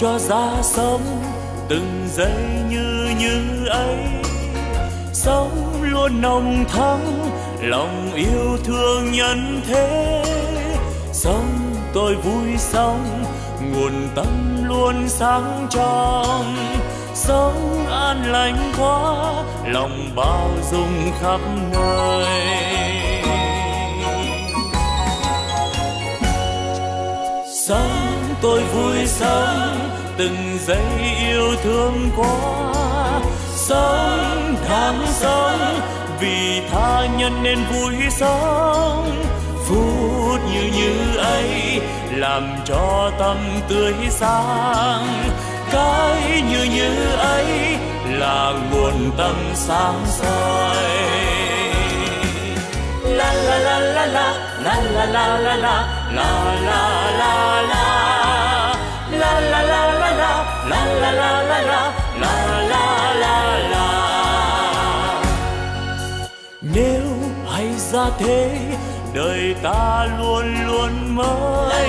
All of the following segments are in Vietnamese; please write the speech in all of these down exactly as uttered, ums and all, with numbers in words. cho ra sống từng giây như như ấy, sống luôn nồng thắm lòng yêu thương nhân thế. Sống tôi vui sống, nguồn tâm luôn sáng trong, sống an lành quá, lòng bao dung khắp nơi. Sống tôi vui sống, từng giây yêu thương quá, sống đáng sống, vì tha nhân nên vui sống. Phút như như ấy làm cho tâm tươi sáng, cái như như ấy là nguồn tâm sáng soi. La la la la la la la la la la la la la. La la la la la la la la la la la la la. Nếu hay ra thế, đời ta luôn luôn mới.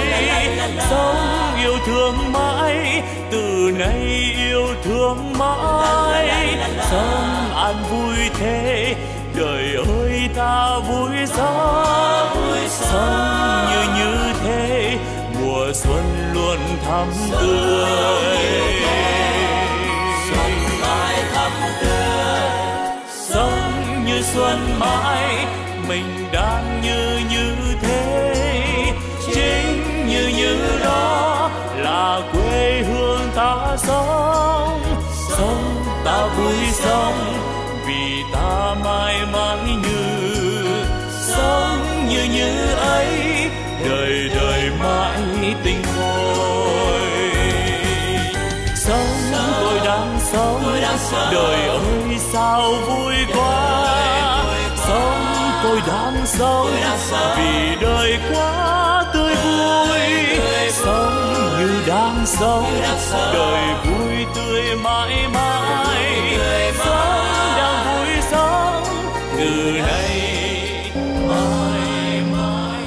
Sống yêu thương mãi, từ nay yêu thương mãi. Sống an vui thế, đời ơi ta vui sống. Sống như như thế, mùa xuân luôn thắm tươi. Xuân mãi thắm tươi, sống như xuân mãi, mình đang như như thế. Chính như như đó là quê hương ta sống. Sống ta vui sống, vì ta mãi mãi như. Sống như như ấy, đời đời mãi tình thôi. Sống tôi đang sống, đời ơi sao vui quá. Sống tôi đang sống, vì đời quá tươi vui. Sống như đang sống, đời vui tươi mãi mãi. Sống đang vui sống, từ nay mãi mãi.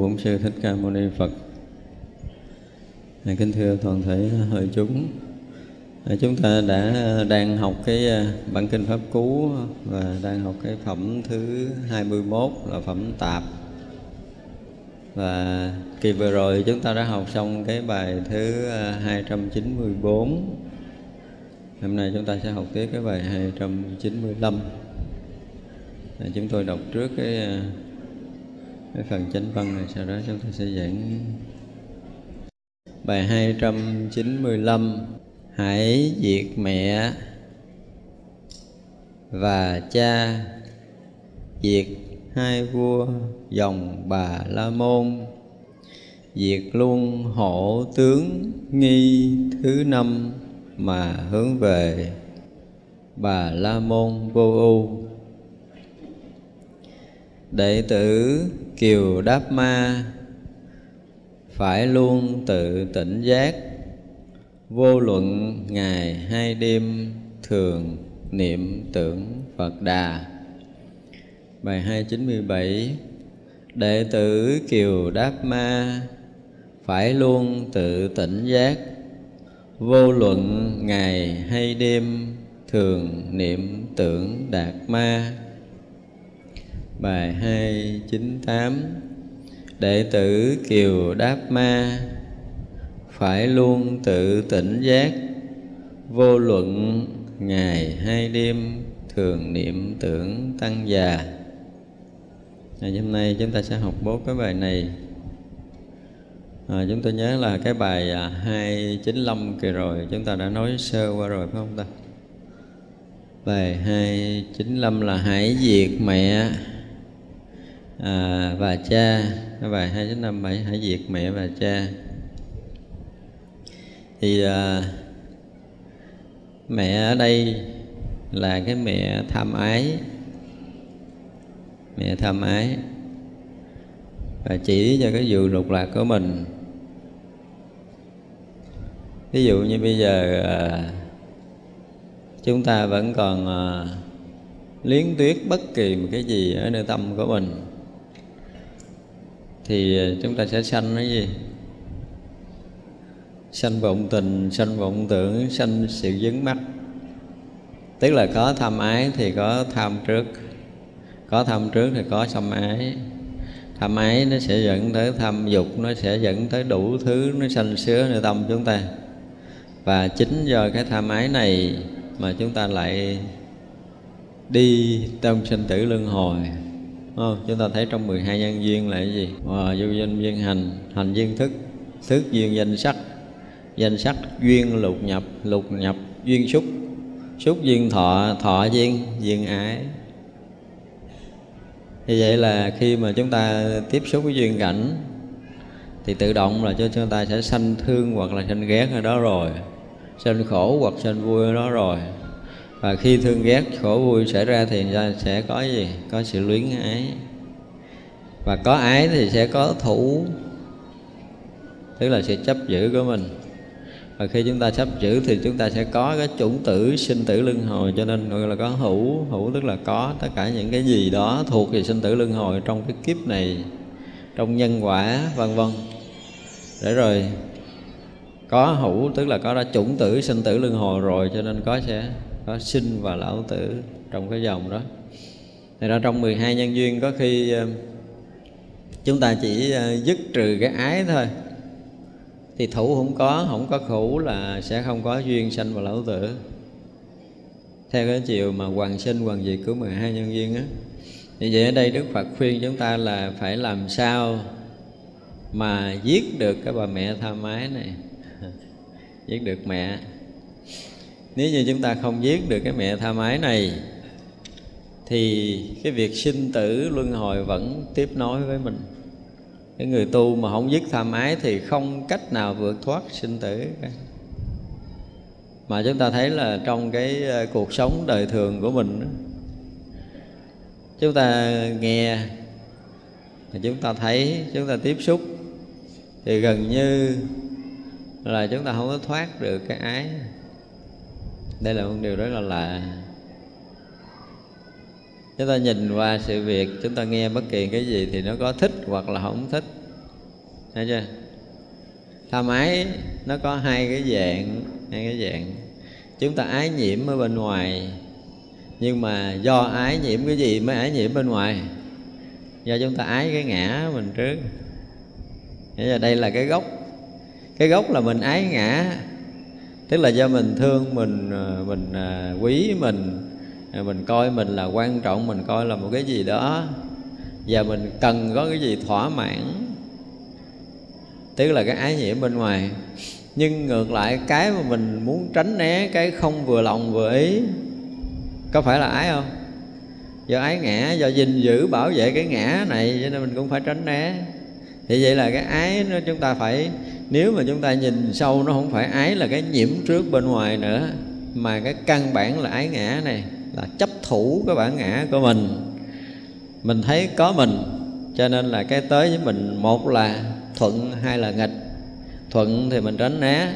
Bổn sư Thích Ca Mâu Ni Phật. Kính thưa toàn thể hội chúng, chúng ta đã đang học cái bản kinh Pháp Cú và đang học cái phẩm thứ hai mươi mốt là phẩm Tạp. Và kỳ vừa rồi chúng ta đã học xong cái bài thứ hai trăm chín mươi bốn. Hôm nay chúng ta sẽ học tiếp cái bài hai trăm chín mươi lăm. Chúng tôi đọc trước cái Cái phần chánh văn này, sau đó chúng ta sẽ giảng bài hai trăm chín mươi lăm. Hãy diệt mẹ và cha, diệt hai vua dòng Bà La Môn, diệt luôn hổ tướng nghi thứ năm mà hướng về Bà La Môn vô ưu. Đệ tử Kiều-đáp-ma phải luôn tự tỉnh giác, vô luận ngày hay đêm thường niệm tưởng Phật Đà. Bài hai trăm chín mươi bảy. Đệ tử Kiều-đáp-ma phải luôn tự tỉnh giác, vô luận ngày hay đêm thường niệm tưởng Đạt Ma. Bài hai trăm chín mươi tám. Đệ tử Kiều-đáp-ma phải luôn tự tỉnh giác, vô luận ngày hay đêm thường niệm tưởng Tăng Già. Ngày hôm nay chúng ta sẽ học bốn cái bài này. à, Chúng tôi nhớ là cái bài hai trăm chín mươi lăm kìa rồi chúng ta đã nói sơ qua rồi phải không ta? Bài hai trăm chín mươi lăm là hãy diệt mẹ À, và cha. Bài hai chín năm bảy hãy diệt mẹ và cha. Thì à, mẹ ở đây là cái mẹ tham ái, mẹ tham ái và chỉ cho cái vụ lục lạc của mình. Ví dụ như bây giờ à, chúng ta vẫn còn à, liến tuyết bất kỳ một cái gì ở nơi tâm của mình, thì chúng ta sẽ sanh cái gì? Sanh vọng tình, sanh vọng tưởng, sanh sự dướng mắt. Tức là có tham ái thì có tham trước, có tham trước thì có sanh ái. Tham ái nó sẽ dẫn tới tham dục, nó sẽ dẫn tới đủ thứ, nó sanh sứa nơi tâm chúng ta. Và chính do cái tham ái này mà chúng ta lại đi trong sinh tử luân hồi. Oh, chúng ta thấy trong mười hai nhân duyên là cái gì? Wow, vô danh duyên hành, hành duyên thức, thức duyên danh sắc, danh sắc duyên lục nhập, lục nhập duyên xúc, xúc duyên thọ, thọ duyên, duyên ái. Như vậy là khi mà chúng ta tiếp xúc với duyên cảnh thì tự động là cho chúng ta sẽ sanh thương hoặc là sanh ghét ở đó rồi, sanh khổ hoặc sanh vui ở đó rồi. Và khi thương ghét khổ vui xảy ra thì sẽ có gì? Có sự luyến ái. Và có ái thì sẽ có thủ, tức là sự chấp giữ của mình. Và khi chúng ta chấp giữ thì chúng ta sẽ có cái chủng tử sinh tử luân hồi. Cho nên gọi là có hữu, hữu tức là có tất cả những cái gì đó thuộc về sinh tử luân hồi trong cái kiếp này, trong nhân quả vân vân. Để rồi có hữu tức là có ra chủng tử sinh tử luân hồi rồi, cho nên có sẽ có sinh và lão tử trong cái dòng đó. Thì ra trong mười hai nhân duyên có khi chúng ta chỉ dứt trừ cái ái thôi thì thủ không có, không có khổ là sẽ không có duyên sanh và lão tử. Theo cái chiều mà hoàn sinh hoàn diệt của mười hai nhân duyên á. Thì vậy ở đây Đức Phật khuyên chúng ta là phải làm sao mà giết được cái bà mẹ tham ái này. Giết được mẹ. Nếu như chúng ta không giết được cái mẹ tham ái này thì cái việc sinh tử luân hồi vẫn tiếp nối với mình. Cái người tu mà không dứt tham ái thì không cách nào vượt thoát sinh tử. Mà chúng ta thấy là trong cái cuộc sống đời thường của mình, chúng ta nghe, chúng ta thấy, chúng ta tiếp xúc thì gần như là chúng ta không có thoát được cái ái. Đây là một điều rất là lạ. Chúng ta nhìn qua sự việc, chúng ta nghe bất kỳ cái gì thì nó có thích hoặc là không thích. Thấy chưa? Tham ái nó có hai cái dạng, hai cái dạng. Chúng ta ái nhiễm ở bên ngoài, nhưng mà do ái nhiễm cái gì mới ái nhiễm bên ngoài? Do chúng ta ái cái ngã mình trước. Thế giờ đây là cái gốc. Cái gốc là mình ái ngã, tức là do mình thương mình, mình quý mình, mình coi mình là quan trọng, mình coi là một cái gì đó và mình cần có cái gì thỏa mãn, tức là cái ái nhiễm bên ngoài. Nhưng ngược lại cái mà mình muốn tránh né, cái không vừa lòng vừa ý, có phải là ái không? Do ái ngã, do gìn giữ bảo vệ cái ngã này cho nên mình cũng phải tránh né. Thì vậy là cái ái nó chúng ta phải, nếu mà chúng ta nhìn sâu nó không phải ái là cái nhiễm trước bên ngoài nữa, mà cái căn bản là ái ngã này, là chấp thủ cái bản ngã của mình. Mình thấy có mình cho nên là cái tới với mình, một là thuận hay là nghịch. Thuận thì mình tránh né,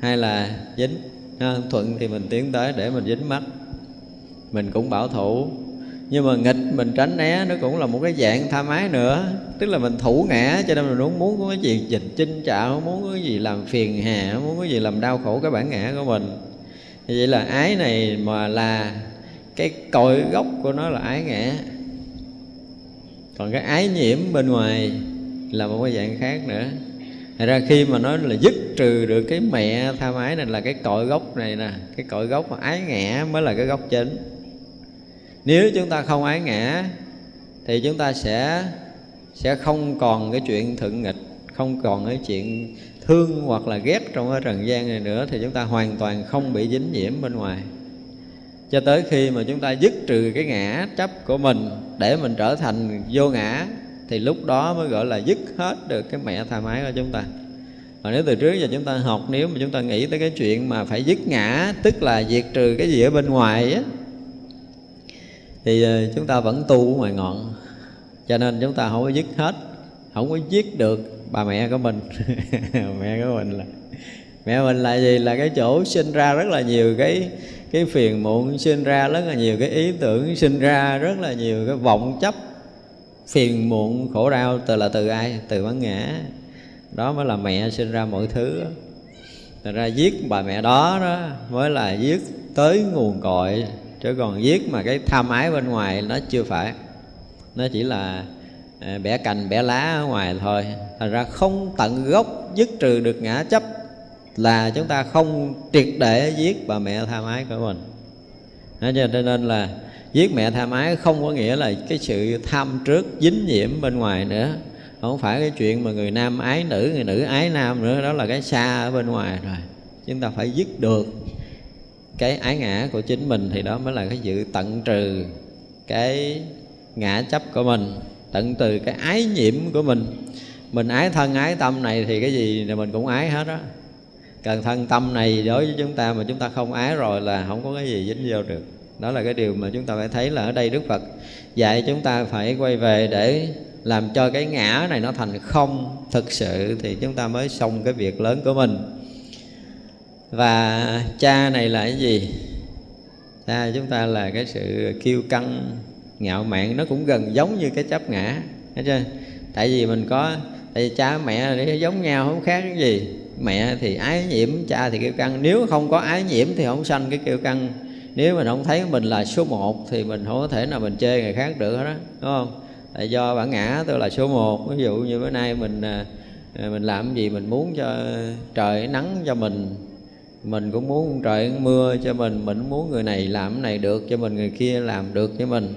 hay là dính. Thuận thì mình tiến tới để mình dính mắt, mình cũng bảo thủ. Nhưng mà nghịch mình tránh né nó cũng là một cái dạng tham ái nữa. Tức là mình thủ ngã cho nên mình không muốn có cái gì dịch chinh chạo, không muốn có cái gì làm phiền hà, không muốn có cái gì làm đau khổ cái bản ngã của mình. Vậy là ái này mà là cái cội gốc của nó là ái ngã. Còn cái ái nhiễm bên ngoài là một cái dạng khác nữa. Thật ra khi mà nói là dứt trừ được cái mẹ tham ái này là cái cội gốc này nè. Cái cội gốc mà ái ngã mới là cái gốc chính. Nếu chúng ta không ái ngã thì chúng ta sẽ sẽ không còn cái chuyện thượng nghịch, không còn cái chuyện thương hoặc là ghét trong cái trần gian này nữa, thì chúng ta hoàn toàn không bị dính nhiễm bên ngoài. Cho tới khi mà chúng ta dứt trừ cái ngã chấp của mình để mình trở thành vô ngã thì lúc đó mới gọi là dứt hết được cái mẹ tham ái của chúng ta. Còn nếu từ trước giờ chúng ta học, nếu mà chúng ta nghĩ tới cái chuyện mà phải dứt ngã, tức là diệt trừ cái gì ở bên ngoài á, thì chúng ta vẫn tu ngoài ngọn. Cho nên chúng ta không có dứt hết, không có giết được bà mẹ của mình. Mẹ của mình là Mẹ mình là gì? Là cái chỗ sinh ra rất là nhiều cái cái phiền muộn sinh ra, rất là nhiều cái ý tưởng sinh ra, rất là nhiều cái vọng chấp. Phiền muộn khổ đau từ là từ ai? Từ bản ngã. Đó mới là mẹ sinh ra mọi thứ. Thật ra giết bà mẹ đó đó mới là giết tới nguồn cội, chứ còn giết mà cái tham ái bên ngoài nó chưa phải. Nó chỉ là bẻ cành bẻ lá ở ngoài thôi. Thật ra không tận gốc dứt trừ được ngã chấp là chúng ta không triệt để giết bà mẹ tham ái của mình. Cho nên là giết mẹ tham ái không có nghĩa là cái sự tham trước dính nhiễm bên ngoài nữa. Không phải cái chuyện mà người nam ái nữ, người nữ ái nam nữa. Đó là cái xa ở bên ngoài rồi. Chúng ta phải dứt được cái ái ngã của chính mình, thì đó mới là cái sự tận trừ cái ngã chấp của mình, tận trừ cái ái nhiễm của mình. Mình ái thân ái tâm này thì cái gì thì mình cũng ái hết đó. Cần thân tâm này đối với chúng ta mà chúng ta không ái rồi là không có cái gì dính vô được. Đó là cái điều mà chúng ta phải thấy là ở đây Đức Phật dạy chúng ta phải quay về để làm cho cái ngã này nó thành không thực sự, thì chúng ta mới xong cái việc lớn của mình. Và cha này là cái gì? Cha chúng ta là cái sự kiêu căng, ngạo mạn. Nó cũng gần giống như cái chấp ngã, thấy chưa? Tại vì mình có, tại vì cha mẹ nó giống nhau không khác cái gì. Mẹ thì ái nhiễm, cha thì kiêu căng. Nếu không có ái nhiễm thì không sanh cái kiêu căng. Nếu mình không thấy mình là số một thì mình không có thể nào mình chê người khác được hết đó, đúng không? Tại do bản ngã tôi là số một. Ví dụ như bữa nay mình mình làm gì mình muốn cho trời nắng cho mình, mình cũng muốn trời mưa cho mình, mình muốn người này làm cái này được cho mình, người kia làm được cho mình.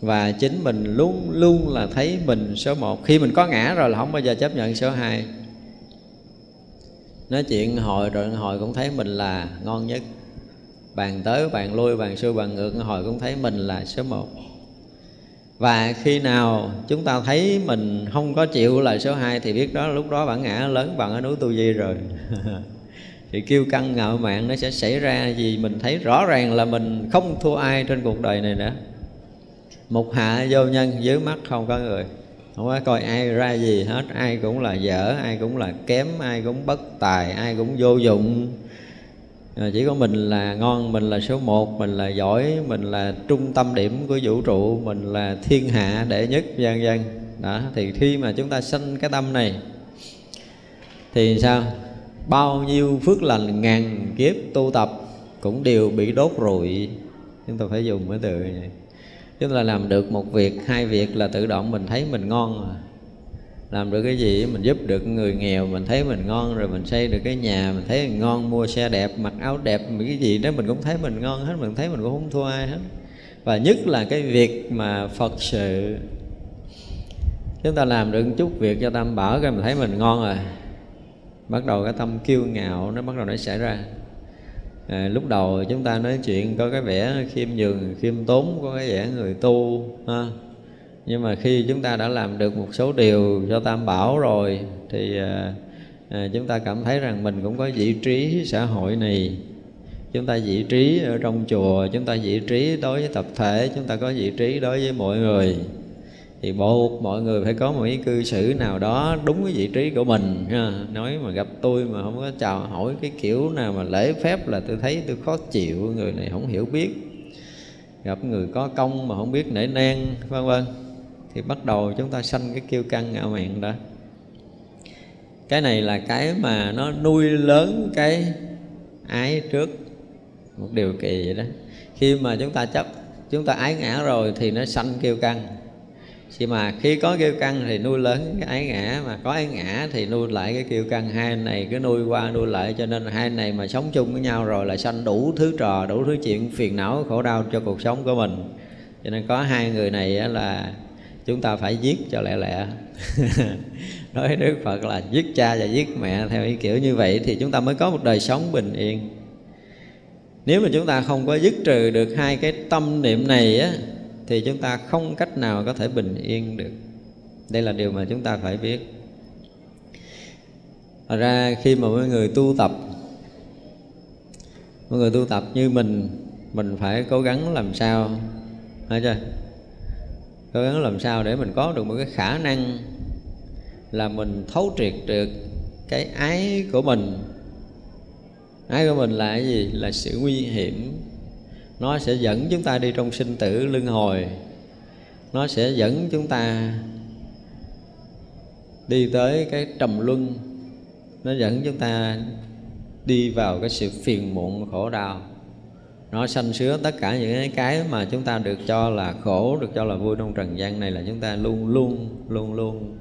Và chính mình luôn luôn là thấy mình số một. Khi mình có ngã rồi là không bao giờ chấp nhận số hai. Nói chuyện hồi rồi hồi cũng thấy mình là ngon nhất, bàn tới bàn lui bàn xuôi bàn ngược, hồi cũng thấy mình là số một. Và khi nào chúng ta thấy mình không có chịu là số hai thì biết đó lúc đó bản ngã lớn bằng ở núi Tu Di rồi. Thì kiêu căng ngạo mạn nó sẽ xảy ra, vì mình thấy rõ ràng là mình không thua ai trên cuộc đời này nữa. Mục hạ vô nhân, dưới mắt không có người, không có coi ai ra gì hết. Ai cũng là dở, ai cũng là kém, ai cũng bất tài, ai cũng vô dụng. Chỉ có mình là ngon, mình là số một, mình là giỏi, mình là trung tâm điểm của vũ trụ, mình là thiên hạ đệ nhất, vân vân. Đó, thì khi mà chúng ta sanh cái tâm này thì sao? Bao nhiêu phước lành ngàn kiếp tu tập cũng đều bị đốt rụi. Chúng ta phải dùng cái từ như vậy. Chúng ta làm được một việc, hai việc là tự động mình thấy mình ngon rồi. Làm được cái gì, mình giúp được người nghèo mình thấy mình ngon rồi, mình xây được cái nhà mình thấy mình ngon, mua xe đẹp, mặc áo đẹp, cái gì đó mình cũng thấy mình ngon hết, mình thấy mình cũng không thua ai hết. Và nhất là cái việc mà Phật sự, chúng ta làm được một chút việc cho Tam Bảo cái mình thấy mình ngon rồi, bắt đầu cái tâm kiêu ngạo nó bắt đầu nó xảy ra. À, lúc đầu chúng ta nói chuyện có cái vẻ khiêm nhường, khiêm tốn, có cái vẻ người tu ha. Nhưng mà khi chúng ta đã làm được một số điều cho Tam Bảo rồi thì à, à, chúng ta cảm thấy rằng mình cũng có vị trí xã hội này. Chúng ta vị trí ở trong chùa, chúng ta vị trí đối với tập thể, chúng ta có vị trí đối với mọi người. Thì buộc mọi người phải có một cái cư xử nào đó đúng cái vị trí của mình ha. Nói mà gặp tôi mà không có chào hỏi cái kiểu nào mà lễ phép là tôi thấy tôi khó chịu, người này không hiểu biết. Gặp người có công mà không biết nể nang, vân vân. Thì bắt đầu chúng ta sanh cái kiêu căng ngạo mạn đó. Cái này là cái mà nó nuôi lớn cái ái trước. Một điều kỳ vậy đó. Khi mà chúng ta chấp, chúng ta ái ngã rồi thì nó sanh kiêu căng. Chỉ mà khi có kiêu căng thì nuôi lớn cái ái ngã, mà có ái ngã thì nuôi lại cái kiêu căng. Hai này cứ nuôi qua nuôi lại, cho nên hai này mà sống chung với nhau rồi là sanh đủ thứ trò, đủ thứ chuyện phiền não khổ đau cho cuộc sống của mình. Cho nên có hai người này là chúng ta phải giết cho lẹ lẹ. Đối với Đức Phật là giết cha và giết mẹ. Theo ý kiểu như vậy thì chúng ta mới có một đời sống bình yên. Nếu mà chúng ta không có dứt trừ được hai cái tâm niệm này á thì chúng ta không cách nào có thể bình yên được. Đây là điều mà chúng ta phải biết. Thật ra khi mà mọi người tu tập, mọi người tu tập như mình, mình phải cố gắng làm sao, phải chưa? Cố gắng làm sao để mình có được một cái khả năng là mình thấu triệt được cái ái của mình. Ái của mình là cái gì? Là sự nguy hiểm Nó sẽ dẫn chúng ta đi trong sinh tử luân hồi, nó sẽ dẫn chúng ta đi tới cái trầm luân, nó dẫn chúng ta đi vào cái sự phiền muộn khổ đau. Nó sanh sứa tất cả những cái mà chúng ta được cho là khổ, được cho là vui trong trần gian này, là chúng ta luôn luôn luôn luôn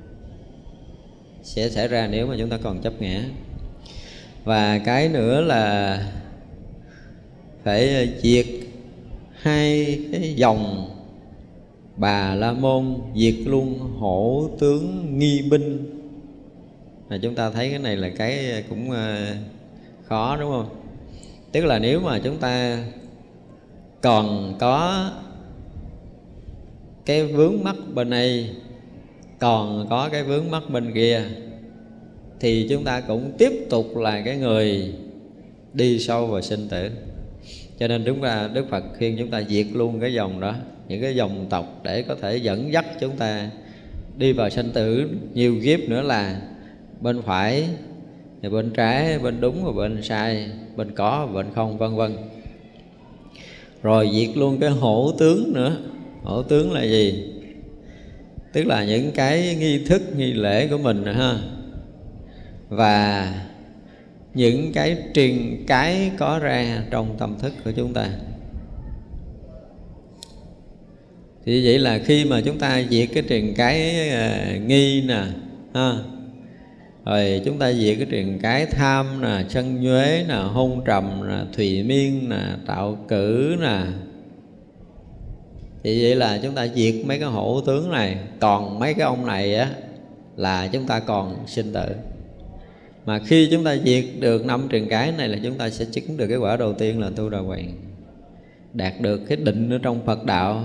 sẽ xảy ra nếu mà chúng ta còn chấp ngã. Và cái nữa là phải diệt hai cái dòng Bà La Môn, diệt luôn hổ tướng nghi binh. Mà chúng ta thấy cái này là cái cũng khó, đúng không? Tức là nếu mà chúng ta còn có cái vướng mắc bên này, còn có cái vướng mắc bên kia, thì chúng ta cũng tiếp tục là cái người đi sâu vào sinh tử. Cho nên đúng là Đức Phật khuyên chúng ta diệt luôn cái dòng đó, những cái dòng tộc, để có thể dẫn dắt chúng ta đi vào sinh tử nhiều kiếp nữa, là bên phải, bên trái, bên đúng và bên sai, bên có và bên không, vân vân. Rồi diệt luôn cái hổ tướng nữa. Hổ tướng là gì? Tức là những cái nghi thức, nghi lễ của mình nữa, ha. Và những cái truyền cái có ra trong tâm thức của chúng ta. Thì vậy là khi mà chúng ta diệt cái truyền cái nghi nè, ha, rồi chúng ta diệt cái truyền cái tham nè, sân nhuế nè, hôn trầm nè, thùy miên nè, tạo cử nè, thì vậy là chúng ta diệt mấy cái hổ tướng này. Còn mấy cái ông này á là chúng ta còn sinh tử. Mà khi chúng ta diệt được năm truyền cái này là chúng ta sẽ chứng được cái quả đầu tiên là Tu-đà-hoàn, đạt được cái định ở trong Phật Đạo.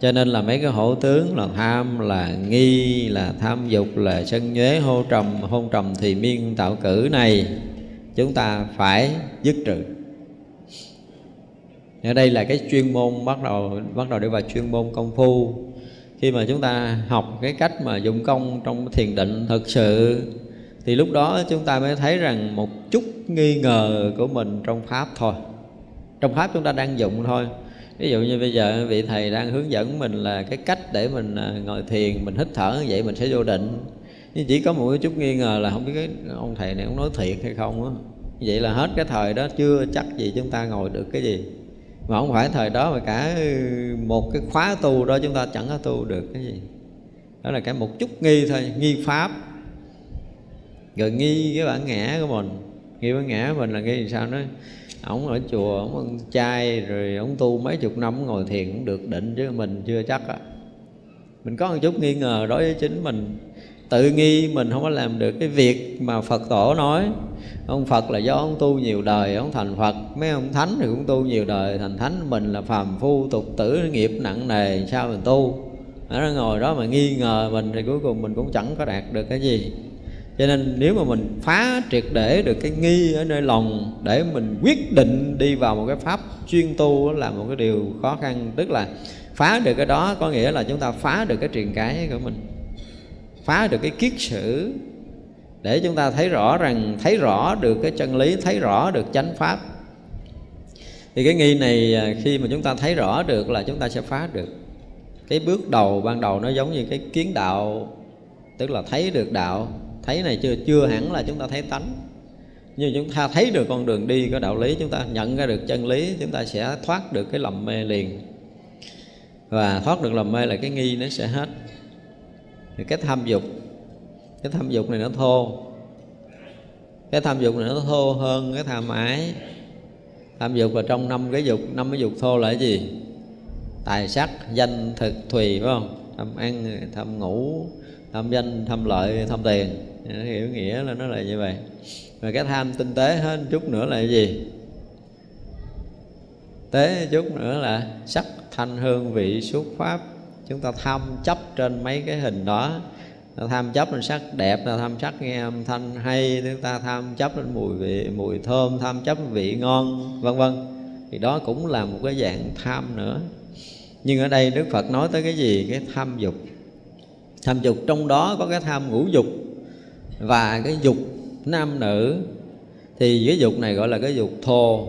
Cho nên là mấy cái hổ tướng là tham, là nghi, là tham dục, là sân nhuế, hô trầm, hôn trầm, thì miên, tạo cử này chúng ta phải dứt trừ. Ở đây là cái chuyên môn, bắt đầu bắt đầu đi vào chuyên môn công phu. Khi mà chúng ta học cái cách mà dụng công trong thiền định thực sự, thì lúc đó chúng ta mới thấy rằng một chút nghi ngờ của mình trong Pháp thôi, trong Pháp chúng ta đang dụng thôi. Ví dụ như bây giờ vị thầy đang hướng dẫn mình là cái cách để mình ngồi thiền, mình hít thở như vậy mình sẽ vô định. Nhưng chỉ có một chút nghi ngờ là không biết cái ông thầy này ông nói thiệt hay không á. Vậy là hết cái thời đó chưa chắc gì chúng ta ngồi được cái gì. Mà không phải thời đó mà cả một cái khóa tu đó chúng ta chẳng có tu được cái gì. Đó là cái một chút nghi thôi, nghi Pháp. Rồi nghi cái bản ngã của mình. Nghi bản ngã của mình là nghi sao nó... Ông ở chùa, ông ăn chay, rồi ông tu mấy chục năm, ngồi thiền cũng được định, chứ mình chưa chắc á. Mình có một chút nghi ngờ đối với chính mình. Tự nghi mình không có làm được cái việc mà Phật tổ nói. Ông Phật là do ông tu nhiều đời, ông thành Phật. Mấy ông Thánh thì cũng tu nhiều đời, thành Thánh. Mình là phàm phu, tục tử, nghiệp nặng nề, sao mình tu? Nó ngồi đó mà nghi ngờ mình thì cuối cùng mình cũng chẳng có đạt được cái gì. Cho nên nếu mà mình phá triệt để được cái nghi ở nơi lòng, để mình quyết định đi vào một cái Pháp chuyên tu là một cái điều khó khăn. Tức là phá được cái đó có nghĩa là chúng ta phá được cái truyền cái của mình, phá được cái kiết sử, để chúng ta thấy rõ rằng, thấy rõ được cái chân lý, thấy rõ được chánh Pháp. Thì cái nghi này khi mà chúng ta thấy rõ được là chúng ta sẽ phá được. Cái bước đầu ban đầu nó giống như cái kiến đạo, tức là thấy được đạo. Thấy này chưa chưa hẳn là chúng ta thấy tánh, nhưng chúng ta thấy được con đường đi có đạo lý, chúng ta nhận ra được chân lý, chúng ta sẽ thoát được cái lầm mê liền. Và thoát được lầm mê là cái nghi nó sẽ hết. Thì cái tham dục, cái tham dục này nó thô, cái tham dục này nó thô hơn cái tham ái. Tham dục là trong năm cái dục, năm cái dục thô là cái gì? Tài sắc, danh, thực, thùy, phải không? Tham ăn, tham ngủ, tham danh, tham lợi, tham tiền. Nó hiểu nghĩa là nó là như vậy. Rồi cái tham tinh tế hơn chút nữa là cái gì? Tế chút nữa là sắc, thanh, hương, vị, xúc, pháp. Chúng ta tham chấp trên mấy cái hình đó. Tham chấp lên sắc đẹp, tham sắc nghe âm thanh hay, chúng ta tham chấp lên mùi vị, mùi thơm, tham chấp vị ngon, vân vân. Thì đó cũng là một cái dạng tham nữa. Nhưng ở đây Đức Phật nói tới cái gì? Cái tham dục. Tham dục trong đó có cái tham ngũ dục và cái dục nam nữ. Thì cái dục này gọi là cái dục thô.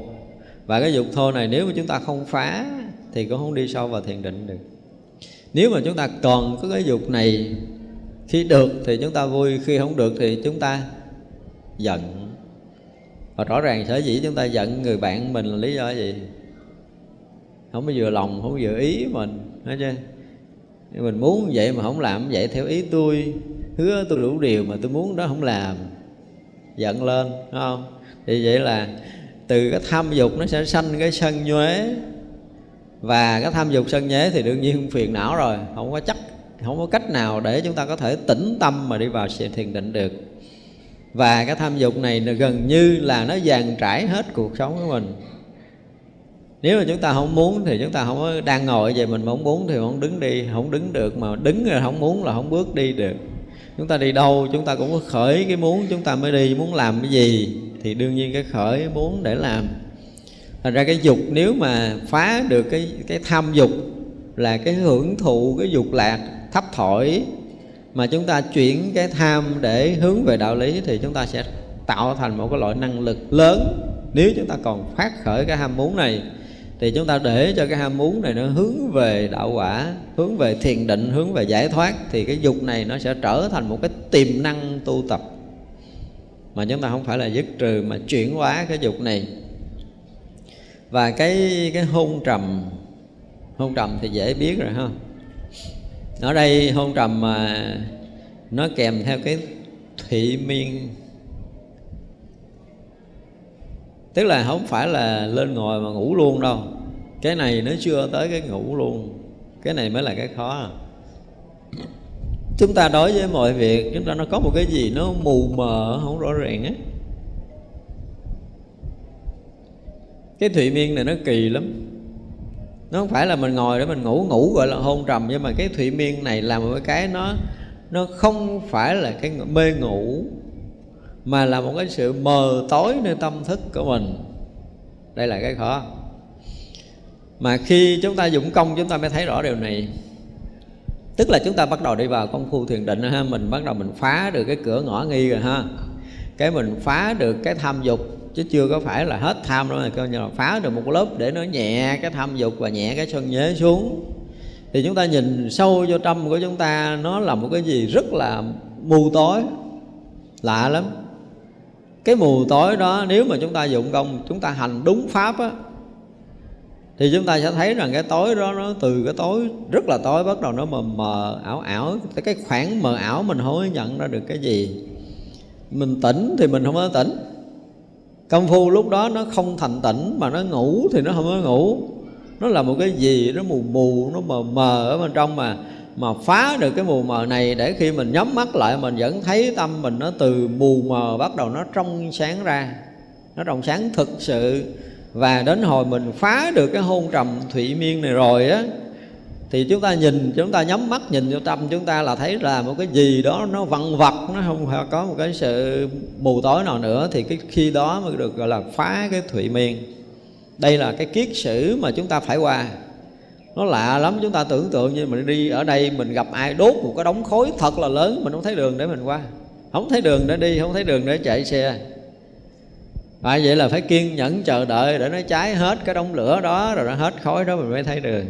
Và cái dục thô này nếu mà chúng ta không phá thì cũng không đi sâu vào thiền định được. Nếu mà chúng ta còn có cái dục này, khi được thì chúng ta vui, khi không được thì chúng ta giận. Và rõ ràng sở dĩ chúng ta giận người bạn mình là lý do gì? Không có vừa lòng, không có vừa ý mình, nói chứ mình muốn vậy mà không làm vậy theo ý tôi, hứa tôi đủ điều mà tôi muốn đó không làm, giận lên, đúng không? Thì vậy là từ cái tham dục nó sẽ sanh cái sân nhuế, và cái tham dục sân nhuế thì đương nhiên phiền não rồi, không có chắc, không có cách nào để chúng ta có thể tĩnh tâm mà đi vào sự thiền định được. Và cái tham dục này gần như là nó dàn trải hết cuộc sống của mình. Nếu mà chúng ta không muốn thì chúng ta không có, đang ngồi vậy mình mà không muốn thì không đứng đi, không đứng được, mà đứng là không muốn là không bước đi được. Chúng ta đi đâu chúng ta cũng có khởi cái muốn chúng ta mới đi, muốn làm cái gì thì đương nhiên cái khởi muốn để làm. Thành ra cái dục nếu mà phá được cái, cái tham dục là cái hưởng thụ, cái dục lạc thấp thổi, mà chúng ta chuyển cái tham để hướng về đạo lý thì chúng ta sẽ tạo thành một cái loại năng lực lớn. Nếu chúng ta còn phát khởi cái ham muốn này thì chúng ta để cho cái ham muốn này nó hướng về đạo quả, hướng về thiền định, hướng về giải thoát, thì cái dục này nó sẽ trở thành một cái tiềm năng tu tập, mà chúng ta không phải là dứt trừ mà chuyển hóa cái dục này. Và cái, cái hôn trầm, hôn trầm thì dễ biết rồi ha. Ở đây hôn trầm mà nó kèm theo cái thị miên, tức là không phải là lên ngồi mà ngủ luôn đâu. Cái này nó chưa tới cái ngủ luôn, cái này mới là cái khó à. Chúng ta đối với mọi việc chúng ta nó có một cái gì nó mù mờ, không rõ ràng á. Cái thụy miên này nó kỳ lắm. Nó không phải là mình ngồi để mình ngủ, ngủ gọi là hôn trầm. Nhưng mà cái thụy miên này là một cái nó nó không phải là cái mê ngủ, mà là một cái sự mờ tối nơi tâm thức của mình. Đây là cái khó. Mà khi chúng ta dụng công chúng ta mới thấy rõ điều này. Tức là chúng ta bắt đầu đi vào công phu thiền định ha. Mình bắt đầu mình phá được cái cửa ngõ nghi rồi ha. Cái mình phá được cái tham dục, chứ chưa có phải là hết tham đâu, coi như là phá được một lớp để nó nhẹ cái tham dục và nhẹ cái sân nhế xuống. Thì chúng ta nhìn sâu vô tâm của chúng ta, nó là một cái gì rất là mù tối, lạ lắm. Cái mù tối đó nếu mà chúng ta dụng công, chúng ta hành đúng pháp á, thì chúng ta sẽ thấy rằng cái tối đó nó từ cái tối rất là tối bắt đầu nó mờ mờ ảo ảo. Cái khoảng mờ ảo mình không có nhận ra được cái gì. Mình tỉnh thì mình không có tỉnh. Công phu lúc đó nó không thành tỉnh, mà nó ngủ thì nó không có ngủ. Nó là một cái gì nó mù mù, nó mờ mờ ở bên trong mà. Mà phá được cái mù mờ này để khi mình nhắm mắt lại mình vẫn thấy tâm mình nó từ mù mờ bắt đầu nó trong sáng ra. Nó trong sáng thực sự. Và đến hồi mình phá được cái hôn trầm thụy miên này rồi á, thì chúng ta nhìn, chúng ta nhắm mắt nhìn vô tâm chúng ta là thấy là một cái gì đó nó vặn vặt, nó không có một cái sự mù tối nào nữa. Thì cái khi đó mới được gọi là phá cái thụy miên. Đây là cái kiết sử mà chúng ta phải qua. Nó lạ lắm, chúng ta tưởng tượng như mình đi ở đây mình gặp ai đốt một cái đống khối thật là lớn, mình không thấy đường để mình qua, không thấy đường để đi, không thấy đường để chạy xe. Và vậy là phải kiên nhẫn chờ đợi để nó cháy hết cái đống lửa đó, rồi nó hết khói đó mình mới thấy đường.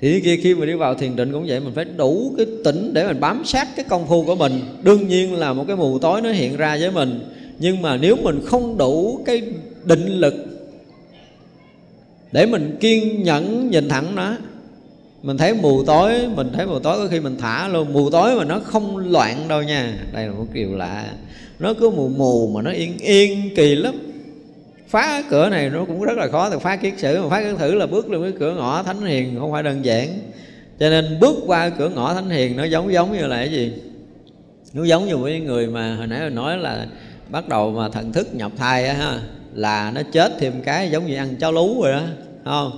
Thì kia khi mình đi vào thiền định cũng vậy, mình phải đủ cái tỉnh để mình bám sát cái công phu của mình. Đương nhiên là một cái mù tối nó hiện ra với mình, nhưng mà nếu mình không đủ cái định lực để mình kiên nhẫn nhìn thẳng nó, mình thấy mù tối, mình thấy mù tối có khi mình thả luôn. Mù tối mà nó không loạn đâu nha, đây là một điều lạ. Nó cứ mù mù mà nó yên yên kỳ lắm. Phá cửa này nó cũng rất là khó. Thì phá kiết sử, mà phá kiết sử là bước lên cái cửa ngõ thánh hiền, không phải đơn giản. Cho nên bước qua cửa ngõ thánh hiền nó giống giống như là cái gì? Nó giống như mấy người mà hồi nãy mình nói là bắt đầu mà thần thức nhập thai á ha, là nó chết thêm cái giống như ăn cháo lú rồi đó, không?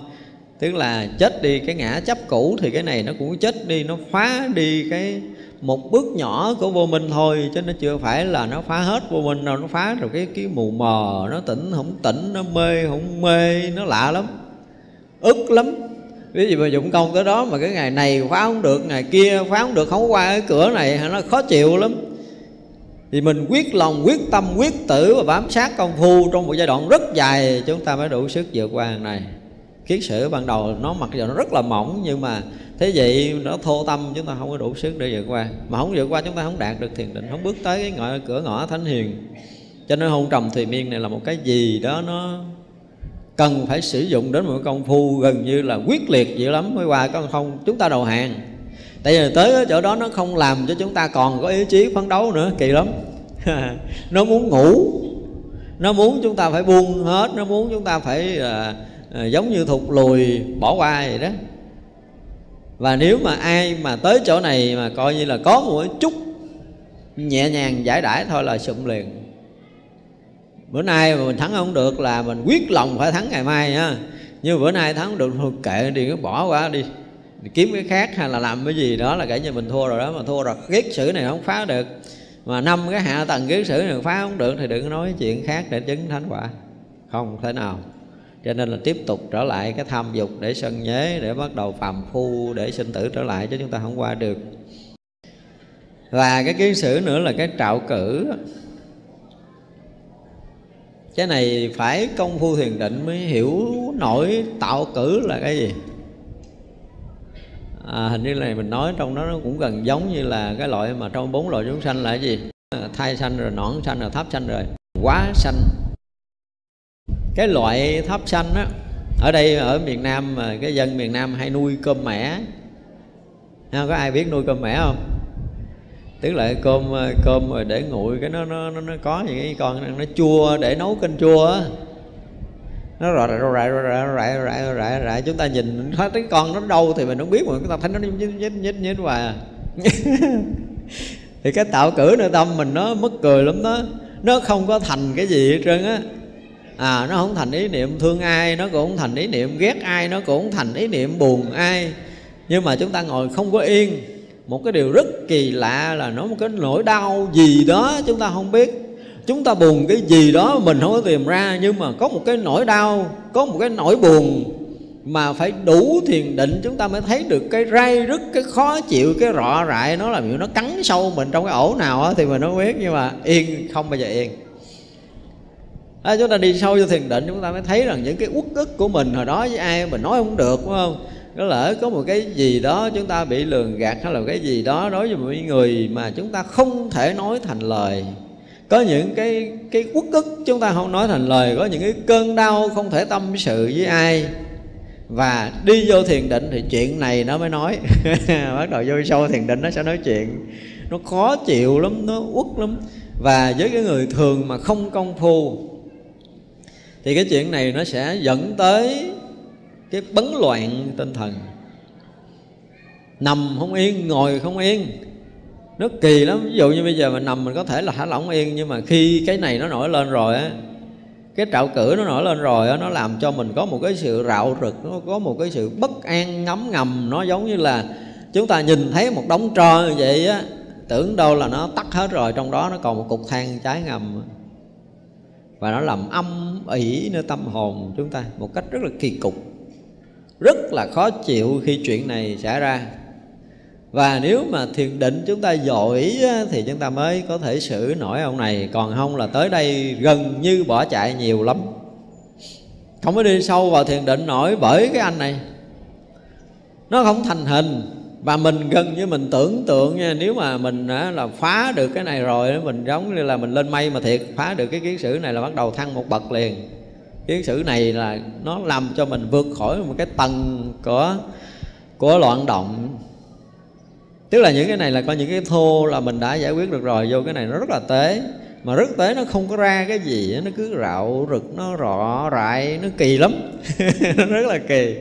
Tức là chết đi cái ngã chấp cũ, thì cái này nó cũng chết đi, nó phá đi cái một bước nhỏ của vô minh thôi, chứ nó chưa phải là nó phá hết vô minh đâu. Nó phá rồi cái cái mù mờ, nó tỉnh không tỉnh, nó mê không mê, nó lạ lắm, ức lắm. Ví dụ mà dụng công tới đó mà cái ngày này phá không được, ngày kia phá không được, không qua cái cửa này nó khó chịu lắm. Thì mình quyết lòng, quyết tâm, quyết tử và bám sát công phu trong một giai đoạn rất dài, chúng ta mới đủ sức vượt qua hàng này. Kiết sử ban đầu nó mặc dù nó rất là mỏng, nhưng mà thế vậy nó thô tâm, chúng ta không có đủ sức để vượt qua. Mà không vượt qua chúng ta không đạt được thiền định, không bước tới cái ngõ, cửa ngõ thánh hiền. Cho nên hôn trầm thùy miên này là một cái gì đó nó cần phải sử dụng đến một công phu gần như là quyết liệt dữ lắm mới qua, có không chúng ta đầu hàng. Tại vì tới chỗ đó nó không làm cho chúng ta còn có ý chí phấn đấu nữa, kỳ lắm. Nó muốn ngủ, nó muốn chúng ta phải buông hết, nó muốn chúng ta phải à, à, giống như thụt lùi bỏ qua vậy đó. Và nếu mà ai mà tới chỗ này mà coi như là có một chút nhẹ nhàng giải đãi thôi là sụm liền. Bữa nay mà mình thắng không được là mình quyết lòng phải thắng ngày mai ha. Nhưng bữa nay thắng không được thôi kệ đi, cứ bỏ qua đi, kiếm cái khác hay là làm cái gì đó là cả nhà mình thua rồi đó. Mà thua rồi kiết sử này không phá được, mà năm cái hạ tầng kiết sử này phá không được thì đừng nói chuyện khác để chứng thánh quả, không thể nào. Cho nên là tiếp tục trở lại cái tham dục để sân nhế, để bắt đầu phàm phu, để sinh tử trở lại, chứ chúng ta không qua được. Và cái kiết sử nữa là cái trạo cử. Cái này phải công phu thiền định mới hiểu nổi tạo cử là cái gì. À, hình như này mình nói trong đó nó cũng gần giống như là cái loại mà trong bốn loại chúng sanh là cái gì? Thai sanh rồi, nõn sanh rồi, tháp sanh rồi, quá sanh. Cái loại tháp sanh á, ở đây ở miền Nam, cái dân miền Nam hay nuôi cơm mẻ. Không có ai biết nuôi cơm mẻ không? Tức là cơm cơm rồi để nguội cái nó nó nó có những cái con nó chua để nấu canh chua á. Nó rọi rọi rọi rọi rọi rọi rọi chúng ta nhìn thấy cái con nó đâu thì mình không biết, mà chúng ta thấy nó nhít nhít nhít nhít hoài. Thì cái tạo cử nội tâm mình nó mất cười lắm đó. Nó không có thành cái gì hết trơn á. À, nó không thành ý niệm thương ai, nó cũng không thành ý niệm ghét ai, nó cũng không thành ý niệm buồn ai. Nhưng mà chúng ta ngồi không có yên. Một cái điều rất kỳ lạ là nó một cái nỗi đau gì đó chúng ta không biết, chúng ta buồn cái gì đó mình không có tìm ra, nhưng mà có một cái nỗi đau, có một cái nỗi buồn mà phải đủ thiền định chúng ta mới thấy được cái ray rứt, cái khó chịu, cái rọ rại nó là kiểu nó cắn sâu mình trong cái ổ nào đó, thì mình không biết, nhưng mà yên không bao giờ yên. À, chúng ta đi sâu vô thiền định chúng ta mới thấy rằng những cái uất ức của mình hồi đó với ai mình nói không được, đúng không? Có lẽ có một cái gì đó chúng ta bị lường gạt, hay là cái gì đó đối với mọi người mà chúng ta không thể nói thành lời. Có những cái cái uất ức chúng ta không nói thành lời, có những cái cơn đau không thể tâm sự với ai. Và đi vô thiền định thì chuyện này nó mới nói. Bắt đầu vô sâu thiền định nó sẽ nói chuyện. Nó khó chịu lắm, nó uất lắm. Và với cái người thường mà không công phu thì cái chuyện này nó sẽ dẫn tới cái bấn loạn tinh thần. Nằm không yên, ngồi không yên, nó kỳ lắm. Ví dụ như bây giờ mình nằm mình có thể là thả lỏng yên, nhưng mà khi cái này nó nổi lên rồi á, cái trạo cử nó nổi lên rồi á, nó làm cho mình có một cái sự rạo rực, nó có một cái sự bất an ngấm ngầm. Nó giống như là chúng ta nhìn thấy một đống tro như vậy á, tưởng đâu là nó tắt hết rồi, trong đó nó còn một cục than cháy ngầm. Và nó làm âm ỉ nơi tâm hồn chúng ta một cách rất là kỳ cục, rất là khó chịu khi chuyện này xảy ra. Và nếu mà thiền định chúng ta giỏi thì chúng ta mới có thể xử nổi ông này, còn không là tới đây gần như bỏ chạy nhiều lắm, không có đi sâu vào thiền định nổi. Bởi cái anh này nó không thành hình, và mình gần như mình tưởng tượng nha, nếu mà mình là phá được cái này rồi mình giống như là mình lên mây. Mà thiệt phá được cái kiến sử này là bắt đầu thăng một bậc liền. Kiến sử này là nó làm cho mình vượt khỏi một cái tầng của, của loạn động. Tức là những cái này là có những cái thô là mình đã giải quyết được rồi, vô cái này nó rất là tế. Mà rất tế nó không có ra cái gì, nó cứ rạo rực, nó rọ rại, nó kỳ lắm. Nó rất là kỳ.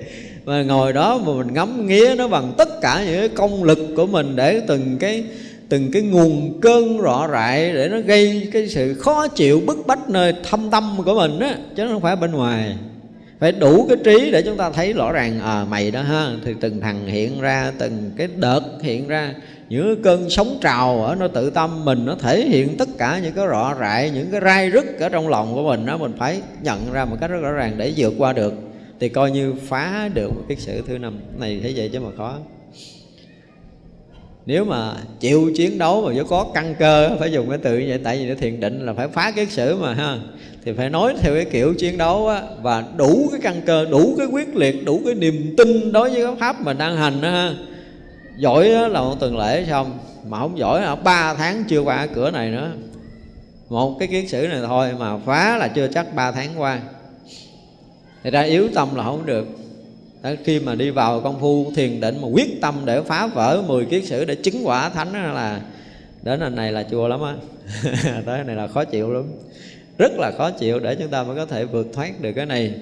Mà ngồi đó mà mình ngắm nghía nó bằng tất cả những cái công lực của mình, để từng cái từng cái nguồn cơn rọ rại, để nó gây cái sự khó chịu bức bách nơi thâm tâm của mình á, chứ nó không phải bên ngoài. Phải đủ cái trí để chúng ta thấy rõ ràng, à mày đó ha, thì từng thằng hiện ra, từng cái đợt hiện ra, những cơn sóng trào ở nó tự tâm mình, nó thể hiện tất cả những cái rọ rại, những cái rai rứt ở trong lòng của mình đó, mình phải nhận ra một cách rất rõ ràng để vượt qua được, thì coi như phá được cái sự thứ năm này. Thế vậy chứ mà khó. Nếu mà chịu chiến đấu mà nếu có căn cơ, phải dùng cái từ như vậy. Tại vì nó thiền định là phải phá kiết sử mà ha, thì phải nói theo cái kiểu chiến đấu á, và đủ cái căn cơ, đủ cái quyết liệt, đủ cái niềm tin đối với cái pháp mình đang hành đó ha. Giỏi đó là một tuần lễ xong, mà không giỏi là ba tháng chưa qua cửa này nữa. Một cái kiết sử này thôi mà phá là chưa chắc ba tháng qua. Thì ra yếu tâm là không được. Khi mà đi vào công phu thiền định mà quyết tâm để phá vỡ mười kiết sử để chứng quả thánh là đến anh này là chua lắm á. Tới này là khó chịu lắm, rất là khó chịu để chúng ta mới có thể vượt thoát được cái này.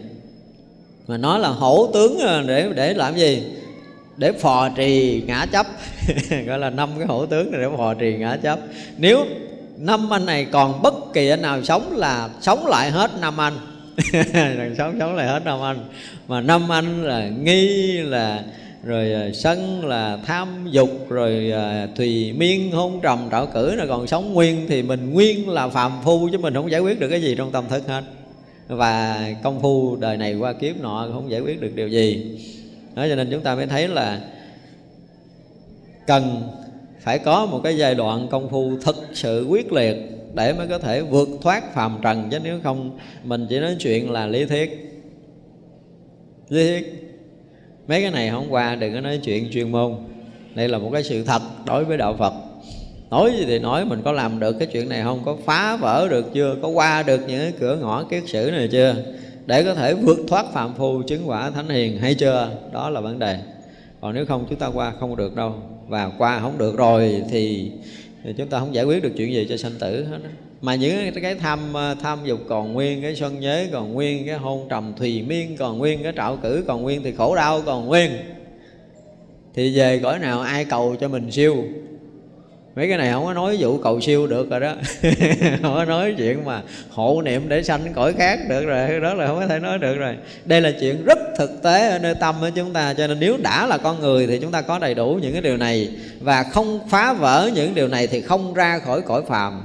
Mà nó là hổ tướng để để làm gì? Để phò trì ngã chấp. Gọi là năm cái hổ tướng này để phò trì ngã chấp. Nếu năm anh này còn bất kỳ anh nào sống là sống lại hết năm anh. Đằng sống sống lại hết năm anh. Mà năm anh là nghi, là rồi sân, là tham dục, rồi thùy miên, hôn trầm, trạo cử, rồi còn sống nguyên thì mình nguyên là phàm phu, chứ mình không giải quyết được cái gì trong tâm thức hết. Và công phu đời này qua kiếp nọ không giải quyết được điều gì. Đó, cho nên chúng ta mới thấy là cần phải có một cái giai đoạn công phu thực sự quyết liệt để mới có thể vượt thoát phàm trần. Chứ nếu không mình chỉ nói chuyện là lý thuyết, lý thuyết mấy cái này hôm qua, đừng có nói chuyện chuyên môn. Đây là một cái sự thật đối với đạo Phật. Nói gì thì nói, mình có làm được cái chuyện này không, có phá vỡ được chưa, có qua được những cái cửa ngõ kiết sử này chưa, để có thể vượt thoát phạm phu chứng quả thánh hiền hay chưa, đó là vấn đề. Còn nếu không chúng ta qua không được đâu. Và qua không được rồi thì thì chúng ta không giải quyết được chuyện gì cho sanh tử hết đó. Mà những cái tham tham dục còn nguyên, cái sân nhế còn nguyên, cái hôn trầm thùy miên còn nguyên, cái trạo cử còn nguyên, thì khổ đau còn nguyên, thì về cõi nào ai cầu cho mình siêu? Mấy cái này không có nói vụ cầu siêu được rồi đó. Không có nói chuyện mà hộ niệm để sanh cõi khác được rồi, đó là không có thể nói được rồi. Đây là chuyện rất thực tế ở nơi tâm của chúng ta. Cho nên nếu đã là con người thì chúng ta có đầy đủ những cái điều này, và không phá vỡ những điều này thì không ra khỏi cõi phàm.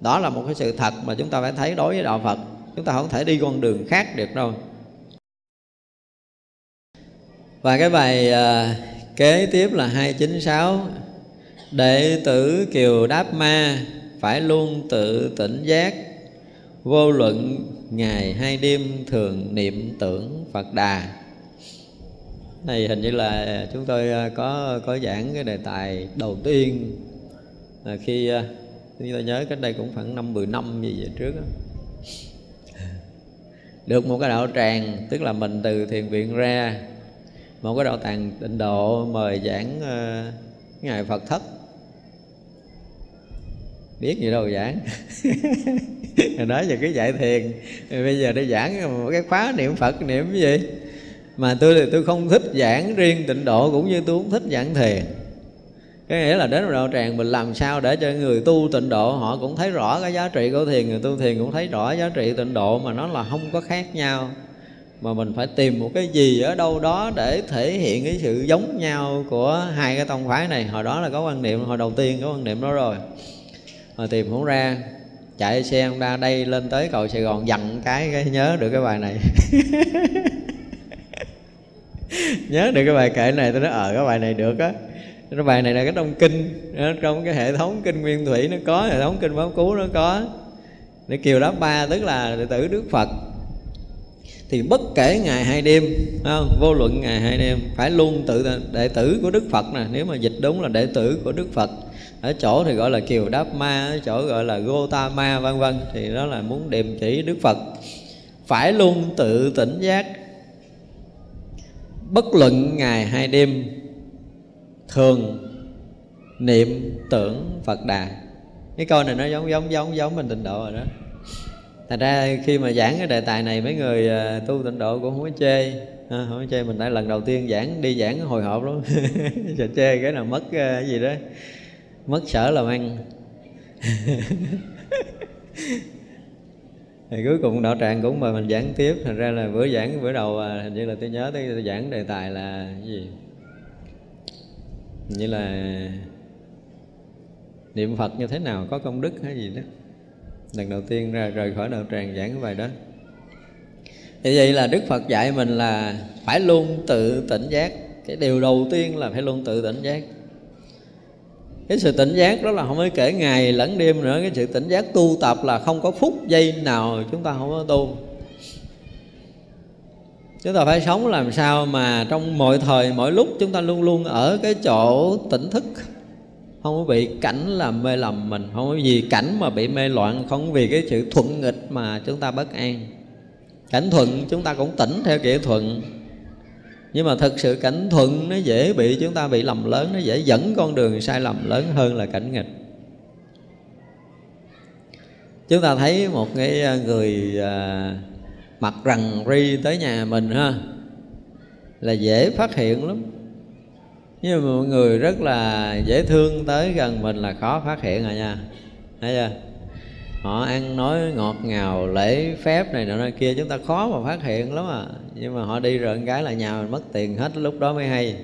Đó là một cái sự thật mà chúng ta phải thấy đối với đạo Phật. Chúng ta không thể đi con đường khác được đâu. Và cái bài uh, kế tiếp là hai chín sáu. Đệ tử Kiều-đáp-ma phải luôn tự tỉnh giác, vô luận ngày hay đêm thường niệm tưởng Phật Đà. Này hình như là chúng tôi có có giảng cái đề tài đầu tiên à, khi chúng tôi nhớ cách đây cũng khoảng năm mười năm gì về trước đó. Được một cái đạo tràng, tức là mình từ thiền viện ra, một cái đạo tràng tịnh độ mời giảng uh, Ngài Phật Thất. Biết gì đâu giảng. Hồi đó giờ cứ dạy thiền, bây giờ để giảng một cái khóa niệm Phật, niệm cái gì. Mà tôi thì tôi không thích giảng riêng tịnh độ, cũng như tôi cũng thích giảng thiền. Cái nghĩa là đến một đạo tràng mình làm sao để cho người tu tịnh độ họ cũng thấy rõ cái giá trị của thiền, người tu thiền cũng thấy rõ giá trị tịnh độ, mà nó là không có khác nhau. Mà mình phải tìm một cái gì ở đâu đó để thể hiện cái sự giống nhau của hai cái tông phái này. Hồi đó là có quan niệm, hồi đầu tiên có quan niệm đó rồi. Hồi tìm không ra, chạy xe Honda đây lên tới cầu Sài Gòn dặn cái, cái nhớ được cái bài này. Nhớ được cái bài kệ này, tôi nói ờ cái bài này được á. Cái bài này là cái trong kinh, trong cái hệ thống kinh Nguyên Thủy nó có, hệ thống kinh Pháp Cú nó có. Để Kiều-đáp-ma tức là đệ tử Đức Phật thì bất kể ngày hay đêm, vô luận ngày hay đêm phải luôn tự đệ tử của Đức Phật nè. Nếu mà dịch đúng là đệ tử của Đức Phật, ở chỗ thì gọi là Kiều-đáp-ma, ở chỗ gọi là Gô-ta-ma vân vân, thì đó là muốn điểm chỉ Đức Phật phải luôn tự tỉnh giác, bất luận ngày hay đêm thường niệm tưởng Phật Đà. Cái câu này nó giống giống giống giống mình tịnh độ rồi đó. Thật ra khi mà giảng cái đề tài này mấy người tu tịnh độ cũng không có chê, không có chê mình. Tại lần đầu tiên giảng đi giảng hồi hộp lắm. Sợ chê cái nào mất cái gì đó, mất sở làm ăn. Thì cuối cùng đạo tràng cũng mời mình giảng tiếp. Thành ra là bữa giảng bữa đầu hình như là tôi nhớ tới tôi giảng đề tài là cái gì, như là niệm Phật như thế nào có công đức hay gì đó. Lần đầu tiên ra rời khỏi đạo tràng giảng cái bài đó. Thì vậy là Đức Phật dạy mình là phải luôn tự tỉnh giác. Cái điều đầu tiên là phải luôn tự tỉnh giác. Cái sự tỉnh giác đó là không phải kể ngày lẫn đêm nữa. Cái sự tỉnh giác tu tập là không có phút giây nào chúng ta không có tu. Chúng ta phải sống làm sao mà trong mọi thời, mọi lúc chúng ta luôn luôn ở cái chỗ tỉnh thức. Không có bị cảnh làm mê lầm mình, không có vì cảnh mà bị mê loạn, không vì cái sự thuận nghịch mà chúng ta bất an. Cảnh thuận chúng ta cũng tỉnh theo kiểu thuận, nhưng mà thật sự cảnh thuận nó dễ bị chúng ta bị lầm lớn, nó dễ dẫn con đường sai lầm lớn hơn là cảnh nghịch. Chúng ta thấy một cái người à, mặc rằn ri tới nhà mình ha, là dễ phát hiện lắm. Nhưng mà mọi người rất là dễ thương tới gần mình là khó phát hiện rồi nha, thấy chưa? Họ ăn nói ngọt ngào, lễ phép này nọ này kia chúng ta khó mà phát hiện lắm à. Nhưng mà họ đi rồi con gái là nhà mình mất tiền hết, lúc đó mới hay.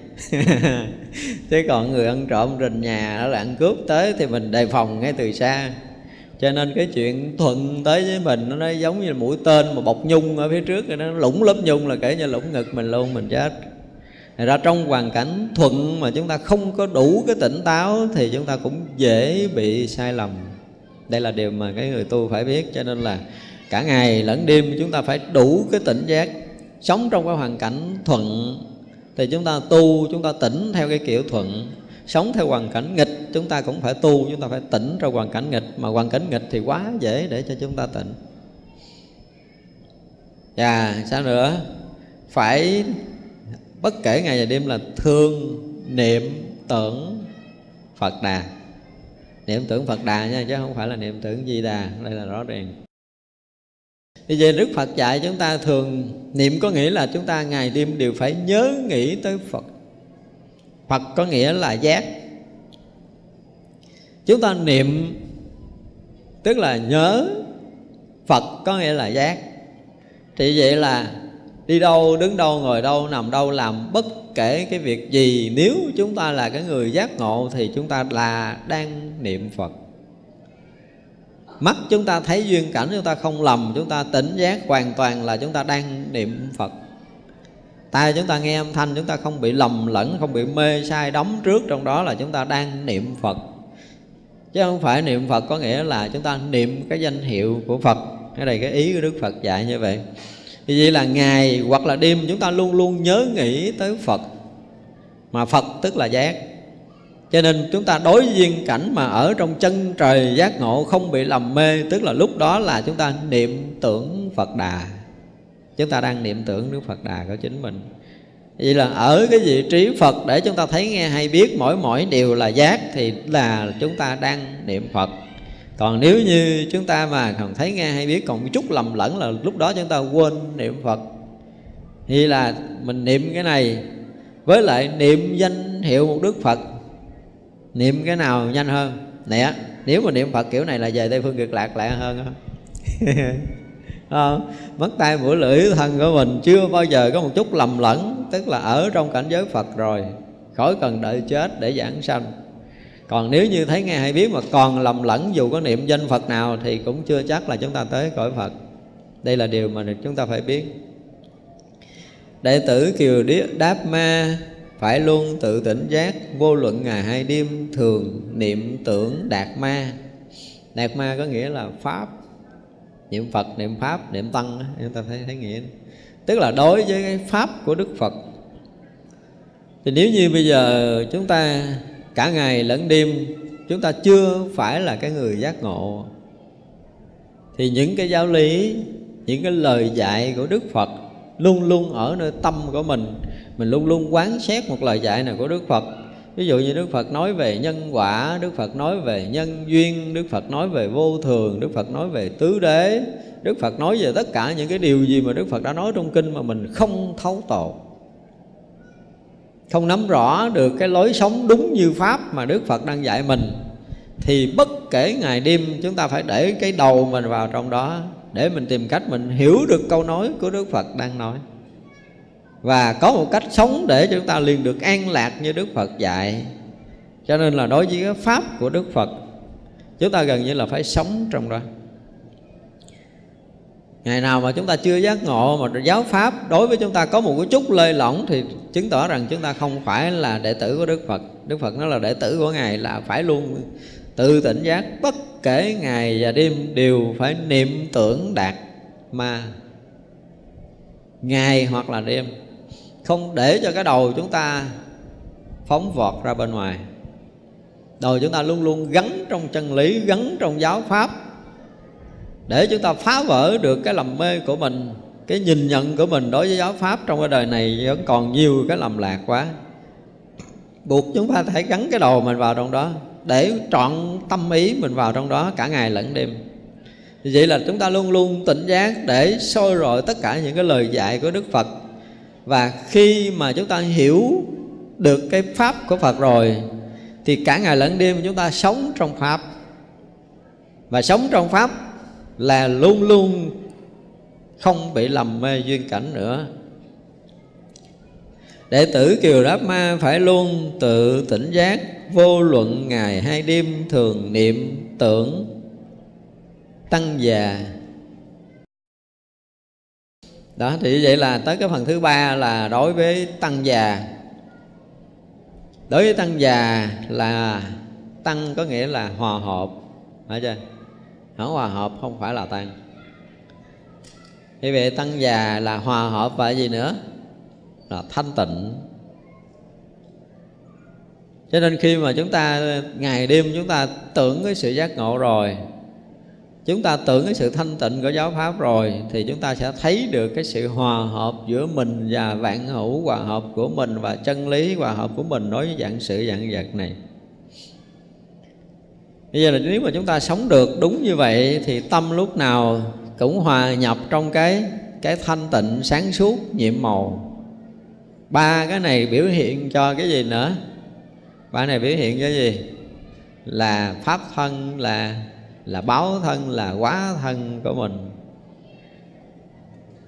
Chứ còn người ăn trộm rình nhà đó là ăn cướp tới thì mình đề phòng ngay từ xa. Cho nên cái chuyện thuận tới với mình nó giống như là mũi tên mà bọc nhung ở phía trước, nó lũng lớp nhung là kể như lũng ngực mình luôn, mình chết. Thật ra trong hoàn cảnh thuận mà chúng ta không có đủ cái tỉnh táo thì chúng ta cũng dễ bị sai lầm. Đây là điều mà cái người tu phải biết. Cho nên là cả ngày lẫn đêm chúng ta phải đủ cái tỉnh giác. Sống trong cái hoàn cảnh thuận thì chúng ta tu, chúng ta tỉnh theo cái kiểu thuận. Sống theo hoàn cảnh nghịch chúng ta cũng phải tu, chúng ta phải tỉnh trong hoàn cảnh nghịch. Mà hoàn cảnh nghịch thì quá dễ để cho chúng ta tỉnh. Và sao nữa? Phải bất kể ngày và đêm là thương, niệm, tưởng Phật Đà. Niệm tưởng Phật Đà nha, chứ không phải là niệm tưởng Di Đà. Đây là rõ ràng. Như vậy Đức Phật dạy chúng ta thường niệm có nghĩa là chúng ta ngày đêm đều phải nhớ nghĩ tới Phật. Phật có nghĩa là giác. Chúng ta niệm tức là nhớ, Phật có nghĩa là giác. Thì vậy là đi đâu, đứng đâu, ngồi đâu, nằm đâu, làm bất kể cái việc gì, nếu chúng ta là cái người giác ngộ thì chúng ta là đang niệm Phật. Mắt chúng ta thấy duyên cảnh, chúng ta không lầm, chúng ta tỉnh giác hoàn toàn là chúng ta đang niệm Phật. Tai chúng ta nghe âm thanh, chúng ta không bị lầm lẫn, không bị mê sai đắm trước trong đó là chúng ta đang niệm Phật. Chứ không phải niệm Phật có nghĩa là chúng ta niệm cái danh hiệu của Phật. Cái này cái ý của Đức Phật dạy như vậy. Vì vậy là ngày hoặc là đêm chúng ta luôn luôn nhớ nghĩ tới Phật. Mà Phật tức là giác. Cho nên chúng ta đối diện cảnh mà ở trong chân trời giác ngộ không bị lầm mê, tức là lúc đó là chúng ta niệm tưởng Phật Đà. Chúng ta đang niệm tưởng Đức Phật Đà của chính mình. Vậy là ở cái vị trí Phật để chúng ta thấy nghe hay biết mỗi mỗi điều là giác thì là chúng ta đang niệm Phật. Còn nếu như chúng ta mà còn thấy nghe hay biết còn một chút lầm lẫn là lúc đó chúng ta quên niệm Phật. Thì là mình niệm cái này với lại niệm danh hiệu một Đức Phật. Niệm cái nào nhanh hơn? Nè, nếu mà niệm Phật kiểu này là về Tây Phương Cực Lạc lẹ hơn không? À, mất tay mũi lưỡi thân của mình chưa bao giờ có một chút lầm lẫn, tức là ở trong cảnh giới Phật rồi, khỏi cần đợi chết để giảng sanh. Còn nếu như thấy nghe hay biết mà còn lầm lẫn dù có niệm danh Phật nào thì cũng chưa chắc là chúng ta tới cõi Phật. Đây là điều mà chúng ta phải biết. Đệ tử Kiều-đáp-ma phải luôn tự tỉnh giác, vô luận ngày hay đêm thường niệm tưởng Đạt Ma. Đạt Ma có nghĩa là Pháp. Niệm Phật, niệm Pháp, niệm Tăng, chúng ta thấy, thấy nghĩa. Tức là đối với cái Pháp của Đức Phật. Thì nếu như bây giờ chúng ta cả ngày lẫn đêm chúng ta chưa phải là cái người giác ngộ thì những cái giáo lý, những cái lời dạy của Đức Phật luôn luôn ở nơi tâm của mình. Mình luôn luôn quán xét một lời dạy nào của Đức Phật. Ví dụ như Đức Phật nói về nhân quả, Đức Phật nói về nhân duyên, Đức Phật nói về vô thường, Đức Phật nói về tứ đế, Đức Phật nói về tất cả những cái điều gì mà Đức Phật đã nói trong kinh mà mình không thấu tột, không nắm rõ được cái lối sống đúng như Pháp mà Đức Phật đang dạy mình, thì bất kể ngày đêm chúng ta phải để cái đầu mình vào trong đó để mình tìm cách mình hiểu được câu nói của Đức Phật đang nói. Và có một cách sống để chúng ta liền được an lạc như Đức Phật dạy. Cho nên là đối với cái Pháp của Đức Phật, chúng ta gần như là phải sống trong đó. Ngày nào mà chúng ta chưa giác ngộ mà giáo pháp đối với chúng ta có một cái chút lơi lỏng thì chứng tỏ rằng chúng ta không phải là đệ tử của Đức Phật. Đức Phật nói là đệ tử của Ngài là phải luôn tự tỉnh giác, bất kể ngày và đêm đều phải niệm tưởng đạt ma, ngày hoặc là đêm, không để cho cái đầu chúng ta phóng vọt ra bên ngoài. Đầu chúng ta luôn luôn gắn trong chân lý, gắn trong giáo pháp, để chúng ta phá vỡ được cái lầm mê của mình. Cái nhìn nhận của mình đối với giáo pháp trong cái đời này vẫn còn nhiều cái lầm lạc quá, buộc chúng ta phải gắn cái đầu mình vào trong đó, để trọn tâm ý mình vào trong đó cả ngày lẫn đêm. Vậy là chúng ta luôn luôn tỉnh giác để soi rọi tất cả những cái lời dạy của Đức Phật. Và khi mà chúng ta hiểu được cái pháp của Phật rồi thì cả ngày lẫn đêm chúng ta sống trong pháp. Và sống trong pháp là luôn luôn không bị lầm mê duyên cảnh nữa. Đệ tử Kiều-đáp-ma phải luôn tự tỉnh giác, vô luận ngày hay đêm thường niệm tưởng tăng già. Đó, thì vậy là tới cái phần thứ ba là đối với tăng già. Đối với tăng già là tăng có nghĩa là hòa hợp, phải chưa? Không hòa hợp không phải là tăng. Như vậy tăng già là hòa hợp và gì nữa? Là thanh tịnh. Cho nên khi mà chúng ta ngày đêm chúng ta tưởng cái sự giác ngộ rồi, chúng ta tưởng cái sự thanh tịnh của giáo pháp rồi, thì chúng ta sẽ thấy được cái sự hòa hợp giữa mình và vạn hữu, hòa hợp của mình và chân lý, hòa hợp của mình đối với dạng sự dạng vật này. Bây giờ là nếu mà chúng ta sống được đúng như vậy thì tâm lúc nào cũng hòa nhập trong cái cái thanh tịnh sáng suốt nhiệm màu. Ba cái này biểu hiện cho cái gì nữa? Ba cái này biểu hiện cho gì? Là pháp thân, là là báo thân, là quá thân của mình.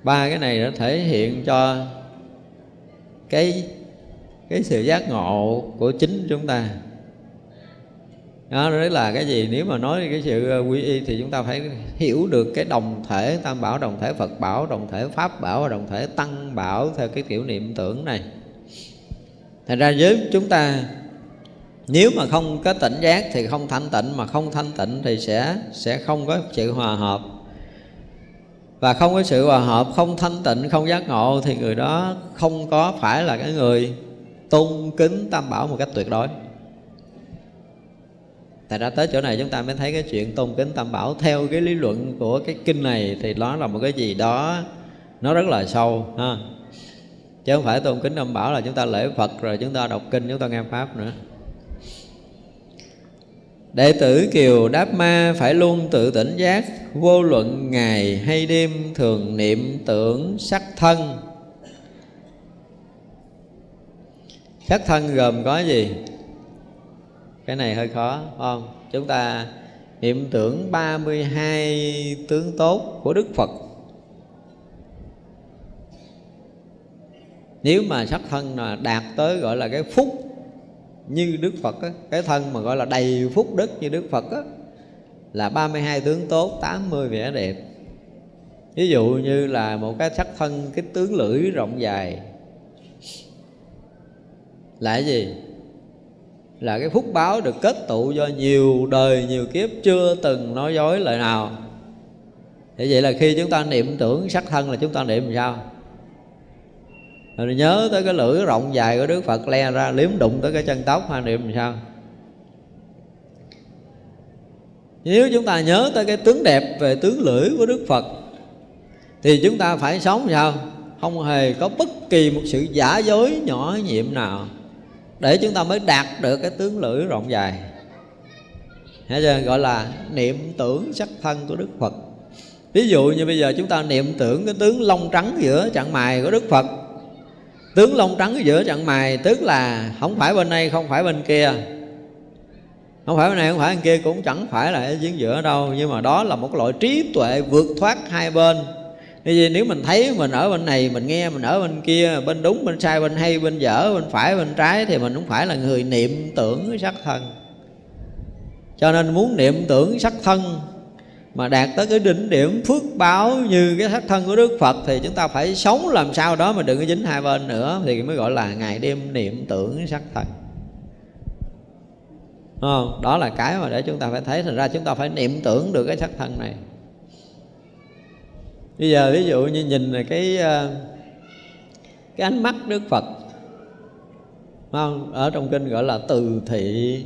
Ba cái này đã thể hiện cho cái cái sự giác ngộ của chính chúng ta. Đó, đó là cái gì? Nếu mà nói cái sự quy y thì chúng ta phải hiểu được cái đồng thể tam bảo, đồng thể Phật bảo, đồng thể Pháp bảo, đồng thể Tăng bảo theo cái kiểu niệm tưởng này. Thành ra với chúng ta, nếu mà không có tỉnh giác thì không thanh tịnh, mà không thanh tịnh thì sẽ sẽ không có sự hòa hợp. Và không có sự hòa hợp, không thanh tịnh, không giác ngộ thì người đó không có phải là cái người tôn kính tam bảo một cách tuyệt đối. Tại ra tới chỗ này chúng ta mới thấy cái chuyện tôn kính tam bảo theo cái lý luận của cái kinh này thì nó là một cái gì đó nó rất là sâu ha. Chứ không phải tôn kính tam bảo là chúng ta lễ Phật rồi chúng ta đọc kinh, chúng ta nghe pháp nữa. Đệ tử Kiều-đáp-ma phải luôn tự tỉnh giác, vô luận ngày hay đêm thường niệm tưởng sắc thân. Sắc thân gồm có gì? Cái này hơi khó phải không? Chúng ta niệm tưởng ba mươi hai tướng tốt của Đức Phật. Nếu mà sắc thân là đạt tới gọi là cái phúc như Đức Phật á, cái thân mà gọi là đầy phúc đức như Đức Phật á, là ba mươi hai tướng tốt, tám mươi vẻ đẹp. Ví dụ như là một cái sắc thân, cái tướng lưỡi rộng dài là cái gì? Là cái phúc báo được kết tụ do nhiều đời nhiều kiếp chưa từng nói dối lời nào. Thế vậy là khi chúng ta niệm tưởng sắc thân là chúng ta niệm làm sao? Rồi nhớ tới cái lưỡi rộng dài của Đức Phật le ra liếm đụng tới cái chân tóc, hoa niệm làm sao? Nếu chúng ta nhớ tới cái tướng đẹp về tướng lưỡi của Đức Phật thì chúng ta phải sống sao? Không hề có bất kỳ một sự giả dối nhỏ nhiệm nào để chúng ta mới đạt được cái tướng lưỡi rộng dài. Thấy chưa? Gọi là niệm tưởng sắc thân của Đức Phật. Ví dụ như bây giờ chúng ta niệm tưởng cái tướng lông trắng giữa chặng mày của Đức Phật. Tướng lông trắng giữa chặng mày tức là không phải bên này, không phải bên kia, không phải bên này, không phải bên kia, cũng chẳng phải là ở giếng giữa đâu. Nhưng mà đó là một loại trí tuệ vượt thoát hai bên. Vì nếu mình thấy mình ở bên này, mình nghe mình ở bên kia, bên đúng, bên sai, bên hay, bên dở, bên phải, bên trái, thì mình cũng phải là người niệm tưởng sắc thân. Cho nên muốn niệm tưởng sắc thân mà đạt tới cái đỉnh điểm phước báo như cái thất thân của Đức Phật thì chúng ta phải sống làm sao đó mà đừng có dính hai bên nữa, thì mới gọi là ngày đêm niệm tưởng sắc thân. Không? Đó là cái mà để chúng ta phải thấy. Thành ra chúng ta phải niệm tưởng được cái sắc thân này. Bây giờ ví dụ như nhìn cái cái ánh mắt Đức Phật, không? Ở trong kinh gọi là từ thị,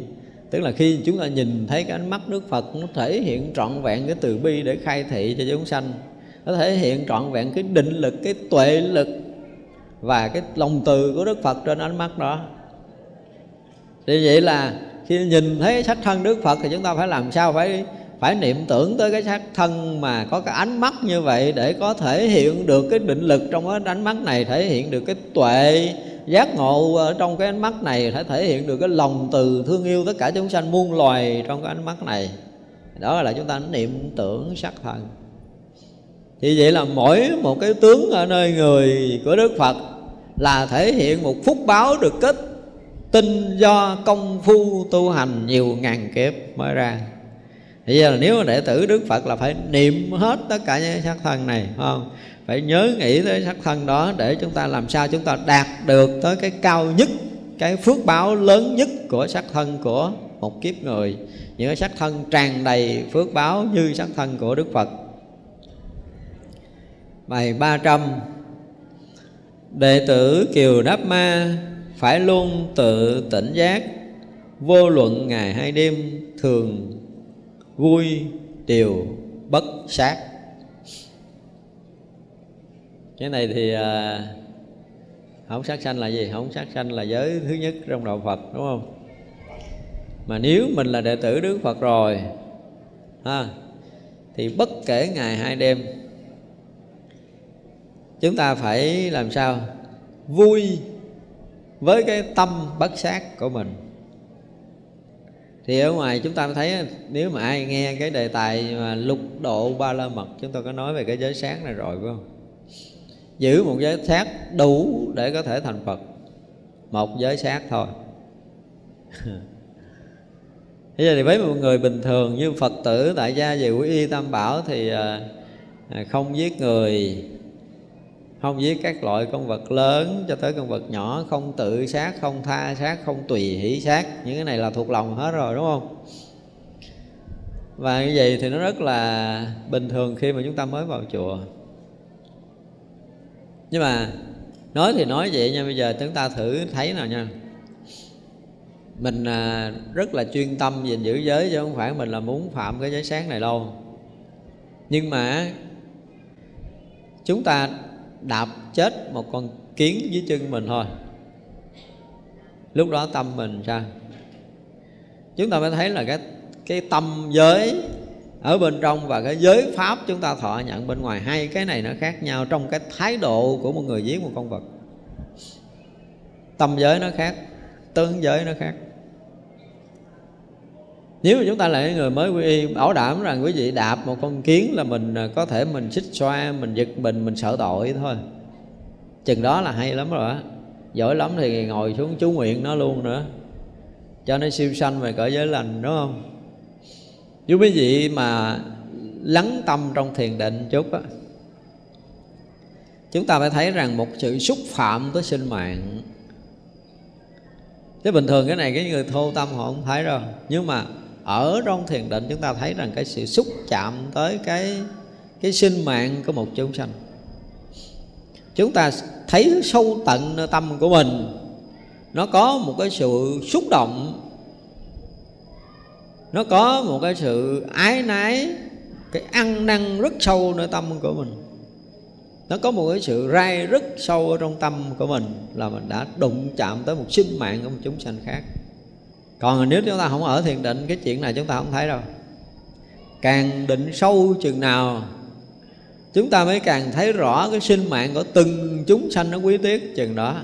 tức là khi chúng ta nhìn thấy cái ánh mắt Đức Phật nó thể hiện trọn vẹn cái từ bi để khai thị cho chúng sanh, nó thể hiện trọn vẹn cái định lực, cái tuệ lực và cái lòng từ của Đức Phật trên ánh mắt đó. Thì vậy là khi nhìn thấy sắc thân Đức Phật thì chúng ta phải làm sao? Phải phải niệm tưởng tới cái sắc thân mà có cái ánh mắt như vậy để có thể hiện được cái định lực trong cái ánh mắt này, thể hiện được cái tuệ giác ngộ ở trong cái ánh mắt này, phải thể hiện được cái lòng từ thương yêu tất cả chúng sanh muôn loài trong cái ánh mắt này. Đó là chúng ta niệm tưởng sắc thân. Thì vậy là mỗi một cái tướng ở nơi người của Đức Phật là thể hiện một phúc báo được kết tinh do công phu tu hành nhiều ngàn kiếp mới ra. Thì giờ là nếu mà đệ tử Đức Phật là phải niệm hết tất cả những sắc thân này, không? Phải nhớ nghĩ tới sắc thân đó để chúng ta làm sao chúng ta đạt được tới cái cao nhất, cái phước báo lớn nhất của sắc thân của một kiếp người. Những cái sắc thân tràn đầy phước báo như sắc thân của Đức Phật. Bài ba trăm. Đệ tử Kiều-đáp-ma phải luôn tự tỉnh giác, vô luận ngày hay đêm, thường vui điều bất sát. Cái này thì à, không sát sanh là gì? Không sát sanh là giới thứ nhất trong đạo Phật, đúng không? Mà nếu mình là đệ tử Đức Phật rồi ha, thì bất kể ngày hay đêm chúng ta phải làm sao? Vui với cái tâm bất sát của mình. Thì ở ngoài chúng ta thấy, nếu mà ai nghe cái đề tài mà lục độ ba la mật, chúng tôi có nói về cái giới sát này rồi, phải không? Giữ một giới sát đủ để có thể thành Phật. Một giới sát thôi. Bây giờ thì với một người bình thường như Phật tử tại gia về quy y Tam Bảo thì không giết người, không giết các loại con vật lớn cho tới con vật nhỏ, không tự sát, không tha sát, không tùy hỷ sát. Những cái này là thuộc lòng hết rồi, đúng không? Và như vậy thì nó rất là bình thường khi mà chúng ta mới vào chùa. Nhưng mà nói thì nói vậy nha, bây giờ chúng ta thử thấy nào nha. Mình rất là chuyên tâm gìn giữ giới chứ không phải mình là muốn phạm cái giới sát này đâu. Nhưng mà chúng ta đạp chết một con kiến dưới chân mình thôi, lúc đó tâm mình sao? Chúng ta mới thấy là cái, cái tâm giới ở bên trong và cái giới pháp chúng ta thọ nhận bên ngoài, hai cái này nó khác nhau trong cái thái độ của một người giết một con vật. Tâm giới nó khác, tướng giới nó khác. Nếu mà chúng ta là người mới quy y, bảo đảm rằng quý vị đạp một con kiến là mình có thể mình xích xoa, mình giật mình, mình sợ tội thôi. Chừng đó là hay lắm rồi á. Giỏi lắm thì ngồi xuống chú nguyện nó luôn nữa, cho nó siêu sanh về cõi giới lành, đúng không? Nếu quý vị mà lắng tâm trong thiền định chút á, chúng ta phải thấy rằng một sự xúc phạm tới sinh mạng. Thế bình thường cái này cái người thô tâm họ không thấy rồi. Nhưng mà ở trong thiền định chúng ta thấy rằng cái sự xúc chạm tới cái cái sinh mạng của một chúng sanh, chúng ta thấy sâu tận tâm của mình nó có một cái sự xúc động, nó có một cái sự ái nái, cái ăn năn rất sâu nơi tâm của mình, nó có một cái sự rai rất sâu ở trong tâm của mình, là mình đã đụng chạm tới một sinh mạng của một chúng sanh khác. Còn nếu chúng ta không ở thiền định, cái chuyện này chúng ta không thấy đâu. Càng định sâu chừng nào, chúng ta mới càng thấy rõ cái sinh mạng của từng chúng sanh nó quý tiếc chừng đó.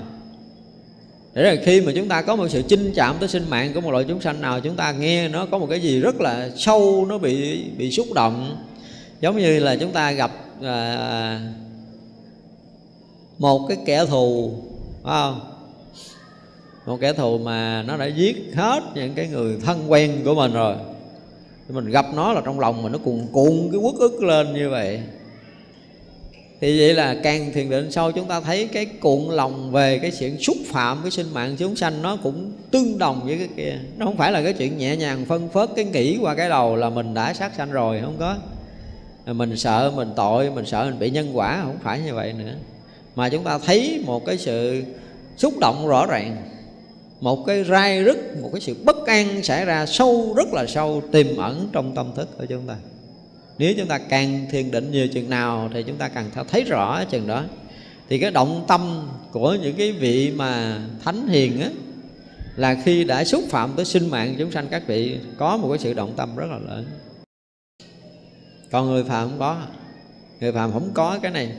Để rồi khi mà chúng ta có một sự chinh chạm tới sinh mạng của một loại chúng sanh nào, chúng ta nghe nó có một cái gì rất là sâu, nó bị bị xúc động. Giống như là chúng ta gặp à, một cái kẻ thù, phải không? Một kẻ thù mà nó đã giết hết những cái người thân quen của mình rồi, thì mình gặp nó là trong lòng mình nó cuồn cuộn cái uất ức lên như vậy. Thì vậy là càng thiền định sâu chúng ta thấy cái cuộn lòng về cái chuyện xúc phạm cái sinh mạng chúng sanh nó cũng tương đồng với cái kia. Nó không phải là cái chuyện nhẹ nhàng phân phớt cái nghĩ qua cái đầu là mình đã sát sanh rồi, không có. Mình sợ mình tội, mình sợ mình bị nhân quả, không phải như vậy nữa. Mà chúng ta thấy một cái sự xúc động rõ ràng, một cái rai rứt, một cái sự bất an xảy ra sâu, rất là sâu, tiềm ẩn trong tâm thức của chúng ta. Nếu chúng ta càng thiền định nhiều chừng nào thì chúng ta càng thấy rõ chừng đó. Thì cái động tâm của những cái vị mà thánh hiền á, là khi đã xúc phạm tới sinh mạng chúng sanh, các vị có một cái sự động tâm rất là lớn. Còn người phàm không có, người phàm không có cái này.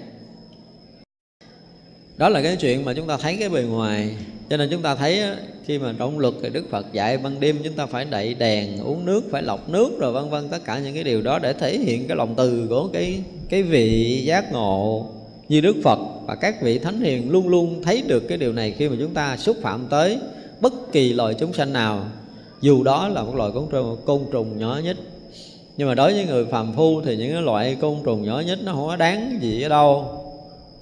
Đó là cái chuyện mà chúng ta thấy cái bề ngoài. Cho nên chúng ta thấy khi mà trong luật thì Đức Phật dạy ban đêm chúng ta phải đậy đèn, uống nước, phải lọc nước rồi vân vân, tất cả những cái điều đó để thể hiện cái lòng từ của cái cái vị giác ngộ như Đức Phật và các vị thánh hiền luôn luôn thấy được cái điều này khi mà chúng ta xúc phạm tới bất kỳ loài chúng sanh nào, dù đó là một loài côn trùng, côn trùng nhỏ nhất. Nhưng mà đối với người phàm phu thì những cái loại côn trùng nhỏ nhất nó không có đáng gì ở đâu.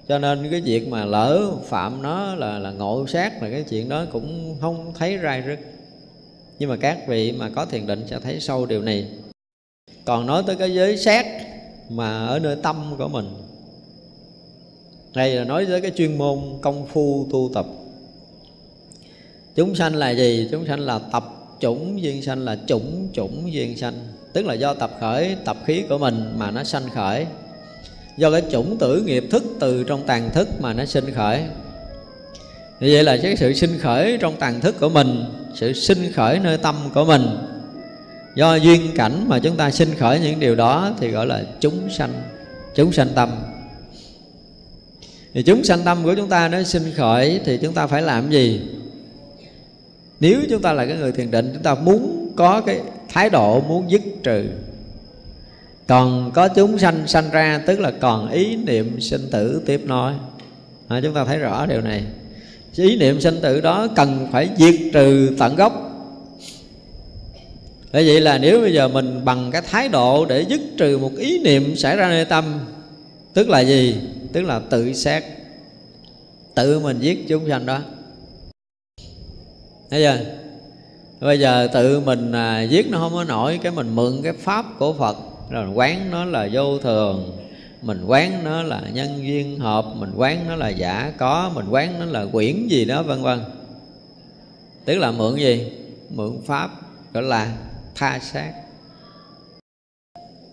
Cho nên cái việc mà lỡ phạm nó là, là ngộ sát, là cái chuyện đó cũng không thấy rai rứt. Nhưng mà các vị mà có thiền định sẽ thấy sâu điều này. Còn nói tới cái giới sát mà ở nơi tâm của mình, đây là nói tới cái chuyên môn công phu tu tập. Chúng sanh là gì? Chúng sanh là tập chủng duyên sanh, là chủng chủng duyên sanh. Tức là do tập khởi, tập khí của mình mà nó sanh khởi, do cái chủng tử nghiệp thức từ trong tàn thức mà nó sinh khởi. Như vậy là cái sự sinh khởi trong tàn thức của mình, sự sinh khởi nơi tâm của mình, do duyên cảnh mà chúng ta sinh khởi những điều đó thì gọi là chúng sanh, chúng sanh tâm. Thì chúng sanh tâm của chúng ta nó sinh khởi thì chúng ta phải làm gì? Nếu chúng ta là cái người thiền định, chúng ta muốn có cái thái độ muốn dứt trừ. Còn có chúng sanh sanh ra tức là còn ý niệm sinh tử tiếp nối. À, chúng ta thấy rõ điều này. Ý niệm sinh tử đó cần phải diệt trừ tận gốc. Bởi vậy là nếu bây giờ mình bằng cái thái độ để dứt trừ một ý niệm xảy ra nơi tâm, tức là gì? Tức là tự sát, tự mình giết chúng sanh đó. Thấy chưa? Bây giờ tự mình à, giết nó không có nổi, cái mình mượn cái pháp của Phật, rồi mình quán nó là vô thường, mình quán nó là nhân duyên hợp, mình quán nó là giả có, mình quán nó là quyển gì đó vân vân. Tức là mượn gì? Mượn pháp, gọi là tha sát.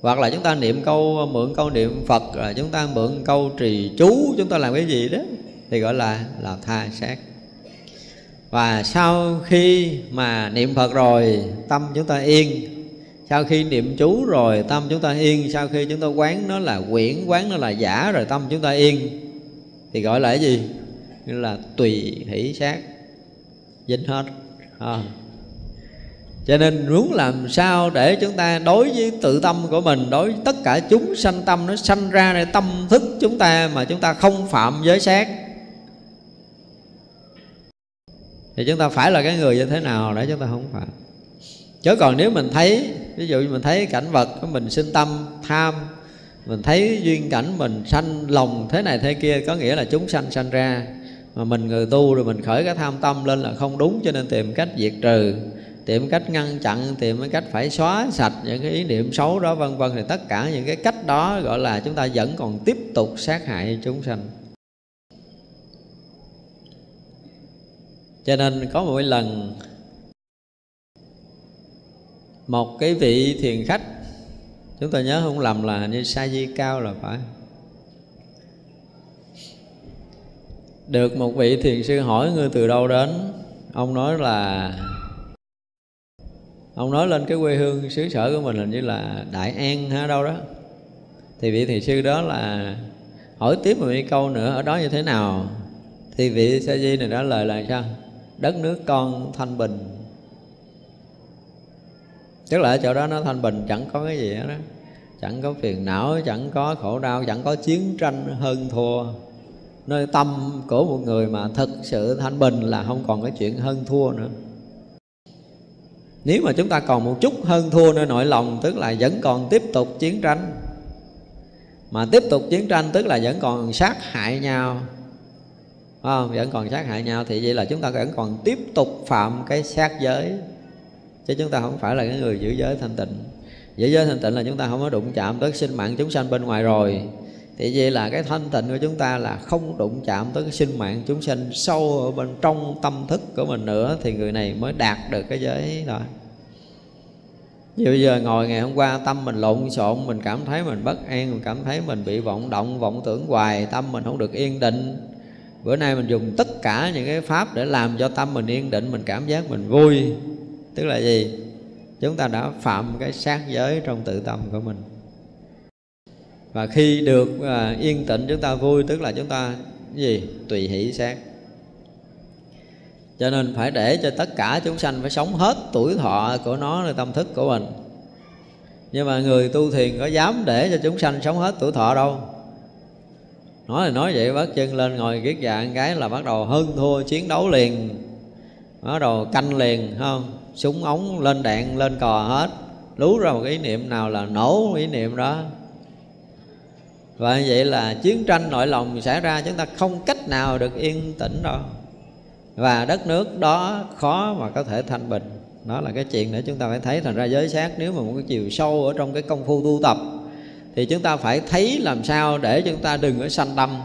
Hoặc là chúng ta niệm câu, mượn câu niệm Phật, là chúng ta mượn câu trì chú, chúng ta làm cái gì đó thì gọi là là tha sát. Và sau khi mà niệm Phật rồi tâm chúng ta yên, sau khi niệm chú rồi tâm chúng ta yên, sau khi chúng ta quán nó là quyển, quán nó là giả rồi tâm chúng ta yên, thì gọi là cái gì? Nghĩa là tùy hỷ sát, dính hết à. Cho nên muốn làm sao để chúng ta đối với tự tâm của mình, đối với tất cả chúng sanh tâm nó sanh ra nơi tâm thức chúng ta mà chúng ta không phạm giới sát, thì chúng ta phải là cái người như thế nào để chúng ta không phạm. Chứ còn nếu mình thấy, ví dụ như mình thấy cảnh vật của mình sinh tâm tham, mình thấy duyên cảnh mình sanh lòng thế này thế kia, có nghĩa là chúng sanh sanh ra, mà mình người tu rồi mình khởi cái tham tâm lên là không đúng, cho nên tìm cách diệt trừ, tìm cách ngăn chặn, tìm cái cách phải xóa sạch những cái ý niệm xấu đó vân vân, thì tất cả những cái cách đó gọi là chúng ta vẫn còn tiếp tục sát hại chúng sanh. Cho nên có một lần một cái vị thiền khách, chúng tôi nhớ không lầm là như Sa-di-cao là phải, được một vị thiền sư hỏi ngươi từ đâu đến. Ông nói là Ông nói lên cái quê hương xứ sở của mình hình như là Đại An hay đâu đó. Thì vị thiền sư đó là hỏi tiếp một câu nữa, ở đó như thế nào? Thì vị Sa-di này trả lời là sao? Đất nước con thanh bình. Tức là ở chỗ đó nó thanh bình, chẳng có cái gì hết đó, chẳng có phiền não, chẳng có khổ đau, chẳng có chiến tranh hơn thua. Nơi tâm của một người mà thật sự thanh bình là không còn cái chuyện hơn thua nữa. Nếu mà chúng ta còn một chút hơn thua nơi nội lòng, tức là vẫn còn tiếp tục chiến tranh. Mà tiếp tục chiến tranh tức là vẫn còn sát hại nhau, phải không? Vẫn còn sát hại nhau thì vậy là chúng ta vẫn còn tiếp tục phạm cái sát giới. Chứ chúng ta không phải là cái người giữ giới thanh tịnh. Giữ giới thanh tịnh là chúng ta không có đụng chạm tới sinh mạng chúng sanh bên ngoài rồi. Thì vậy là cái thanh tịnh của chúng ta là không đụng chạm tới cái sinh mạng chúng sanh sâu ở bên trong tâm thức của mình nữa. Thì người này mới đạt được cái giới rồi. Bây giờ ngồi ngày hôm qua tâm mình lộn xộn, mình cảm thấy mình bất an, mình cảm thấy mình bị vọng động, vọng tưởng hoài, tâm mình không được yên định. Bữa nay mình dùng tất cả những cái pháp để làm cho tâm mình yên định, mình cảm giác mình vui. Tức là gì? Chúng ta đã phạm cái sát giới trong tự tâm của mình. Và khi được uh, yên tĩnh chúng ta vui, tức là chúng ta gì? Tùy hỷ sát. Cho nên phải để cho tất cả chúng sanh phải sống hết tuổi thọ của nó là tâm thức của mình. Nhưng mà người tu thiền có dám để cho chúng sanh sống hết tuổi thọ đâu. Nói là nói vậy, bắt chân lên ngồi kiết dạ cái là bắt đầu hơn thua chiến đấu liền, bắt đầu canh liền, không? Súng ống lên đạn lên cò hết, lú ra một ý niệm nào là nổ ý niệm đó. Và vậy là chiến tranh nội lòng xảy ra, chúng ta không cách nào được yên tĩnh đâu. Và đất nước đó khó mà có thể thanh bình. Đó là cái chuyện để chúng ta phải thấy. Thành ra giới sát nếu mà một cái chiều sâu ở trong cái công phu tu tập thì chúng ta phải thấy làm sao để chúng ta đừng có sanh tâm,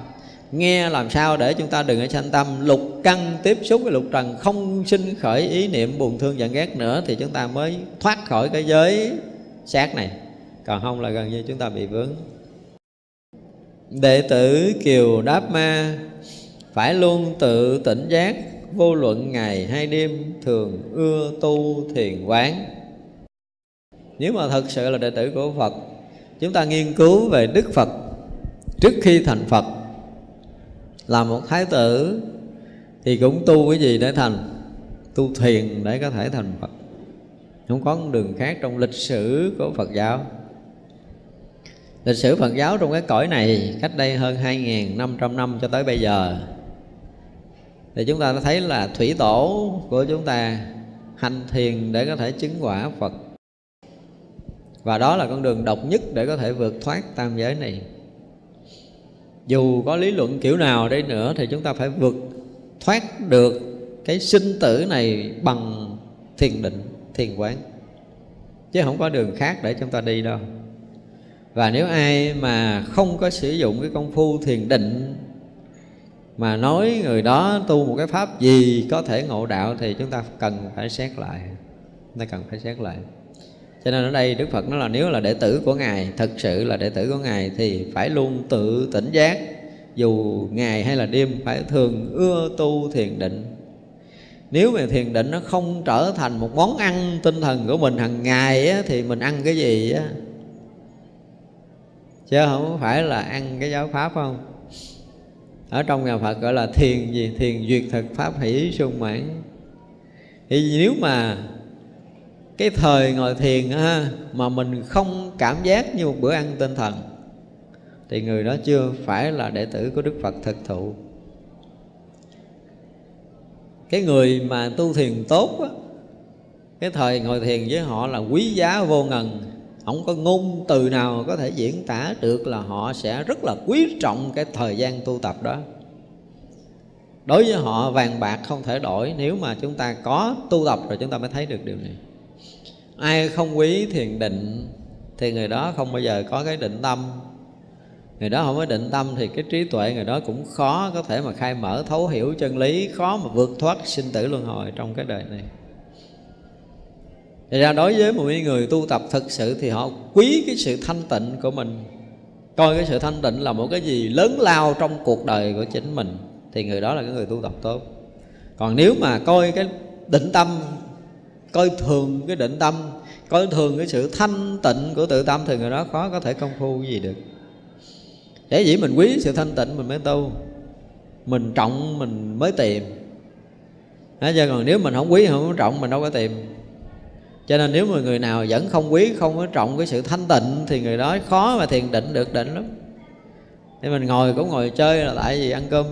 nghe làm sao để chúng ta đừng có sanh tâm. Lục căn tiếp xúc với lục trần không sinh khởi ý niệm buồn thương giận ghét nữa thì chúng ta mới thoát khỏi cái giới sát này. Còn không là gần như chúng ta bị vướng. Đệ tử Kiều-đáp-ma phải luôn tự tỉnh giác, vô luận ngày hay đêm, thường ưa tu thiền quán. Nếu mà thật sự là đệ tử của Phật, chúng ta nghiên cứu về Đức Phật trước khi thành Phật. Là một thái tử thì cũng tu cái gì để thành? Tu thiền để có thể thành Phật. Không có đường khác trong lịch sử của Phật giáo. Lịch sử Phật giáo trong cái cõi này cách đây hơn hai nghìn năm trăm năm cho tới bây giờ thì chúng ta thấy là thủy tổ của chúng ta hành thiền để có thể chứng quả Phật. Và đó là con đường độc nhất để có thể vượt thoát tam giới này. Dù có lý luận kiểu nào đi nữa thì chúng ta phải vượt thoát được cái sinh tử này bằng thiền định, thiền quán. Chứ không có đường khác để chúng ta đi đâu. Và nếu ai mà không có sử dụng cái công phu thiền định mà nói người đó tu một cái pháp gì có thể ngộ đạo thì chúng ta cần phải xét lại. Chúng ta cần phải xét lại. Cho nên ở đây Đức Phật nói là nếu là đệ tử của Ngài, thật sự là đệ tử của Ngài thì phải luôn tự tỉnh giác, dù ngày hay là đêm phải thường ưa tu thiền định. Nếu mà thiền định nó không trở thành một món ăn tinh thần của mình hàng ngày á, thì mình ăn cái gì á? Chứ không phải là ăn cái giáo pháp không? Ở trong nhà Phật gọi là thiền gì? Thiền duyệt thực pháp hỷ sung mãn. Thì nếu mà cái thời ngồi thiền ha, mà mình không cảm giác như một bữa ăn tinh thần thì người đó chưa phải là đệ tử của Đức Phật thực thụ. Cái người mà tu thiền tốt á, cái thời ngồi thiền với họ là quý giá vô ngần. Không có ngôn từ nào có thể diễn tả được là họ sẽ rất là quý trọng cái thời gian tu tập đó. Đối với họ vàng bạc không thể đổi. Nếu mà chúng ta có tu tập rồi chúng ta mới thấy được điều này. Ai không quý thiền định thì người đó không bao giờ có cái định tâm. Người đó không có định tâm thì cái trí tuệ người đó cũng khó có thể mà khai mở thấu hiểu chân lý, khó mà vượt thoát sinh tử luân hồi trong cái đời này. Thì ra đối với một người tu tập thực sự thì họ quý cái sự thanh tịnh của mình, coi cái sự thanh tịnh là một cái gì lớn lao trong cuộc đời của chính mình thì người đó là cái người tu tập tốt. Còn nếu mà coi cái định tâm, coi thường cái định tâm, coi thường cái sự thanh tịnh của tự tâm thì người đó khó có thể công phu gì được. Để dĩ mình quý sự thanh tịnh mình mới tu, mình trọng mình mới tìm. Nói chứ còn nếu mình không quý không trọng mình đâu có tìm. Cho nên nếu mà người nào vẫn không quý, không có trọng cái sự thanh tịnh thì người đó khó mà thiền định được định lắm. Thì mình ngồi cũng ngồi chơi là tại vì ăn cơm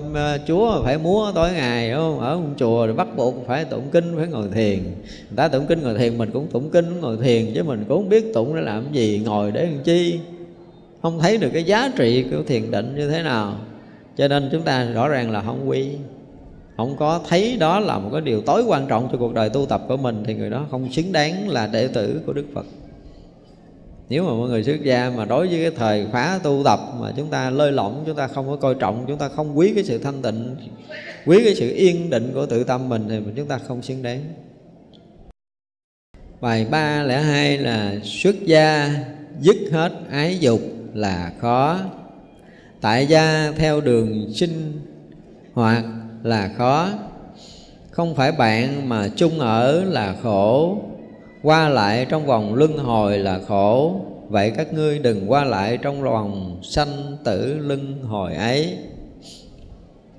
Chúa phải múa tối ngày, đúng không? Ở một chùa thì bắt buộc phải tụng kinh, phải ngồi thiền. Người ta tụng kinh ngồi thiền, mình cũng tụng kinh ngồi thiền, chứ mình cũng không biết tụng để làm gì, ngồi để làm chi. Không thấy được cái giá trị của thiền định như thế nào. Cho nên chúng ta rõ ràng là không quy, không có thấy đó là một cái điều tối quan trọng cho cuộc đời tu tập của mình, thì người đó không xứng đáng là đệ tử của Đức Phật. Nếu mà mọi người xuất gia mà đối với cái thời khóa tu tập mà chúng ta lơi lỏng, chúng ta không có coi trọng, chúng ta không quý cái sự thanh tịnh, quý cái sự yên định của tự tâm mình, thì chúng ta không xứng đáng. Bài ba không hai là xuất gia dứt hết ái dục là khó, tại gia theo đường sinh hoạt là khó, không phải bạn mà chung ở là khổ, qua lại trong vòng luân hồi là khổ, vậy các ngươi đừng qua lại trong vòng sanh tử luân hồi ấy.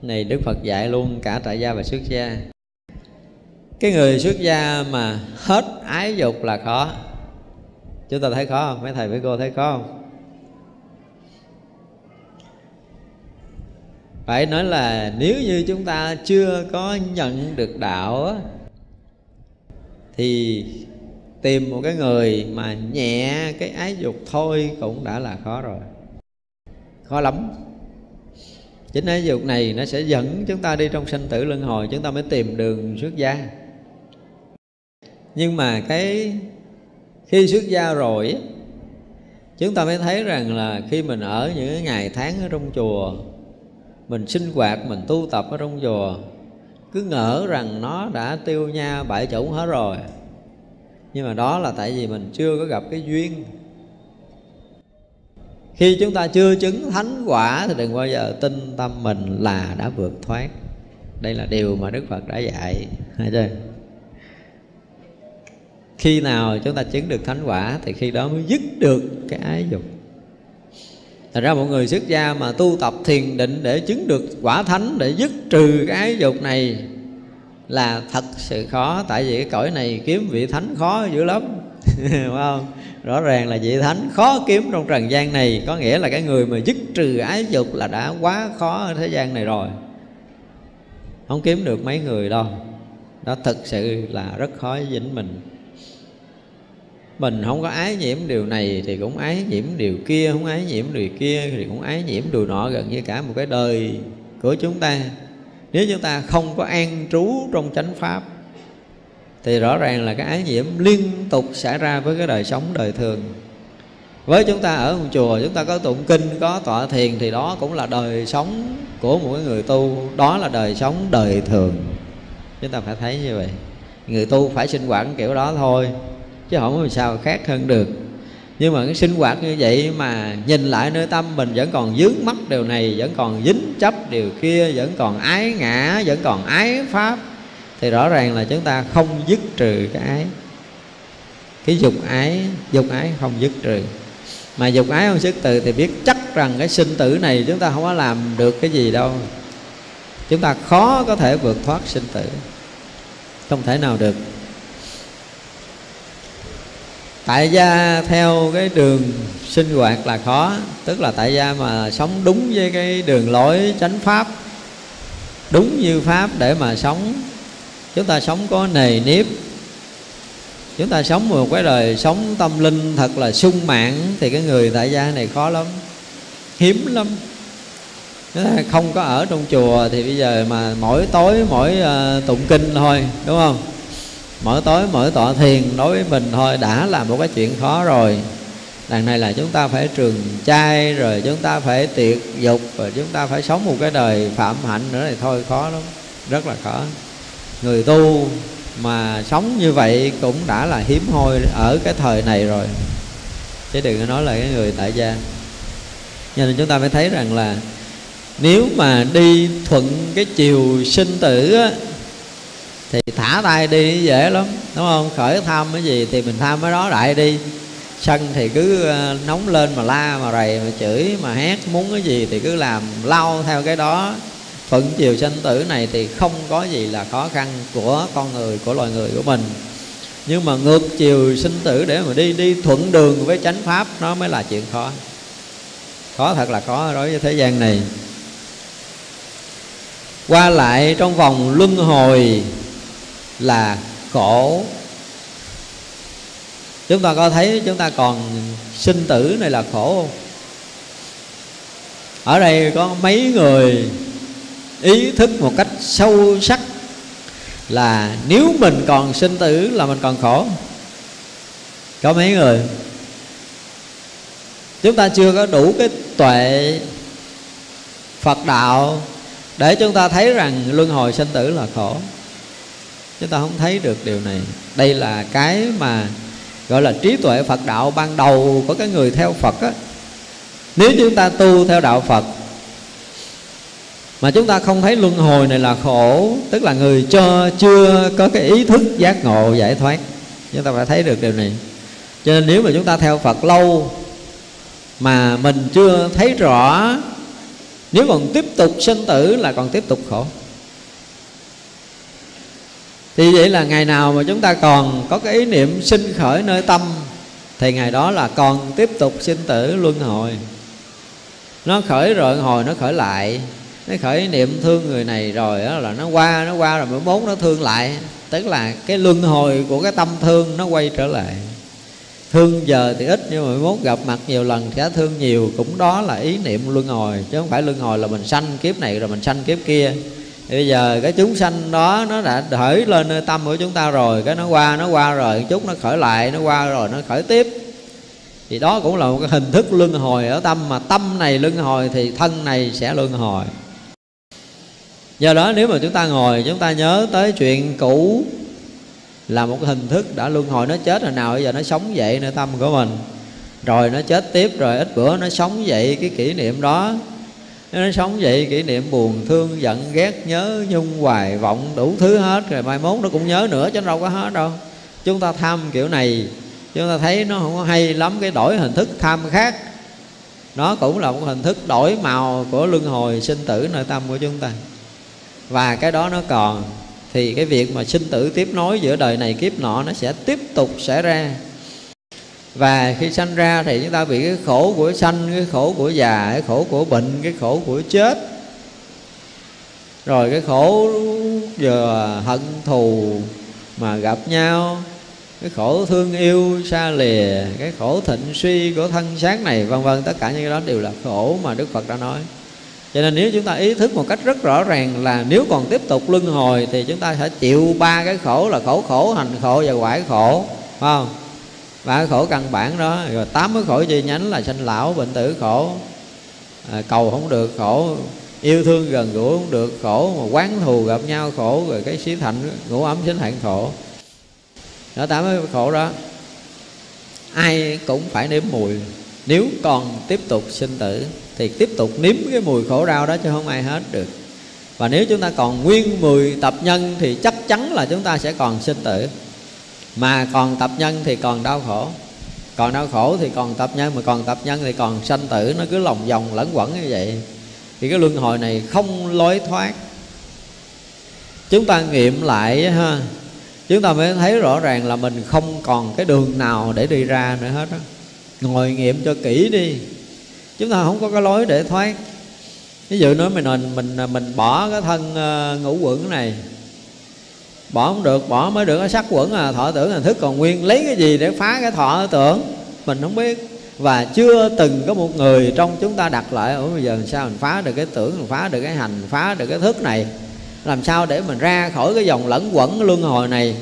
Này Đức Phật dạy luôn cả tại gia và xuất gia. Cái người xuất gia mà hết ái dục là khó. Chúng ta thấy khó không? Mấy thầy mấy cô thấy khó không? Phải nói là nếu như chúng ta chưa có nhận được đạo thì tìm một cái người mà nhẹ cái ái dục thôi cũng đã là khó rồi. Khó lắm. Chính ái dục này nó sẽ dẫn chúng ta đi trong sanh tử luân hồi, chúng ta mới tìm đường xuất gia. Nhưng mà cái khi xuất gia rồi, chúng ta mới thấy rằng là khi mình ở những ngày tháng ở trong chùa, mình sinh hoạt, mình tu tập ở trong chùa, cứ ngỡ rằng nó đã tiêu nha bại chủng hết rồi. Nhưng mà đó là tại vì mình chưa có gặp cái duyên. Khi chúng ta chưa chứng thánh quả thì đừng bao giờ tin tâm mình là đã vượt thoát. Đây là điều mà Đức Phật đã dạy. Khi nào chúng ta chứng được thánh quả thì khi đó mới dứt được cái ái dục. Thật ra mọi người xuất gia mà tu tập thiền định để chứng được quả thánh, để dứt trừ cái ái dục này là thật sự khó. Tại vì cái cõi này kiếm vị thánh khó dữ lắm. Đúng không? Rõ ràng là vị thánh khó kiếm trong trần gian này. Có nghĩa là cái người mà dứt trừ ái dục là đã quá khó ở thế gian này rồi, không kiếm được mấy người đâu. Đó thật sự là rất khó dính mình. Mình không có ái nhiễm điều này thì cũng ái nhiễm điều kia, không ái nhiễm điều kia thì cũng ái nhiễm điều nọ, gần như cả một cái đời của chúng ta. Nếu chúng ta không có an trú trong chánh pháp thì rõ ràng là cái ái nhiễm liên tục xảy ra với cái đời sống đời thường. Với chúng ta ở một chùa, chúng ta có tụng kinh, có tọa thiền thì đó cũng là đời sống của một người tu. Đó là đời sống đời thường. Chúng ta phải thấy như vậy. Người tu phải sinh hoạt kiểu đó thôi, chứ không có sao khác hơn được. Nhưng mà cái sinh hoạt như vậy mà nhìn lại nơi tâm mình vẫn còn vướng mắc điều này, vẫn còn dính chấp điều kia, vẫn còn ái ngã, vẫn còn ái pháp, thì rõ ràng là chúng ta không dứt trừ cái ái. Cái dục ái, dục ái không dứt trừ. Mà dục ái không dứt trừ thì biết chắc rằng cái sinh tử này chúng ta không có làm được cái gì đâu. Chúng ta khó có thể vượt thoát sinh tử, không thể nào được. Tại gia theo cái đường sinh hoạt là khó, tức là tại gia mà sống đúng với cái đường lối chánh pháp, đúng như pháp để mà sống. Chúng ta sống có nề nếp, chúng ta sống một cái đời sống tâm linh thật là sung mãn, thì cái người tại gia này khó lắm, hiếm lắm. Chúng ta không có ở trong chùa thì bây giờ mà mỗi tối mỗi uh, tụng kinh thôi, đúng không? Mỗi tối mỗi tọa thiền đối với mình thôi đã là một cái chuyện khó rồi. Đằng này là chúng ta phải trường chay, rồi chúng ta phải tiệc dục, rồi chúng ta phải sống một cái đời phạm hạnh nữa thì thôi khó lắm, rất là khó. Người tu mà sống như vậy cũng đã là hiếm hoi ở cái thời này rồi, chứ đừng nói là cái người tại gia. Cho nên chúng ta phải thấy rằng là nếu mà đi thuận cái chiều sinh tử á, thì thả tay đi dễ lắm, đúng không? Khởi tham cái gì thì mình tham cái đó đại đi. Sân thì cứ nóng lên mà la mà rầy mà chửi mà hét, muốn cái gì thì cứ làm lao theo cái đó. Phận chiều sinh tử này thì không có gì là khó khăn của con người, của loài người của mình. Nhưng mà ngược chiều sinh tử để mà đi đi thuận đường với chánh pháp nó mới là chuyện khó. Có thật là có đối với thế gian này. Qua lại trong vòng luân hồi là khổ. Chúng ta có thấy chúng ta còn sinh tử này là khổ không? Ở đây có mấy người ý thức một cách sâu sắc là nếu mình còn sinh tử là mình còn khổ? Có mấy người? Chúng ta chưa có đủ cái tuệ Phật đạo để chúng ta thấy rằng luân hồi sinh tử là khổ. Chúng ta không thấy được điều này. Đây là cái mà gọi là trí tuệ Phật đạo ban đầu của cái người theo Phật á. Nếu chúng ta tu theo đạo Phật mà chúng ta không thấy luân hồi này là khổ, tức là người cho chưa có cái ý thức giác ngộ giải thoát. Chúng ta phải thấy được điều này. Cho nên nếu mà chúng ta theo Phật lâu mà mình chưa thấy rõ, nếu còn tiếp tục sinh tử là còn tiếp tục khổ. Thì vậy là ngày nào mà chúng ta còn có cái ý niệm sinh khởi nơi tâm thì ngày đó là còn tiếp tục sinh tử luân hồi. Nó khởi rồi hồi nó khởi lại, nó khởi niệm thương người này rồi đó là nó qua, nó qua rồi mới mốt nó thương lại. Tức là cái luân hồi của cái tâm thương nó quay trở lại. Thương giờ thì ít nhưng mà mốt gặp mặt nhiều lần sẽ thương nhiều. Cũng đó là ý niệm luân hồi, chứ không phải luân hồi là mình sanh kiếp này rồi mình sanh kiếp kia. Thì bây giờ cái chúng sanh đó nó đã khởi lên nơi tâm của chúng ta rồi, cái nó qua, nó qua rồi chút nó khởi lại, nó qua rồi nó khởi tiếp. Thì đó cũng là một cái hình thức luân hồi ở tâm. Mà tâm này luân hồi thì thân này sẽ luân hồi. Do đó nếu mà chúng ta ngồi chúng ta nhớ tới chuyện cũ là một hình thức đã luân hồi. Nó chết rồi nào bây giờ nó sống dậy nơi tâm của mình, rồi nó chết tiếp, rồi ít bữa nó sống dậy cái kỷ niệm đó. Nó sống dậy kỷ niệm buồn thương giận ghét nhớ nhung hoài vọng đủ thứ hết. Rồi mai mốt nó cũng nhớ nữa chứ đâu có hết đâu. Chúng ta tham kiểu này chúng ta thấy nó không có hay lắm. Cái đổi hình thức tham khác nó cũng là một hình thức đổi màu của luân hồi sinh tử nơi tâm của chúng ta. Và cái đó nó còn. Thì cái việc mà sinh tử tiếp nối giữa đời này kiếp nọ nó sẽ tiếp tục xảy ra. Và khi sanh ra thì chúng ta bị cái khổ của sanh, cái khổ của già, cái khổ của bệnh, cái khổ của chết. Rồi cái khổ vừa hận thù mà gặp nhau, cái khổ thương yêu xa lìa, cái khổ thịnh suy của thân xác này, vân vân. Tất cả những cái đó đều là khổ mà Đức Phật đã nói. Cho nên nếu chúng ta ý thức một cách rất rõ ràng là nếu còn tiếp tục luân hồi thì chúng ta sẽ chịu ba cái khổ là khổ khổ, hành khổ và hoại khổ, phải không? Ba cái khổ căn bản đó. Rồi tám cái khổ chi nhánh là sanh lão bệnh tử khổ, à, cầu không được khổ, yêu thương gần gũi không được khổ, mà quán thù gặp nhau khổ, rồi cái xí thạnh ngủ ấm xính hạn khổ đó. Tám cái khổ đó ai cũng phải nếm mùi. Nếu còn tiếp tục sinh tử thì tiếp tục nếm cái mùi khổ đau đó chứ không ai hết được. Và nếu chúng ta còn nguyên mùi tập nhân thì chắc chắn là chúng ta sẽ còn sinh tử. Mà còn tập nhân thì còn đau khổ, còn đau khổ thì còn tập nhân, mà còn tập nhân thì còn sanh tử. Nó cứ lòng vòng lẫn quẩn như vậy. Thì cái luân hồi này không lối thoát. Chúng ta nghiệm lại ha, chúng ta mới thấy rõ ràng là mình không còn cái đường nào để đi ra nữa hết đó. Ngồi nghiệm cho kỹ đi, chúng ta không có cái lối để thoát. Ví dụ nói mình mình mình bỏ cái thân ngũ quẩn này, bỏ không được, bỏ mới được cái sắc quẩn à, thọ tưởng hành thức còn nguyên. Lấy cái gì để phá cái thọ tưởng mình không biết. Và chưa từng có một người trong chúng ta đặt lại: ủa bây giờ sao mình phá được cái tưởng, mình phá được cái hành, mình phá được cái thức này, làm sao để mình ra khỏi cái vòng lẫn quẩn luân hồi này?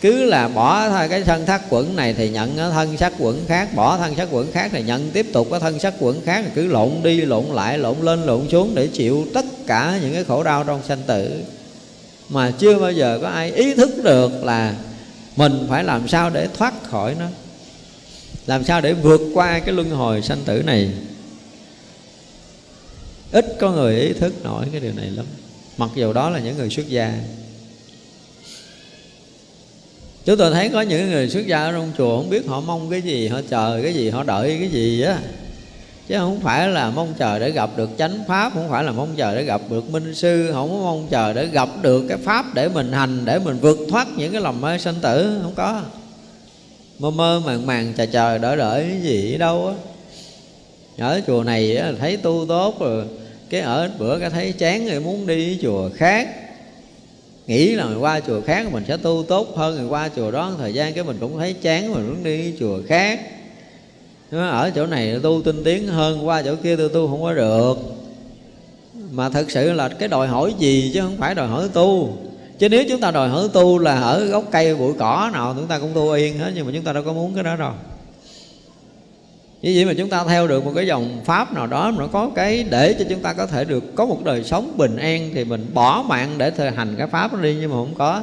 Cứ là bỏ thôi cái thân sắc quẩn này thì nhận thân sắc quẩn khác, bỏ thân sắc quẩn khác thì nhận tiếp tục cái thân sắc quẩn khác. Cứ lộn đi lộn lại, lộn lên lộn xuống để chịu tất cả những cái khổ đau trong sanh tử. Mà chưa bao giờ có ai ý thức được là mình phải làm sao để thoát khỏi nó, làm sao để vượt qua cái luân hồi sanh tử này. Ít có người ý thức nổi cái điều này lắm, mặc dù đó là những người xuất gia. Chúng tôi thấy có những người xuất gia ở trong chùa không biết họ mong cái gì, họ chờ cái gì, họ đợi cái gì á. Chứ không phải là mong chờ để gặp được chánh pháp, không phải là mong chờ để gặp được minh sư, không có mong chờ để gặp được cái pháp để mình hành, để mình vượt thoát những cái lòng mê sanh tử, không có. Mơ mơ màng màng chờ chờ đợi đợi cái gì đâu á. Ở chùa này thấy tu tốt rồi, cái ở bữa cái thấy chán rồi muốn đi chùa khác, nghĩ là mình qua chùa khác mình sẽ tu tốt hơn. Rồi qua chùa đó thời gian cái mình cũng thấy chán, mình muốn đi chùa khác. Ở chỗ này tu tinh tiến hơn, qua chỗ kia tôi tu không có được. Mà thật sự là cái đòi hỏi gì chứ không phải đòi hỏi tu. Chứ nếu chúng ta đòi hỏi tu là ở gốc cây bụi cỏ nào chúng ta cũng tu yên hết, nhưng mà chúng ta đâu có muốn cái đó đâu. Như vậy mà chúng ta theo được một cái dòng pháp nào đó, nó có cái để cho chúng ta có thể được có một đời sống bình an, thì mình bỏ mạng để thực hành cái pháp đó đi, nhưng mà không có.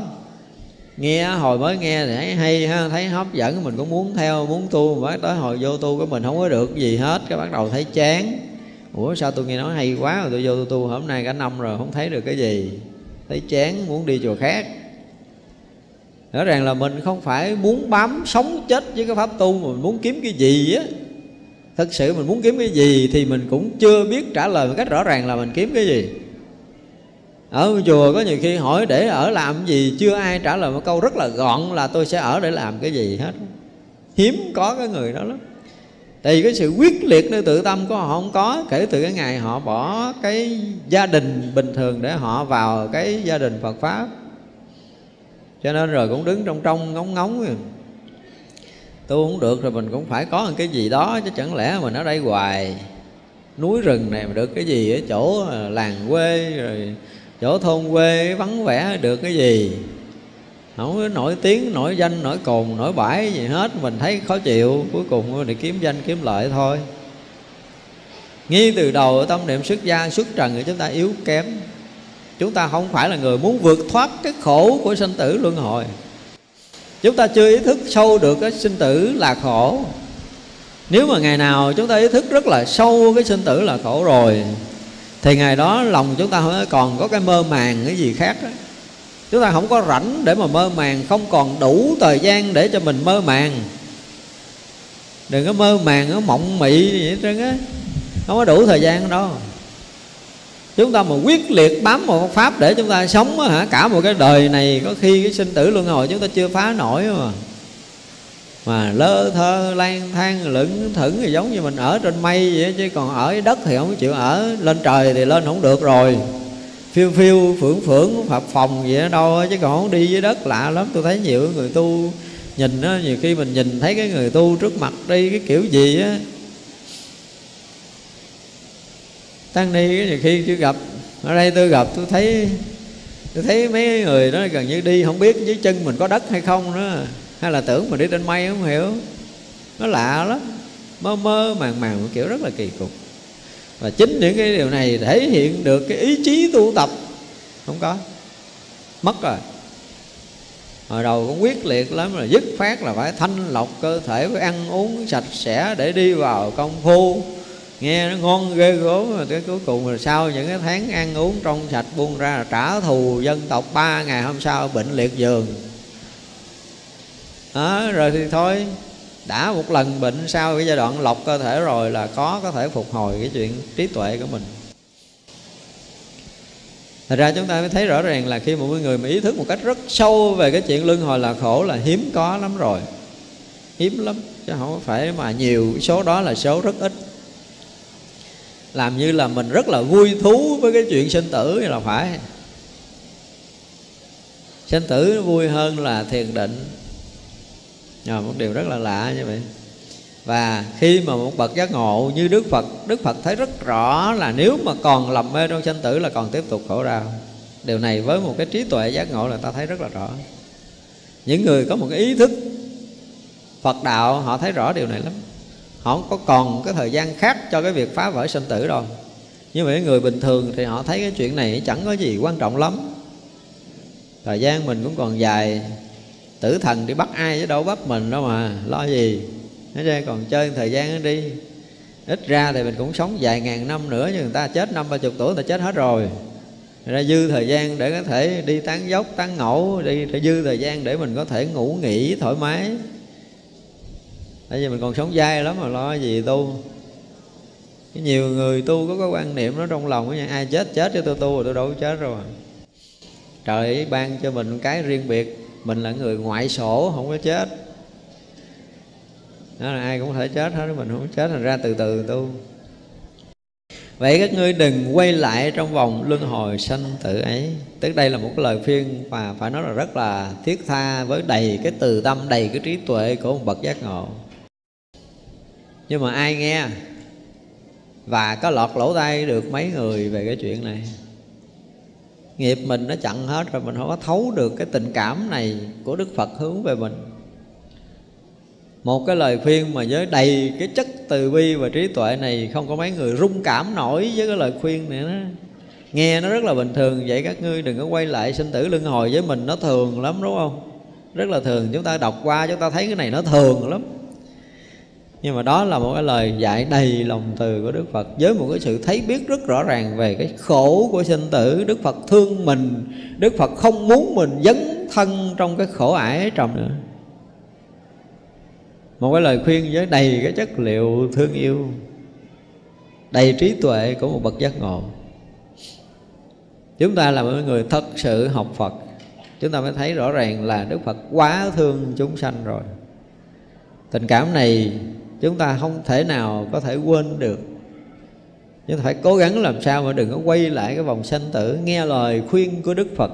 Nghe hồi mới nghe thì thấy hay ha, thấy hấp dẫn, mình cũng muốn theo, muốn tu, mà tới hồi vô tu của mình không có được gì hết, cái bắt đầu thấy chán. Ủa sao tôi nghe nói hay quá rồi tôi vô tôi tu hôm nay cả năm rồi không thấy được cái gì, thấy chán muốn đi chùa khác. Rõ ràng là mình không phải muốn bám sống chết với cái pháp tu, mà mình muốn kiếm cái gì á. Thực sự mình muốn kiếm cái gì thì mình cũng chưa biết trả lời một cách rõ ràng là mình kiếm cái gì. Ở chùa có nhiều khi hỏi để ở làm gì, chưa ai trả lời một câu rất là gọn là tôi sẽ ở để làm cái gì hết. Hiếm có cái người đó lắm. Tại vì cái sự quyết liệt nơi tự tâm của họ không có. Kể từ cái ngày họ bỏ cái gia đình bình thường để họ vào cái gia đình Phật Pháp, cho nên rồi cũng đứng trong trong ngóng ngóng rồi. Tu không được rồi mình cũng phải có một cái gì đó, chứ chẳng lẽ mình ở đây hoài. Núi rừng này mà được cái gì, ở chỗ làng quê rồi chỗ thôn quê vắng vẻ được cái gì, không có nổi tiếng, nổi danh, nổi cồn, nổi bãi gì hết. Mình thấy khó chịu, cuối cùng để kiếm danh, kiếm lợi thôi. Ngay từ đầu tâm niệm xuất gia, xuất trần thì chúng ta yếu kém. Chúng ta không phải là người muốn vượt thoát cái khổ của sinh tử luân hồi. Chúng ta chưa ý thức sâu được cái sinh tử là khổ. Nếu mà ngày nào chúng ta ý thức rất là sâu cái sinh tử là khổ rồi, thì ngày đó lòng chúng ta không còn có cái mơ màng cái gì khác đó. Chúng ta không có rảnh để mà mơ màng, không còn đủ thời gian để cho mình mơ màng. Đừng có mơ màng, có mộng mị gì hết trơn á, không có đủ thời gian đâu. Chúng ta mà quyết liệt bám một pháp để chúng ta sống á, hả, cả một cái đời này có khi cái sinh tử luân hồi chúng ta chưa phá nổi mà. Mà lơ thơ, lang thang, lững thững thì giống như mình ở trên mây vậy, chứ còn ở đất thì không chịu ở, lên trời thì lên không được rồi. Phiêu phiêu, phưởng phưởng, phập phòng gì đó đâu, chứ còn không đi dưới đất lạ lắm. Tôi thấy nhiều người tu nhìn á, nhiều khi mình nhìn thấy cái người tu trước mặt đi cái kiểu gì á. Tăng ni nhiều khi chưa gặp, ở đây tôi gặp tôi thấy tôi thấy mấy người đó gần như đi không biết dưới chân mình có đất hay không nữa, hay là tưởng mình đi trên mây không hiểu. Nó lạ lắm, mơ mơ màng màng một kiểu rất là kỳ cục. Và chính những cái điều này thể hiện được cái ý chí tu tập không có, mất rồi. Hồi đầu cũng quyết liệt lắm rồi, dứt khoát là phải thanh lọc cơ thể, phải ăn uống sạch sẽ để đi vào công phu. Nghe nó ngon ghê gớm, mà cái cuối cùng là sau những cái tháng ăn uống trong sạch buông ra là trả thù dân tộc, ba ngày hôm sau bệnh liệt giường. Đó, rồi thì thôi, đã một lần bệnh sau cái giai đoạn lọc cơ thể rồi là có có thể phục hồi cái chuyện trí tuệ của mình. Thật ra chúng ta mới thấy rõ ràng là khi mà mọi người mà ý thức một cách rất sâu về cái chuyện luân hồi là khổ là hiếm có lắm rồi, hiếm lắm chứ không phải mà nhiều, số đó là số rất ít. Làm như là mình rất là vui thú với cái chuyện sinh tử là phải. Sinh tử nó vui hơn là thiền định. Rồi, một điều rất là lạ như vậy. Và khi mà một bậc giác ngộ như Đức Phật, Đức Phật thấy rất rõ là nếu mà còn lầm mê trong sinh tử là còn tiếp tục khổ đau. Điều này với một cái trí tuệ giác ngộ là ta thấy rất là rõ. Những người có một cái ý thức Phật đạo họ thấy rõ điều này lắm. Họ không có còn cái thời gian khác cho cái việc phá vỡ sinh tử đâu. Nhưng mà những người bình thường thì họ thấy cái chuyện này chẳng có gì quan trọng lắm. Thời gian mình cũng còn dài, tử thần đi bắt ai chứ đâu bắt mình đâu mà, lo gì. Nói ra còn chơi thời gian đi. Ít ra thì mình cũng sống vài ngàn năm nữa, nhưng người ta chết năm ba chục tuổi người ta chết hết rồi. Ra dư thời gian để có thể đi tán dốc, tán ngẫu, đi dư thời gian để mình có thể ngủ nghỉ thoải mái. Tại vì mình còn sống dai lắm mà lo gì tu. Cái nhiều người tu có cái quan niệm đó trong lòng nha, ai chết chết cho tôi tu rồi tôi đâu có chết rồi. Trời ban cho mình cái riêng biệt, mình là người ngoại sổ không có chết. Đó là ai cũng có thể chết hết, mình không chết, thành ra từ từ tu. Vậy các ngươi đừng quay lại trong vòng luân hồi sanh tử ấy. Tức đây là một lời khuyên mà phải nói là rất là thiết tha, với đầy cái từ tâm, đầy cái trí tuệ của một bậc giác ngộ. Nhưng mà ai nghe và có lọt lỗ tai được mấy người về cái chuyện này? Nghiệp mình nó chặn hết rồi, mình không có thấu được cái tình cảm này của Đức Phật hướng về mình. Một cái lời khuyên mà với đầy cái chất từ bi và trí tuệ này, không có mấy người rung cảm nổi với cái lời khuyên này đó. Nghe nó rất là bình thường, vậy các ngươi đừng có quay lại sinh tử luân hồi với mình, nó thường lắm đúng không? Rất là thường, chúng ta đọc qua chúng ta thấy cái này nó thường lắm. Nhưng mà đó là một cái lời dạy đầy lòng từ của Đức Phật, với một cái sự thấy biết rất rõ ràng về cái khổ của sinh tử. Đức Phật thương mình, Đức Phật không muốn mình dấn thân trong cái khổ ải trầm nữa. Một cái lời khuyên với đầy cái chất liệu thương yêu, đầy trí tuệ của một bậc giác ngộ. Chúng ta là một người thật sự học Phật, chúng ta mới thấy rõ ràng là Đức Phật quá thương chúng sanh rồi. Tình cảm này chúng ta không thể nào có thể quên được. Chúng ta phải cố gắng làm sao mà đừng có quay lại cái vòng sanh tử. Nghe lời khuyên của Đức Phật,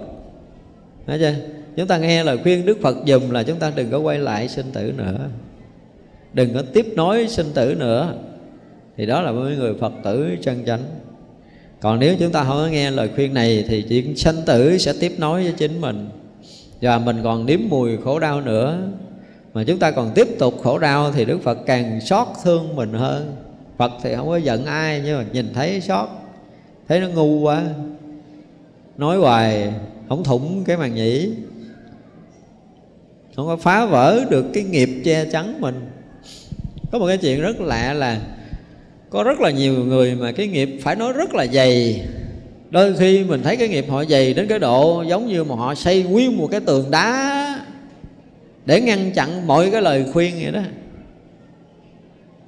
thấy chưa? Chúng ta nghe lời khuyên Đức Phật dùm là chúng ta đừng có quay lại sinh tử nữa, đừng có tiếp nối sinh tử nữa. Thì đó là với người Phật tử chân chánh. Còn nếu chúng ta không có nghe lời khuyên này thì chuyện sanh tử sẽ tiếp nối với chính mình, và mình còn nếm mùi khổ đau nữa. Mà chúng ta còn tiếp tục khổ đau thì Đức Phật càng xót thương mình hơn. Phật thì không có giận ai, nhưng mà nhìn thấy xót, thấy nó ngu quá, nói hoài không thủng cái màn nhĩ, không có phá vỡ được cái nghiệp che chắn mình. Có một cái chuyện rất lạ là có rất là nhiều người mà cái nghiệp phải nói rất là dày. Đôi khi mình thấy cái nghiệp họ dày đến cái độ giống như mà họ xây nguyên một cái tường đá để ngăn chặn mọi cái lời khuyên vậy đó.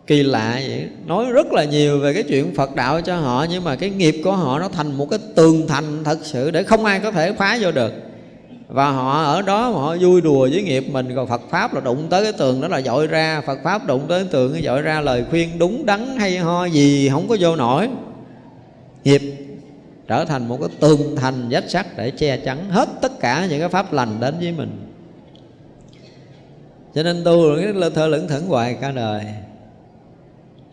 Kỳ lạ vậy, nói rất là nhiều về cái chuyện Phật đạo cho họ, nhưng mà cái nghiệp của họ nó thành một cái tường thành thật sự để không ai có thể phá vô được. Và họ ở đó mà họ vui đùa với nghiệp mình. Còn Phật Pháp là đụng tới cái tường đó là dội ra, Phật Pháp đụng tới cái tường dội ra, lời khuyên đúng đắn hay ho gì không có vô nổi. Nghiệp trở thành một cái tường thành vách sắt để che chắn hết tất cả những cái pháp lành đến với mình. Cho nên tu là thơ lững thững hoài cả đời.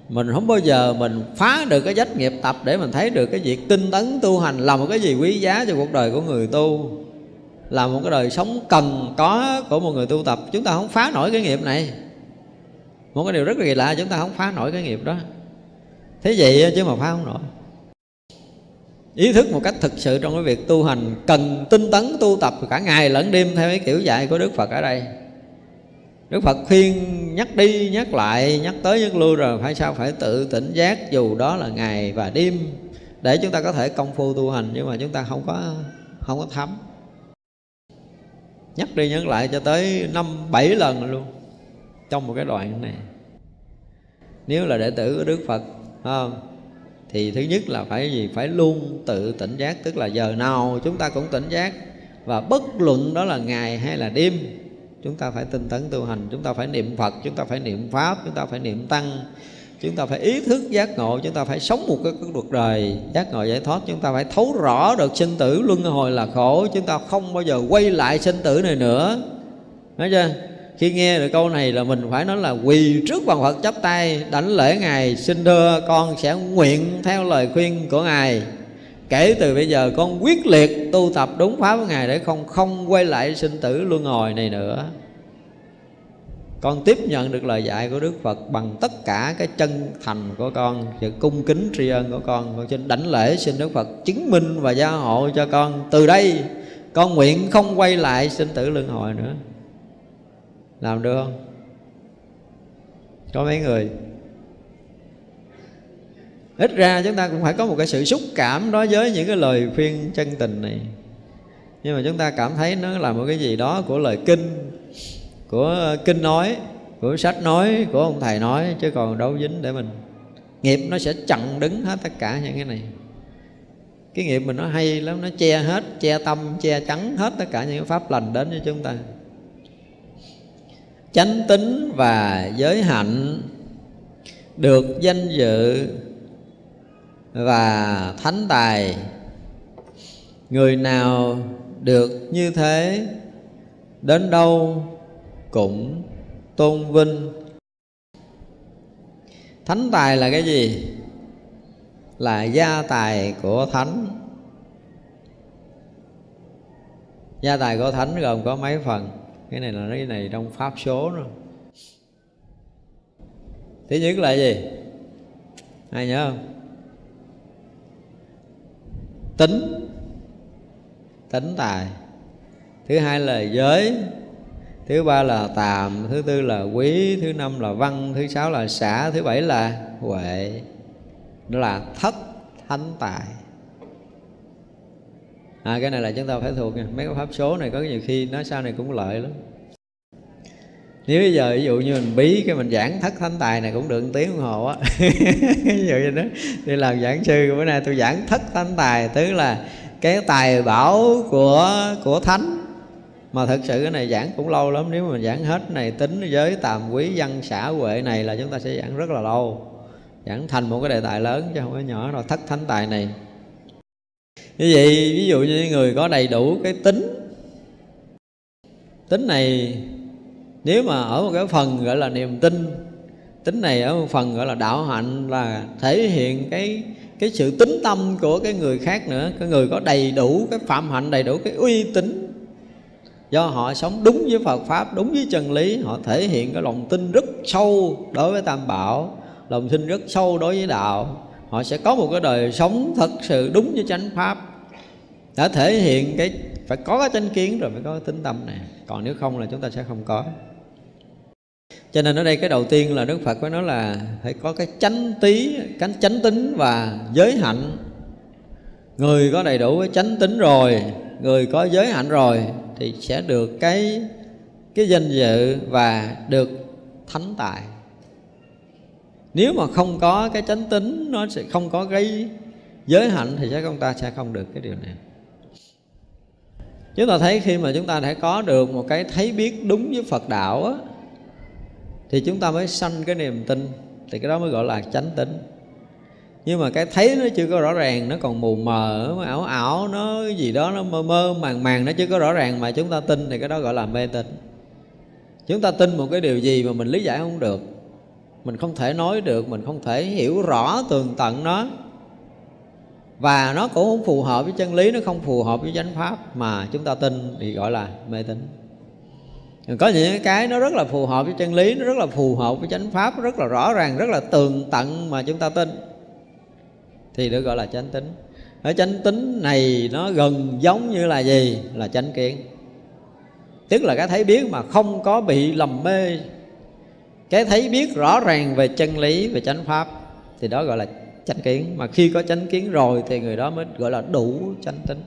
Mình không bao giờ mình phá được cái vách nghiệp tập để mình thấy được cái việc tinh tấn tu hành là một cái gì quý giá cho cuộc đời của người tu, là một cái đời sống cần có của một người tu tập. Chúng ta không phá nổi cái nghiệp này. Một cái điều rất là kỳ lạ, chúng ta không phá nổi cái nghiệp đó. Thế vậy chứ mà phá không nổi. Ý thức một cách thực sự trong cái việc tu hành, cần tinh tấn tu tập cả ngày lẫn đêm theo cái kiểu dạy của Đức Phật ở đây. Đức Phật khuyên nhắc đi nhắc lại, nhắc tới nhắc lui rồi phải sao, phải tự tỉnh giác dù đó là ngày và đêm, để chúng ta có thể công phu tu hành. Nhưng mà chúng ta không có không có thấm. Nhắc đi nhắc lại cho tới năm, bảy lần luôn trong một cái đoạn này. Nếu là đệ tử của Đức Phật không, thì thứ nhất là phải gì? Phải luôn tự tỉnh giác, tức là giờ nào chúng ta cũng tỉnh giác. Và bất luận đó là ngày hay là đêm, chúng ta phải tinh tấn tu hành, chúng ta phải niệm Phật, chúng ta phải niệm Pháp, chúng ta phải niệm Tăng, chúng ta phải ý thức giác ngộ, chúng ta phải sống một cái cuộc đời giác ngộ giải thoát. Chúng ta phải thấu rõ được sinh tử luân hồi là khổ, chúng ta không bao giờ quay lại sinh tử này nữa. Nói chưa? Khi nghe được câu này là mình phải nói là quỳ trước bàn Phật chắp tay đảnh lễ Ngài, xin thưa con sẽ nguyện theo lời khuyên của Ngài. Kể từ bây giờ con quyết liệt tu tập đúng pháp của Ngài để không không quay lại sinh tử luân hồi này nữa. Con tiếp nhận được lời dạy của Đức Phật bằng tất cả cái chân thành của con, sự cung kính tri ân của con. Con xin đảnh lễ xin Đức Phật chứng minh và gia hộ cho con. Từ đây con nguyện không quay lại sinh tử luân hồi nữa. Làm được không? Có mấy người? Ít ra chúng ta cũng phải có một cái sự xúc cảm đối với những cái lời khuyên chân tình này. Nhưng mà chúng ta cảm thấy nó là một cái gì đó của lời kinh, của kinh nói, của sách nói, của ông thầy nói, chứ còn đâu dính để mình. Nghiệp nó sẽ chặn đứng hết tất cả những cái này. Cái nghiệp mình nó hay lắm, nó che hết, che tâm, che chắn hết tất cả những cái pháp lành đến với chúng ta. Chánh tính và giới hạnh, được danh dự, và thánh tài. Người nào được như thế, đến đâu cũng tôn vinh. Thánh tài là cái gì? Là gia tài của thánh. Gia tài của thánh gồm có mấy phần? Cái này là cái này trong pháp số nữa. Thứ nhất là gì? Ai nhớ không? Tính, tính tài. Thứ hai là giới. Thứ ba là tàm. Thứ tư là quý. Thứ năm là văn. Thứ sáu là xã. Thứ bảy là huệ. Đó là thất thánh tài. À, cái này là chúng ta phải thuộc nha. Mấy cái pháp số này có nhiều khi nói sau này cũng lợi lắm. Nếu bây giờ ví dụ như mình bí cái mình giảng thất thánh tài này cũng được một tiếng đồng hồ á. Ví dụ như đó, đi làm giảng sư, bữa nay tôi giảng thất thánh tài, tức là cái tài bảo của của thánh. Mà thật sự cái này giảng cũng lâu lắm. Nếu mà mình giảng hết này tính giới tàm quý văn xã huệ này là chúng ta sẽ giảng rất là lâu, giảng thành một cái đề tài lớn chứ không có nhỏ đâu, thất thánh tài này. Như vậy ví dụ như người có đầy đủ cái tính, tính này nếu mà ở một cái phần gọi là niềm tin, tính này ở một phần gọi là đạo hạnh, là thể hiện cái cái sự tín tâm của cái người khác nữa. Cái người có đầy đủ cái phạm hạnh, đầy đủ cái uy tín, do họ sống đúng với Phật Pháp, đúng với chân lý, họ thể hiện cái lòng tin rất sâu đối với Tam Bảo, lòng tin rất sâu đối với đạo. Họ sẽ có một cái đời sống thật sự đúng với chánh pháp. Đã thể hiện cái phải có cái chánh kiến rồi mới có cái tín tâm này, còn nếu không là chúng ta sẽ không có. Cho nên ở đây cái đầu tiên là Đức Phật phải nói là phải có cái chánh tí, cái chánh tính và giới hạnh. Người có đầy đủ cái chánh tính rồi, người có giới hạnh rồi thì sẽ được cái cái danh dự và được thánh tài. Nếu mà không có cái chánh tính, nó sẽ không có cái giới hạnh thì chúng ta sẽ không được cái điều này. Chúng ta thấy khi mà chúng ta đã có được một cái thấy biết đúng với Phật Đạo á, thì chúng ta mới sanh cái niềm tin, thì cái đó mới gọi là chánh tính. Nhưng mà cái thấy nó chưa có rõ ràng, nó còn mù mờ, nó ảo ảo, nó cái gì đó nó mơ mơ màng màng, nó chưa có rõ ràng mà chúng ta tin thì cái đó gọi là mê tín. Chúng ta tin một cái điều gì mà mình lý giải không được, mình không thể nói được, mình không thể hiểu rõ tường tận nó, và nó cũng không phù hợp với chân lý, nó không phù hợp với chánh pháp mà chúng ta tin thì gọi là mê tín. Có những cái nó rất là phù hợp với chân lý, nó rất là phù hợp với chánh pháp, rất là rõ ràng, rất là tường tận mà chúng ta tin thì được gọi là chánh tín. Ở chánh tín này nó gần giống như là gì? Là chánh kiến, tức là cái thấy biết mà không có bị lầm mê, cái thấy biết rõ ràng về chân lý, về chánh pháp thì đó gọi là chánh kiến. Mà khi có chánh kiến rồi thì người đó mới gọi là đủ chánh tính.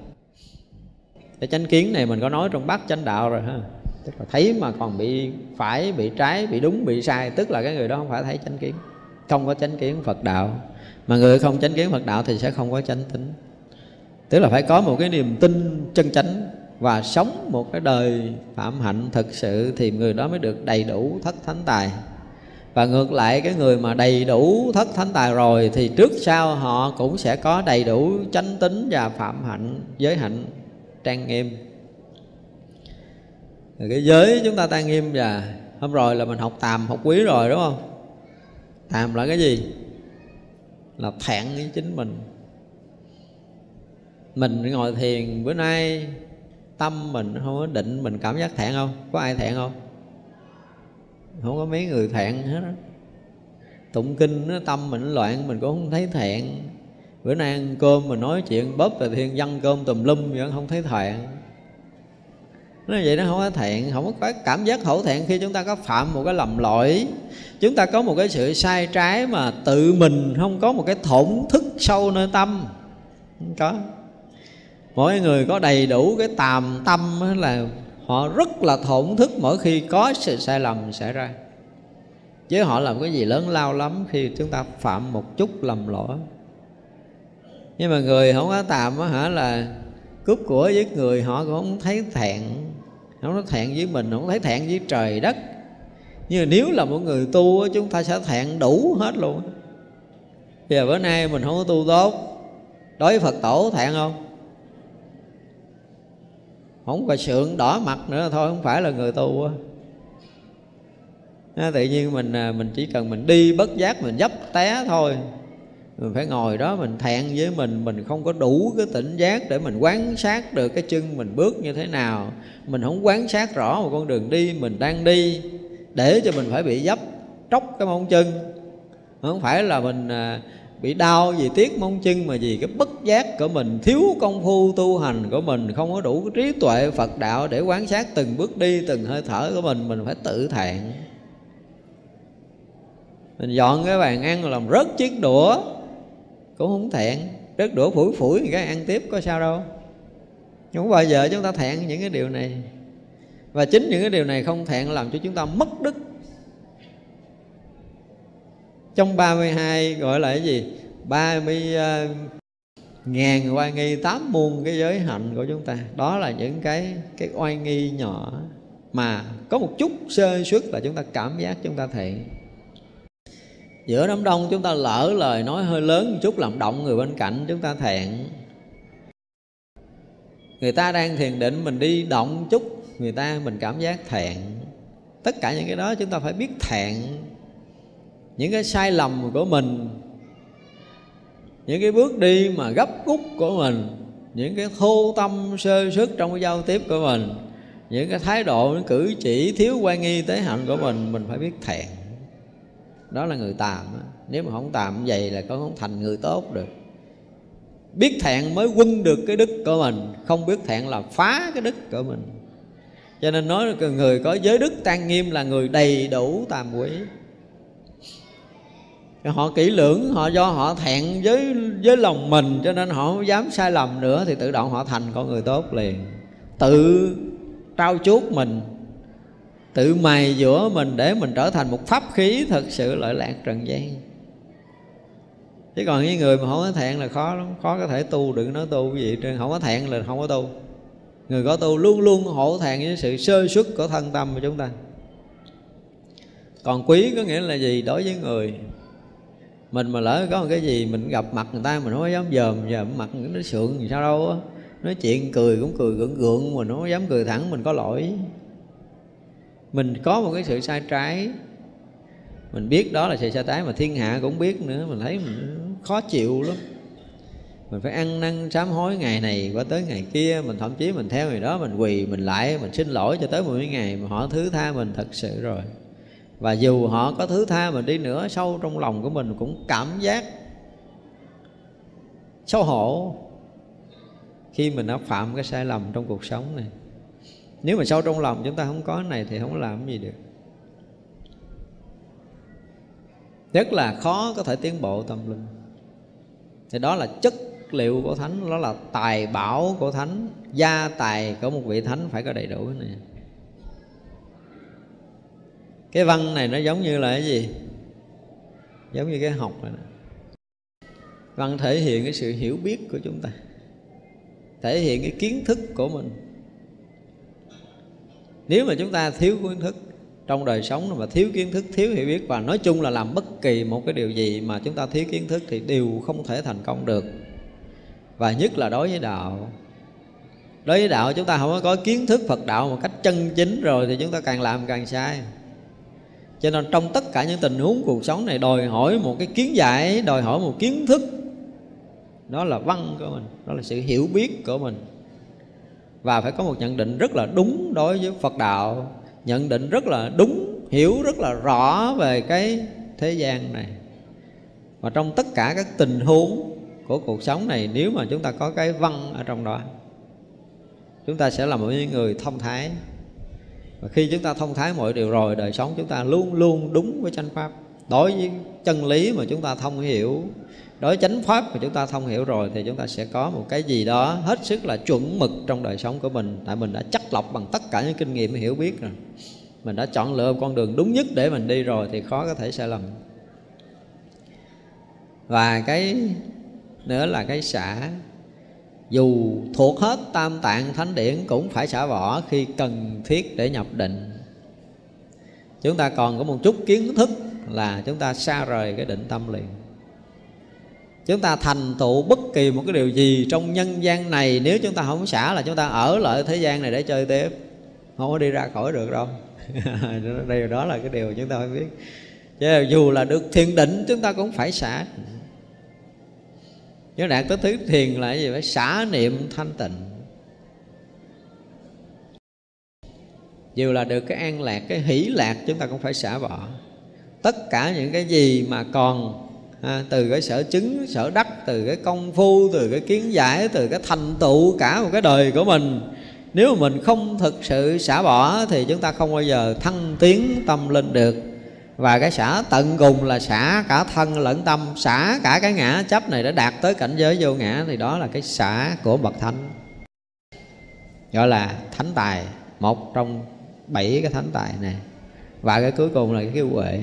Cái chánh kiến này mình có nói trong bát chánh đạo rồi ha, tức là thấy mà còn bị phải, bị trái, bị đúng, bị sai, tức là cái người đó không phải thấy chánh kiến, không có chánh kiến Phật đạo. Mà người không chánh kiến Phật đạo thì sẽ không có chánh tính, tức là phải có một cái niềm tin chân chánh và sống một cái đời phạm hạnh thật sự thì người đó mới được đầy đủ thất thánh tài. Và ngược lại, cái người mà đầy đủ thất thánh tài rồi thì trước sau họ cũng sẽ có đầy đủ chánh tính và phạm hạnh, giới hạnh trang nghiêm. Rồi cái giới chúng ta trang nghiêm, và hôm rồi là mình học tàm, học quý rồi đúng không? Tàm là cái gì? Là thẹn với chính mình. Mình ngồi thiền bữa nay tâm mình không có định, mình cảm giác thẹn không? Có ai thẹn không? Không có mấy người thẹn hết đó. Tụng kinh nó tâm mình loạn mình cũng không thấy thẹn. Bữa nay ăn cơm mình nói chuyện bóp về thiên văn cơm tùm lum vẫn không thấy thẹn. Nó vậy nó không có thẹn, không có cảm giác hổ thẹn khi chúng ta có phạm một cái lầm lỗi, chúng ta có một cái sự sai trái mà tự mình không có một cái thổn thức sâu nơi tâm. Không có. Mỗi người có đầy đủ cái tàm tâm là họ rất là thổn thức mỗi khi có sự sai lầm xảy ra, chứ họ làm cái gì lớn lao lắm khi chúng ta phạm một chút lầm lỗi. Nhưng mà người không có tàm á hả, là cướp của giết người họ cũng không thấy thẹn, không có thẹn với mình, không thấy thẹn với trời đất. Nhưng mà nếu là một người tu chúng ta sẽ thẹn đủ hết luôn. Bây giờ bữa nay mình không có tu tốt, đối Phật tổ thẹn không? Không có sượng đỏ mặt nữa thôi, không phải là người tu. Nó tự nhiên mình mình chỉ cần mình đi bất giác mình dấp té thôi, mình phải ngồi đó mình thẹn với mình. Mình không có đủ cái tỉnh giác để mình quan sát được cái chân mình bước như thế nào. Mình không quan sát rõ một con đường đi mình đang đi, để cho mình phải bị dấp tróc cái mông chân. Không phải là mình bị đau vì tiếc mông chân, mà vì cái bất giác của mình, thiếu công phu tu hành của mình, không có đủ trí tuệ Phật đạo để quan sát từng bước đi, từng hơi thở của mình. Mình phải tự thẹn. Mình dọn cái bàn ăn làm rớt chiếc đũa cũng không thẹn, rớt đũa phủi phủi cái ăn tiếp có sao đâu. Không bao giờ chúng ta thẹn những cái điều này. Và chính những cái điều này không thẹn làm cho chúng ta mất đức. Trong ba mươi hai gọi là cái gì? ba mươi ngàn oai nghi, tám muôn cái giới hạnh của chúng ta. Đó là những cái cái oai nghi nhỏ mà có một chút sơ suất là chúng ta cảm giác chúng ta thẹn. Giữa đám đông chúng ta lỡ lời nói hơi lớn một chút làm động người bên cạnh, chúng ta thẹn. Người ta đang thiền định mình đi động chút người ta, mình cảm giác thẹn. Tất cả những cái đó chúng ta phải biết thẹn. Những cái sai lầm của mình, những cái bước đi mà gấp gúc của mình, những cái thô tâm sơ suất trong cái giao tiếp của mình, những cái thái độ, những cử chỉ thiếu oai nghi tế hạnh của mình, mình phải biết thẹn. Đó là người tàm. Nếu mà không tàm vậy là con không thành người tốt được. Biết thẹn mới quân được cái đức của mình, không biết thẹn là phá cái đức của mình. Cho nên nói là người có giới đức trang nghiêm là người đầy đủ tàm quý. Họ kỹ lưỡng, họ do họ thẹn với, với lòng mình, cho nên họ không dám sai lầm nữa, thì tự động họ thành con người tốt liền. Tự trau chuốt mình, tự mài dũa mình để mình trở thành một pháp khí thật sự lợi lạc trần gian. Chứ còn những người mà không có thẹn là khó lắm, khó có thể tu, đừng nói tu gì trên. Không có thẹn là không có tu. Người có tu luôn luôn hổ thẹn với sự sơ suất của thân tâm của chúng ta. Còn quý có nghĩa là gì? Đối với người, mình mà lỡ có một cái gì mình gặp mặt người ta mình không có dám dòm, giờ mặt nó sượng làm sao đâu á. Nói chuyện cười cũng cười gượng gượng, mình không dám cười thẳng, mình có lỗi. Mình có một cái sự sai trái, mình biết đó là sự sai trái mà thiên hạ cũng biết nữa, mình thấy mình khó chịu lắm. Mình phải ăn năn sám hối ngày này qua tới ngày kia. Mình thậm chí mình theo người đó, mình quỳ, mình lại, mình xin lỗi cho tới mười ngày mà họ thứ tha mình thật sự rồi. Và dù họ có thứ tha mình đi nữa, sâu trong lòng của mình cũng cảm giác xấu hổ khi mình đã phạm cái sai lầm trong cuộc sống này. Nếu mà sâu trong lòng chúng ta không có cái này thì không làm gì được. Rất là khó có thể tiến bộ tâm linh. Thì đó là chất liệu của Thánh, đó là tài bảo của Thánh. Gia tài của một vị Thánh phải có đầy đủ cái này. Cái văn này nó giống như là cái gì? Giống như cái học này. Văn thể hiện cái sự hiểu biết của chúng ta, thể hiện cái kiến thức của mình. Nếu mà chúng ta thiếu kiến thức trong đời sống, mà thiếu kiến thức, thiếu hiểu biết, và nói chung là làm bất kỳ một cái điều gì mà chúng ta thiếu kiến thức thì đều không thể thành công được. Và nhất là đối với đạo. Đối với đạo chúng ta không có kiến thức Phật đạo một cách chân chính rồi thì chúng ta càng làm càng sai. Cho nên trong tất cả những tình huống cuộc sống này đòi hỏi một cái kiến giải, đòi hỏi một kiến thức. Đó là văn của mình, đó là sự hiểu biết của mình. Và phải có một nhận định rất là đúng đối với Phật đạo, nhận định rất là đúng, hiểu rất là rõ về cái thế gian này. Và trong tất cả các tình huống của cuộc sống này, nếu mà chúng ta có cái văn ở trong đó, chúng ta sẽ là một người thông thái. Và khi chúng ta thông thái mọi điều rồi, đời sống chúng ta luôn luôn đúng với chánh pháp. Đối với chân lý mà chúng ta thông hiểu, đối với chánh pháp mà chúng ta thông hiểu rồi, thì chúng ta sẽ có một cái gì đó hết sức là chuẩn mực trong đời sống của mình. Tại mình đã chắt lọc bằng tất cả những kinh nghiệm hiểu biết rồi, mình đã chọn lựa con đường đúng nhất để mình đi rồi thì khó có thể sai lầm. Và cái nữa là cái xả. Dù thuộc hết tam tạng thánh điển cũng phải xả bỏ khi cần thiết để nhập định. Chúng ta còn có một chút kiến thức là chúng ta xa rời cái định tâm liền. Chúng ta thành tựu bất kỳ một cái điều gì trong nhân gian này, nếu chúng ta không xả là chúng ta ở lại thế gian này để chơi tiếp, không có đi ra khỏi được đâu. Điều đó là cái điều chúng ta phải biết. Chứ dù là được thiền định chúng ta cũng phải xả. Nếu đạt tới thứ thiền là gì? Phải xả niệm thanh tịnh. Dù là được cái an lạc, cái hỷ lạc chúng ta cũng phải xả bỏ. Tất cả những cái gì mà còn à, từ cái sở chứng, sở đắc, từ cái công phu, từ cái kiến giải, từ cái thành tựu cả một cái đời của mình, nếu mà mình không thực sự xả bỏ thì chúng ta không bao giờ thăng tiến tâm linh được. Và cái xả tận cùng là xả cả thân lẫn tâm, xả cả cái ngã chấp này để đạt tới cảnh giới vô ngã. Thì đó là cái xả của bậc thánh, gọi là thánh tài, một trong bảy cái thánh tài này. Và cái cuối cùng là cái kiêu huệ.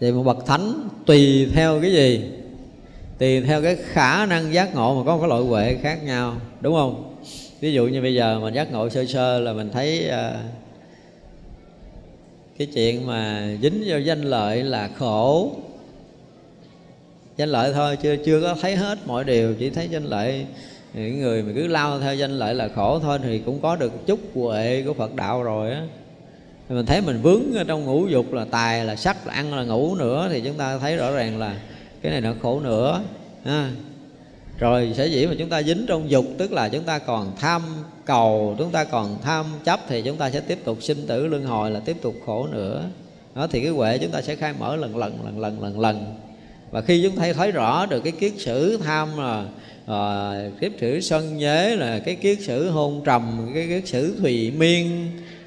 Thì một bậc thánh tùy theo cái gì? Tùy theo cái khả năng giác ngộ mà có một cái loại huệ khác nhau, đúng không? Ví dụ như bây giờ mình giác ngộ sơ sơ là mình thấy uh, cái chuyện mà dính vào danh lợi là khổ. Danh lợi thôi, chưa chưa có thấy hết mọi điều, chỉ thấy danh lợi. Thì người mà cứ lao theo danh lợi là khổ thôi thì cũng có được chút huệ của Phật Đạo rồi á. Mình thấy mình vướng trong ngũ dục là tài, là sắc, là ăn, là ngủ nữa, thì chúng ta thấy rõ ràng là cái này nó khổ nữa ha. Rồi sở dĩ mà chúng ta dính trong dục, tức là chúng ta còn tham cầu, chúng ta còn tham chấp, thì chúng ta sẽ tiếp tục sinh tử luân hồi, là tiếp tục khổ nữa đó. Thì cái huệ chúng ta sẽ khai mở lần lần lần lần lần lần. Và khi chúng ta thấy rõ được cái kiết sử tham là uh, kiết sử sân nhế, là cái kiết sử hôn trầm, cái kiết sử thùy miên,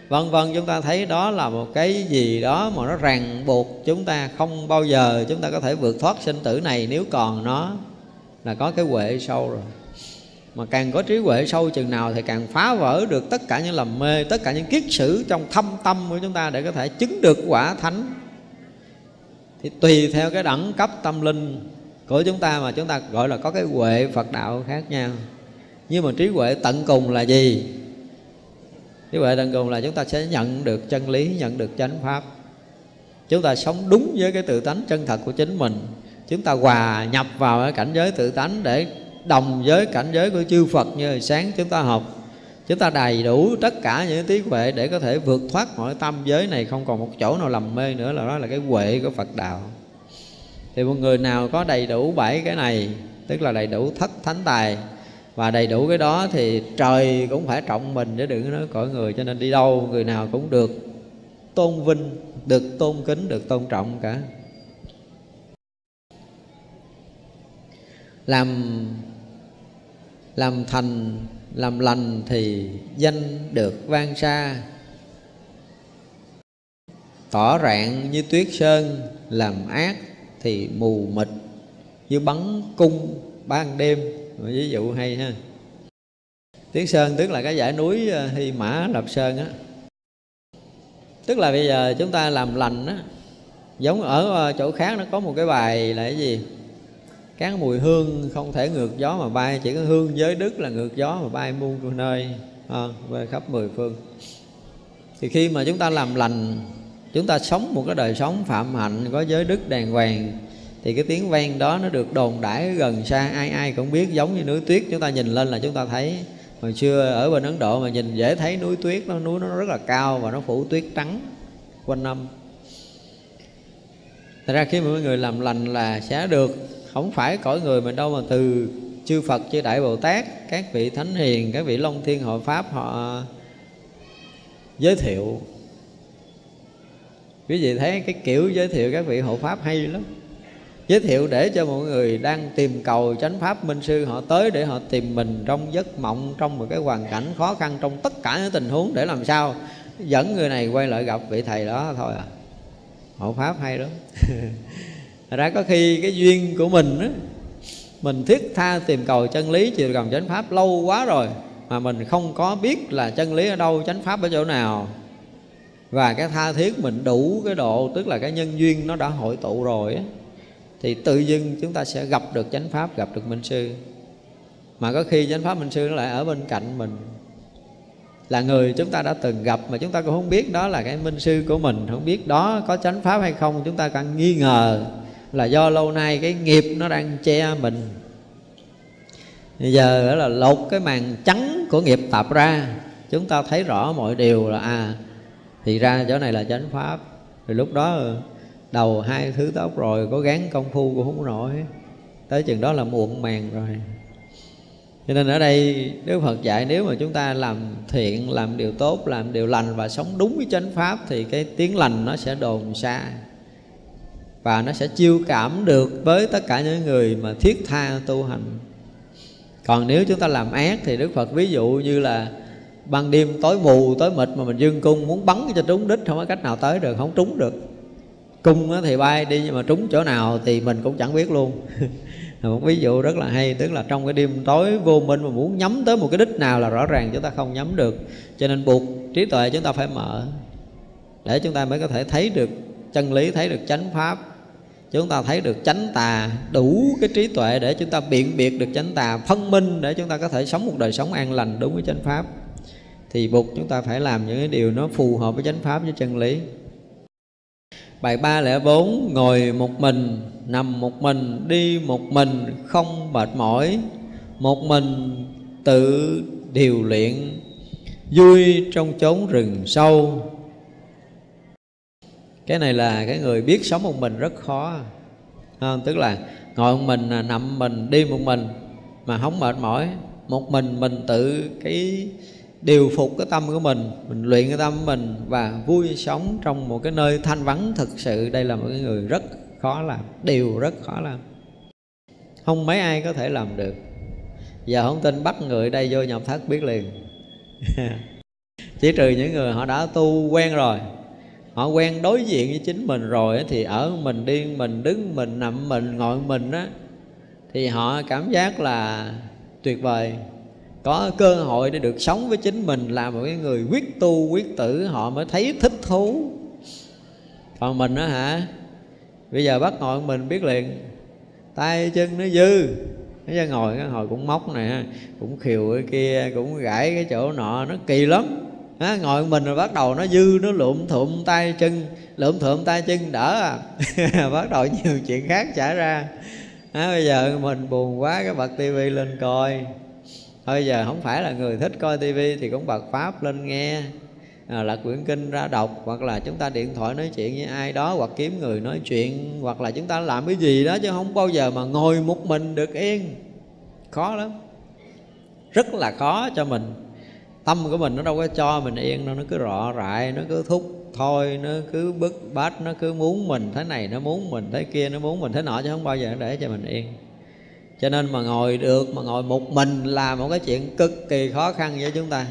vân vân, chúng ta thấy đó là một cái gì đó mà nó ràng buộc chúng ta, không bao giờ chúng ta có thể vượt thoát sinh tử này nếu còn nó, là có cái huệ sâu rồi. Mà càng có trí huệ sâu chừng nào thì càng phá vỡ được tất cả những lầm mê, tất cả những kiết sử trong thâm tâm của chúng ta để có thể chứng được quả thánh. Thì tùy theo cái đẳng cấp tâm linh của chúng ta mà chúng ta gọi là có cái huệ Phật Đạo khác nhau. Nhưng mà trí huệ tận cùng là gì? Trí huệ tận cùng là chúng ta sẽ nhận được chân lý, nhận được chánh pháp. Chúng ta sống đúng với cái tự tánh chân thật của chính mình. Chúng ta hòa nhập vào cái cảnh giới tự tánh để đồng với cảnh giới của chư Phật như hồi sáng chúng ta học. Chúng ta đầy đủ tất cả những trí huệ để có thể vượt thoát mọi tâm giới này, không còn một chỗ nào lầm mê nữa, là đó là cái huệ của Phật Đạo. Thì một người nào có đầy đủ bảy cái này, tức là đầy đủ thất thánh tài, và đầy đủ cái đó thì trời cũng phải trọng mình chứ đừng nói cõi người. Cho nên đi đâu người nào cũng được tôn vinh, được tôn kính, được tôn trọng cả. Làm làm thành, làm lành thì danh được vang xa, tỏ rạng như tuyết sơn, làm ác thì mù mịt như bắn cung ban đêm. Một ví dụ hay ha. Tuyết sơn tức là cái dãy núi Hy Mã Lạp Sơn á. Tức là bây giờ chúng ta làm lành á, giống ở chỗ khác nó có một cái bài là cái gì? Các mùi hương không thể ngược gió mà bay, chỉ có hương giới đức là ngược gió mà bay muôn nơi, à, về khắp mười phương. Thì khi mà chúng ta làm lành, chúng ta sống một cái đời sống phạm hạnh, có giới đức đàng hoàng, thì cái tiếng vang đó nó được đồn đãi gần xa, ai ai cũng biết. Giống như núi tuyết, chúng ta nhìn lên là chúng ta thấy. Hồi xưa ở bên Ấn Độ mà nhìn dễ thấy núi tuyết, nó núi nó rất là cao và nó phủ tuyết trắng quanh năm. Thật ra khi mọi người làm lành là sẽ được, không phải cõi người mình đâu mà từ chư Phật, chư Đại Bồ Tát, các vị Thánh Hiền, các vị Long Thiên Hộ Pháp họ giới thiệu. Quý vị thấy cái kiểu giới thiệu các vị Hộ Pháp hay lắm. Giới thiệu để cho mọi người đang tìm cầu chánh pháp minh sư họ tới để họ tìm mình trong giấc mộng, trong một cái hoàn cảnh khó khăn, trong tất cả những tình huống, để làm sao dẫn người này quay lại gặp vị thầy đó thôi à. Hộ Pháp hay lắm. Thật ra có khi cái duyên của mình á, mình thiết tha tìm cầu chân lý, tìm cầu chánh pháp lâu quá rồi mà mình không có biết là chân lý ở đâu, chánh pháp ở chỗ nào. Và cái tha thiết mình đủ cái độ, tức là cái nhân duyên nó đã hội tụ rồi á, thì tự dưng chúng ta sẽ gặp được chánh pháp, gặp được minh sư. Mà có khi chánh pháp minh sư nó lại ở bên cạnh mình, là người chúng ta đã từng gặp mà chúng ta cũng không biết đó là cái minh sư của mình, không biết đó có chánh pháp hay không, chúng ta càng nghi ngờ. là do lâu nay cái nghiệp nó đang che mình. Bây giờ là lột cái màn trắng của nghiệp tập ra, chúng ta thấy rõ mọi điều là à, thì ra chỗ này là chánh pháp. Thì lúc đó đầu hai thứ tóc rồi, có gán công phu cũng không nổi, tới chừng đó là muộn màng rồi. Cho nên ở đây Đức Phật dạy nếu mà chúng ta làm thiện, làm điều tốt, làm điều lành và sống đúng với chánh pháp thì cái tiếng lành nó sẽ đồn xa, và nó sẽ chiêu cảm được với tất cả những người mà thiết tha tu hành. Còn nếu chúng ta làm ác thì Đức Phật ví dụ như là ban đêm tối mù, tối mịt mà mình dương cung muốn bắn cho trúng đích, không có cách nào tới được, không trúng được. Cung thì bay đi nhưng mà trúng chỗ nào thì mình cũng chẳng biết luôn. Một ví dụ rất là hay, tức là trong cái đêm tối vô minh mà muốn nhắm tới một cái đích nào là rõ ràng chúng ta không nhắm được. Cho nên buộc trí tuệ chúng ta phải mở, để chúng ta mới có thể thấy được chân lý, thấy được chánh pháp. Chúng ta thấy được chánh tà, đủ cái trí tuệ để chúng ta biện biệt được chánh tà, phân minh để chúng ta có thể sống một đời sống an lành đúng với chánh pháp. Thì buộc chúng ta phải làm những cái điều nó phù hợp với chánh pháp, với chân lý. Bài ba không bốn, ngồi một mình, nằm một mình, đi một mình, không mệt mỏi, một mình tự điều luyện, vui trong chốn rừng sâu. Cái này là cái người biết sống một mình rất khó à, tức là ngồi một mình, nằm mình, đi một mình mà không mệt mỏi. Một mình mình tự cái điều phục cái tâm của mình, mình luyện cái tâm của mình và vui sống trong một cái nơi thanh vắng. Thực sự đây là một cái người rất khó làm, điều rất khó làm, không mấy ai có thể làm được. Giờ không tin bắt người đây vô nhập thất biết liền. Chỉ trừ những người họ đã tu quen rồi, họ quen đối diện với chính mình rồi, thì ở mình, đi mình, đứng mình, nằm mình, ngồi mình á, thì họ cảm giác là tuyệt vời, có cơ hội để được sống với chính mình, là một cái người quyết tu quyết tử, họ mới thấy thích thú. Còn mình đó hả, bây giờ bắt ngồi mình biết liền, tay chân nó dư, nó ra ngồi cái hồi cũng móc này, cũng khiều cái kia, cũng gãi cái chỗ nọ, nó kỳ lắm. Đó, ngồi mình rồi bắt đầu nó dư, nó lượm thượm tay chân, lượm thượm tay chân đỡ à. Bắt đầu nhiều chuyện khác xảy ra. Đó, bây giờ mình buồn quá cái bật tivi lên coi. Thôi giờ không phải là người thích coi tivi thì cũng bật pháp lên nghe, à, là quyển kinh ra đọc, hoặc là chúng ta điện thoại nói chuyện với ai đó, hoặc kiếm người nói chuyện, hoặc là chúng ta làm cái gì đó, chứ không bao giờ mà ngồi một mình được yên. Khó lắm, rất là khó cho mình. Tâm của mình nó đâu có cho mình yên đâu, nó cứ rọ rại, nó cứ thúc thôi, nó cứ bức bách, nó cứ muốn mình thế này, nó muốn mình thế kia, nó muốn mình thế nọ, chứ không bao giờ để cho mình yên. Cho nên mà ngồi được, mà ngồi một mình là một cái chuyện cực kỳ khó khăn với chúng ta,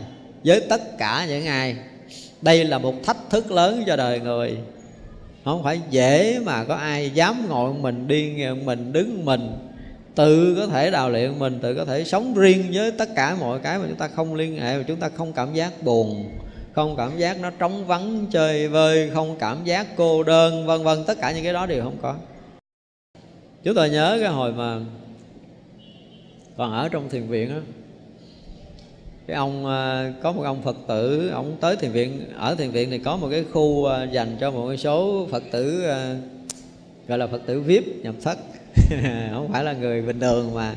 với tất cả những ai. Đây là một thách thức lớn cho đời người, không phải dễ mà có ai dám ngồi mình, đi mình, đứng mình, tự có thể đào luyện mình, tự có thể sống riêng với tất cả mọi cái mà chúng ta không liên hệ, mà chúng ta không cảm giác buồn, không cảm giác nó trống vắng chơi vơi, không cảm giác cô đơn, vân vân. Tất cả những cái đó đều không có. Chúng tôi nhớ cái hồi mà còn ở trong thiền viện đó, cái ông, có một ông Phật tử, ông tới thiền viện. Ở thiền viện thì có một cái khu dành cho một số Phật tử, gọi là Phật tử vi ai pi nhập thất. Không phải là người bình thường mà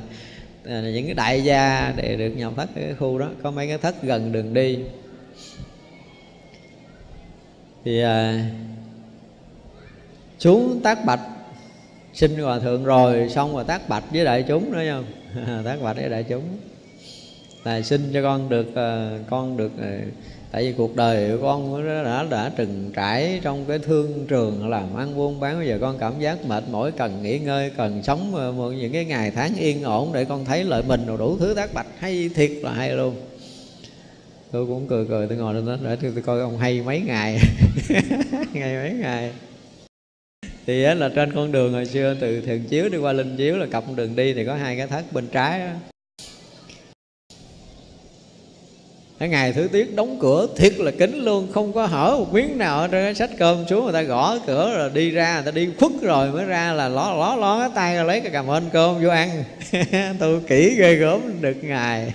những cái đại gia để được nhập thất cái khu đó. Có mấy cái thất gần đường đi. Thì à, xuống tác bạch xin hòa thượng rồi, xong rồi tác bạch với đại chúng nữa không? Tác bạch với đại chúng là xin cho con được, con được, tại vì cuộc đời của con đã, đã, đã trừng trải trong cái thương trường làm ăn buôn bán. Bây giờ con cảm giác mệt mỏi, cần nghỉ ngơi, cần sống những cái ngày tháng yên ổn để con thấy lợi mình, đủ thứ. Tác bạch hay thiệt là hay luôn. Tôi cũng cười cười, tôi ngồi lên đó để tôi, tôi coi ông hay mấy ngày. Ngày mấy ngày. Thì là trên con đường hồi xưa từ Thường Chiếu đi qua Linh Chiếu là cặp đường đi, thì có hai cái thác bên trái đó. Cái ngày thứ Tiết đóng cửa thiệt là kín luôn, không có hở một miếng nào trên cái sách cơm xuống. Người ta gõ cửa rồi đi ra, người ta đi khuất rồi mới ra là ló ló ló cái tay ra lấy cái cầm hên cơm vô ăn. Tôi kỹ ghê gớm được ngày.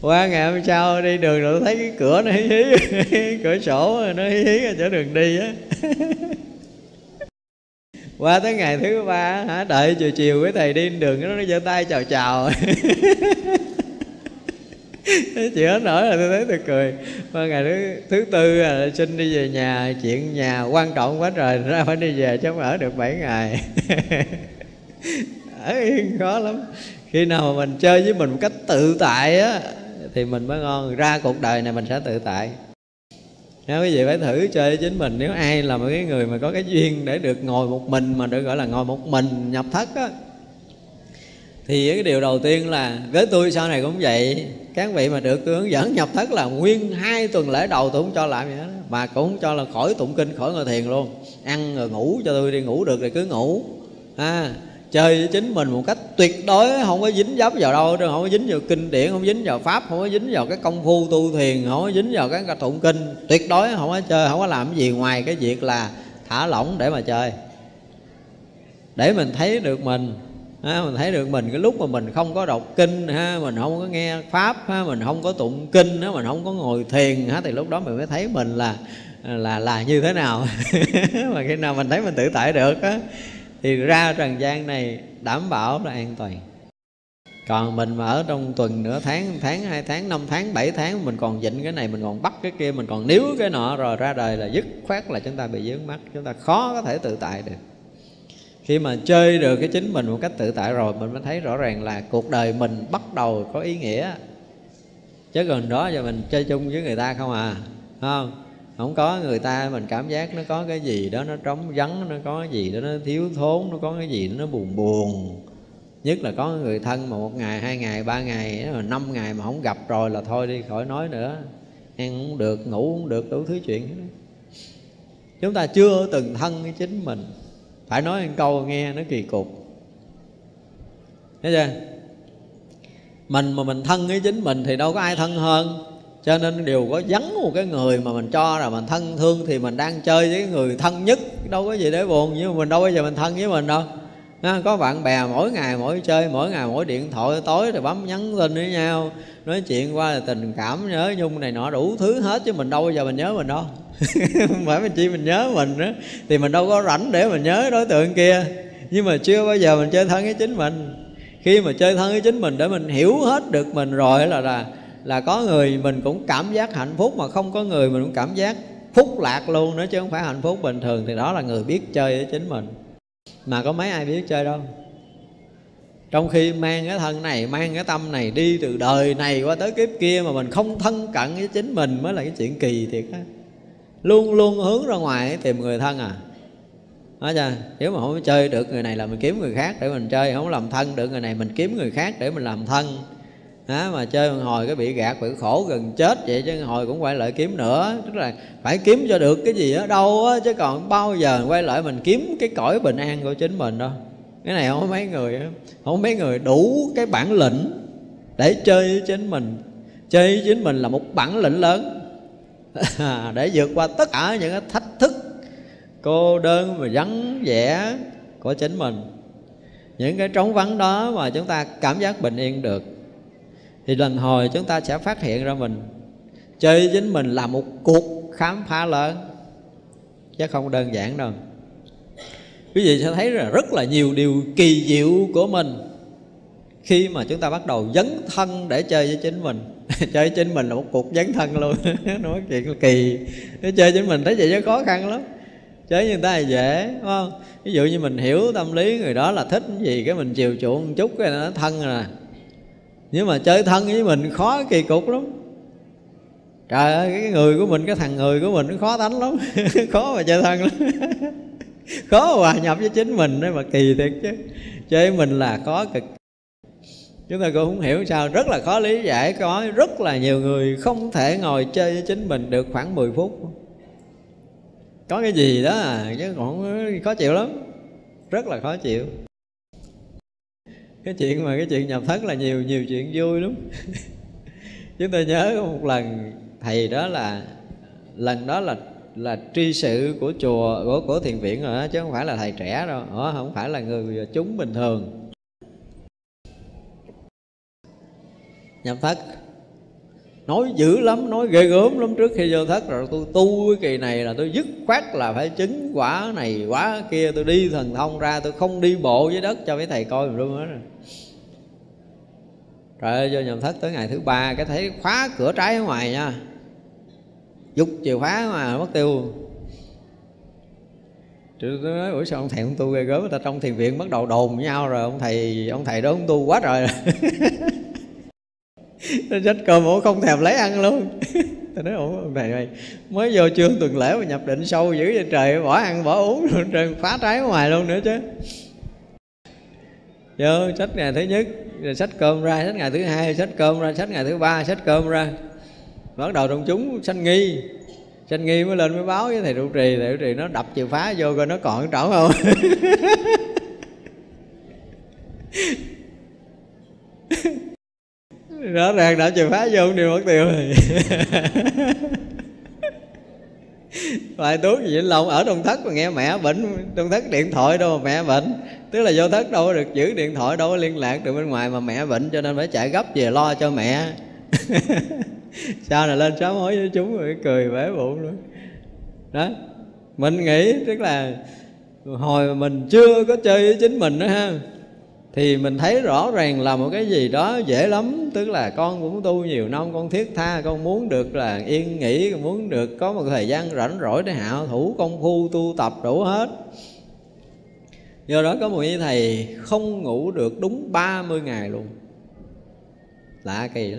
Qua ngày hôm sau đi đường rồi thấy cái cửa nó hí hí, cửa sổ nó hí hí ở chỗ đường đi á. Qua tới ngày thứ ba hả, đợi chiều chiều với thầy đi đường nó giơ tay chào chào. Chị hết nổi là tôi thấy tôi cười. Mà ngày thứ, thứ tư là xin đi về nhà, chuyện nhà quan trọng quá trời ra phải đi về chứ không ở được bảy ngày. Ở yên khó lắm. Khi nào mà mình chơi với mình một cách tự tại á thì mình mới ngon, ra cuộc đời này mình sẽ tự tại. Nếu quý vị phải thử chơi với chính mình, nếu ai là một cái người mà có cái duyên để được ngồi một mình, mà được gọi là ngồi một mình nhập thất á, thì cái điều đầu tiên là với tôi sau này cũng vậy. Các vị mà được tôi hướng dẫn nhập thất là nguyên hai tuần lễ đầu tôi cũng cho làm vậy đó, mà cũng cho là khỏi tụng kinh, khỏi ngồi thiền luôn. Ăn rồi ngủ, cho tôi đi ngủ được thì cứ ngủ à, chơi với chính mình một cách tuyệt đối, không có dính dấp vào đâu, không có dính vào kinh điển, không dính vào pháp, không có dính vào cái công phu tu thiền, không có dính vào cái tụng kinh, tuyệt đối không có chơi, không có làm cái gì ngoài cái việc là thả lỏng để mà chơi, để mình thấy được mình. Ha, mình thấy được mình cái lúc mà mình không có đọc kinh ha, mình không có nghe pháp ha, mình không có tụng kinh ha, mình không có ngồi thiền ha, thì lúc đó mình mới thấy mình là là là như thế nào. Mà khi nào mình thấy mình tự tại được á thì ra trần gian này đảm bảo là an toàn. Còn mình mà ở trong tuần, nửa tháng, tháng, hai tháng, năm tháng, bảy tháng mình còn vịnh cái này, mình còn bắt cái kia, mình còn níu cái nọ, rồi ra đời là dứt khoát là chúng ta bị vướng mắc, chúng ta khó có thể tự tại được. Khi mà chơi được cái chính mình một cách tự tại rồi, mình mới thấy rõ ràng là cuộc đời mình bắt đầu có ý nghĩa. Chứ còn đó giờ mình chơi chung với người ta không à, không? Không có người ta mình cảm giác nó có cái gì đó nó trống vắng, nó có cái gì đó nó thiếu thốn, nó có cái gì đó nó buồn buồn. Nhất là có người thân mà một ngày, hai ngày, ba ngày, năm ngày mà không gặp rồi là thôi đi khỏi nói nữa. Ăn cũng được, ngủ cũng được, đủ thứ chuyện. Chúng ta chưa từng thân với chính mình. Phải nói một câu nghe nó kỳ cục, thấy chưa? Mình mà mình thân với chính mình thì đâu có ai thân hơn. Cho nên điều có vắng một cái người mà mình cho là mình thân thương thì mình đang chơi với người thân nhất, đâu có gì để buồn. Nhưng mà mình đâu bao giờ mình thân với mình đâu. Có bạn bè mỗi ngày mỗi chơi, mỗi ngày mỗi điện thoại, tối rồi bấm nhắn tin với nhau, nói chuyện qua là tình cảm, nhớ nhung này nọ đủ thứ hết, chứ mình đâu bao giờ mình nhớ mình đâu. Không phải mình chỉ mình nhớ mình đó, thì mình đâu có rảnh để mình nhớ đối tượng kia. Nhưng mà chưa bao giờ mình chơi thân với chính mình. Khi mà chơi thân với chính mình để mình hiểu hết được mình rồi là là là có người mình cũng cảm giác hạnh phúc, mà không có người mình cũng cảm giác phúc lạc luôn nữa, chứ không phải hạnh phúc bình thường. Thì đó là người biết chơi với chính mình. Mà có mấy ai biết chơi đâu. Trong khi mang cái thân này, mang cái tâm này đi từ đời này qua tới kiếp kia mà mình không thân cận với chính mình mới là cái chuyện kỳ thiệt á. Luôn luôn hướng ra ngoài tìm người thân à. Nói chưa? Nếu mà không chơi được người này là mình kiếm người khác để mình chơi, không làm thân được người này mình kiếm người khác để mình làm thân. Đó, mà chơi một hồi cái bị gạt, bị khổ gần chết vậy, chứ hồi cũng quay lại kiếm nữa. Tức là phải kiếm cho được cái gì ở đâu á, chứ còn bao giờ quay lại mình kiếm cái cõi bình an của chính mình đâu. Cái này không có mấy người, không có mấy người đủ cái bản lĩnh để chơi với chính mình. Chơi với chính mình là một bản lĩnh lớn. Để vượt qua tất cả những cái thách thức cô đơn và vắng vẻ của chính mình. Những cái trống vắng đó mà chúng ta cảm giác bình yên được, thì lần hồi chúng ta sẽ phát hiện ra mình. Chơi chính mình là một cuộc khám phá lớn, chứ không đơn giản đâu. Quý vị sẽ thấy là rất là nhiều điều kỳ diệu của mình khi mà chúng ta bắt đầu dấn thân để chơi với chính mình. Chơi với chính mình là một cuộc dấn thân luôn. Nói chuyện là kỳ. Chơi chính mình thấy vậy chứ khó khăn lắm. Chơi người ta là dễ, đúng không? Ví dụ như mình hiểu tâm lý người đó là thích cái gì, cái mình chiều chuộng một chút cái nó thân rồi nè. Nhưng mà chơi thân với mình khó kỳ cục lắm. Trời ơi, cái người của mình, cái thằng người của mình nó khó tánh lắm. Khó mà chơi thân lắm. Khó hòa nhập với chính mình đấy mà kỳ thiệt chứ. Chơi mình là khó cực. Chúng ta cũng không hiểu sao, rất là khó lý giải. Có rất là nhiều người không thể ngồi chơi với chính mình được khoảng mười phút. Có cái gì đó à, chứ còn khó chịu lắm. Rất là khó chịu. Cái chuyện mà cái chuyện nhập thất là nhiều nhiều chuyện vui lắm. Chúng tôi nhớ một lần thầy đó là lần đó là là tri sự của chùa của của thiền viện rồi đó, chứ không phải là thầy trẻ đâu, đó, không phải là người chúng bình thường. Nhập thất nói dữ lắm, nói ghê gớm lắm trước khi vô thất. Rồi tôi tu cái kỳ này là tôi dứt khoát là phải chứng quả này quả kia. Tôi đi thần thông ra, tôi không đi bộ với đất cho mấy thầy coi mình luôn hết rồi. Rồi vô nhầm thất tới ngày thứ ba, cái thấy khóa cửa trái ở ngoài nha, dục chìa khóa mà mất tiêu. Tôi nói ủa sao ông thầy ông tu ghê gớm, người ta trong thiền viện bắt đầu đồn với nhau rồi, ông thầy ông thầy đó ông tu quá trời. Nó chết cơm ổ không thèm lấy ăn luôn. Tôi nói ủa ông thầy ơi, mới vô chưa tuần lễ mà nhập định sâu dữ vậy trời, bỏ ăn bỏ uống rồi trời, phá trái ngoài luôn nữa chứ. Vô sách ngày thứ nhất rồi sách cơm ra, sách ngày thứ hai sách cơm ra, sách ngày thứ ba sách cơm ra. Bắt đầu trong chúng sanh nghi, sanh nghi mới lên mới báo với thầy trụ trì. Thầy trụ trì nó đập chìa khóa vô coi nó còn trỏng không. Rõ ràng đập chìa khóa vô điều mất tiêu rồi. Vài tuốt gì lòng ở trong thất mà nghe mẹ bệnh, trong thất điện thoại đâu mà mẹ bệnh. Tức là vô thất đâu có được giữ điện thoại, đâu có liên lạc được bên ngoài, mà mẹ bệnh cho nên phải chạy gấp về lo cho mẹ. Sau này lên sám hối với chúng rồi cười vẽ bụng luôn. Đó, mình nghĩ tức là hồi mình chưa có chơi với chính mình nữa ha, thì mình thấy rõ ràng là một cái gì đó dễ lắm. Tức là con cũng tu nhiều năm, con thiết tha, con muốn được là yên nghỉ, con muốn được có một thời gian rảnh rỗi để hạ thủ công phu tu tập đủ hết. Do đó có một vị thầy không ngủ được đúng ba mươi ngày luôn. Lạ kỳ đó.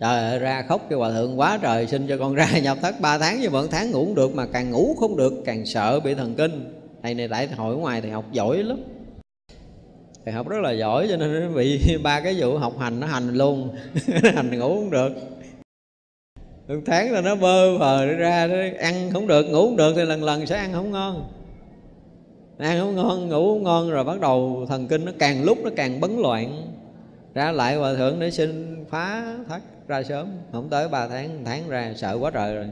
Trời ơi, ra khóc cho hòa thượng quá trời, xin cho con ra nhập thất ba tháng. Nhưng mà một tháng ngủ cũng được, mà càng ngủ không được càng sợ bị thần kinh. Thầy này tại hội ở ngoài thì học giỏi lắm, thầy học rất là giỏi cho nên nó bị ba cái vụ học hành nó hành luôn. Hành ngủ không được, một tháng là nó bơ vờ ra, nó ăn không được ngủ không được thì lần lần sẽ ăn không ngon, ăn không ngon ngủ không ngon, rồi bắt đầu thần kinh nó càng lúc nó càng bấn loạn. Ra lại hòa thượng để xin phá thất ra sớm, không tới ba tháng, tháng ra sợ quá trời rồi.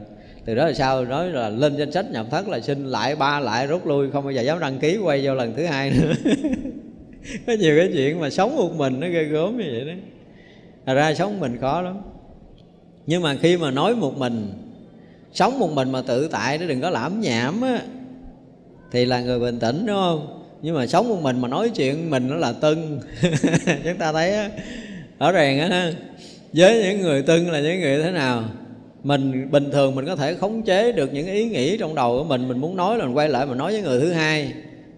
Từ đó là sao nói là lên danh sách nhập thất là xin lại ba lại rút lui, không bao giờ dám đăng ký quay vô lần thứ hai nữa. Có nhiều cái chuyện mà sống một mình nó ghê gớm như vậy đó. Thật ra sống mình khó lắm. Nhưng mà khi mà nói một mình, sống một mình mà tự tại để đừng có lãm nhảm á, thì là người bình tĩnh đúng không? Nhưng mà sống một mình mà nói chuyện mình nó là tưng. Chúng ta thấy á, rõ ràng á, với những người tưng là những người thế nào? Mình bình thường mình có thể khống chế được những ý nghĩ trong đầu của mình, mình muốn nói là mình quay lại mình nói với người thứ hai.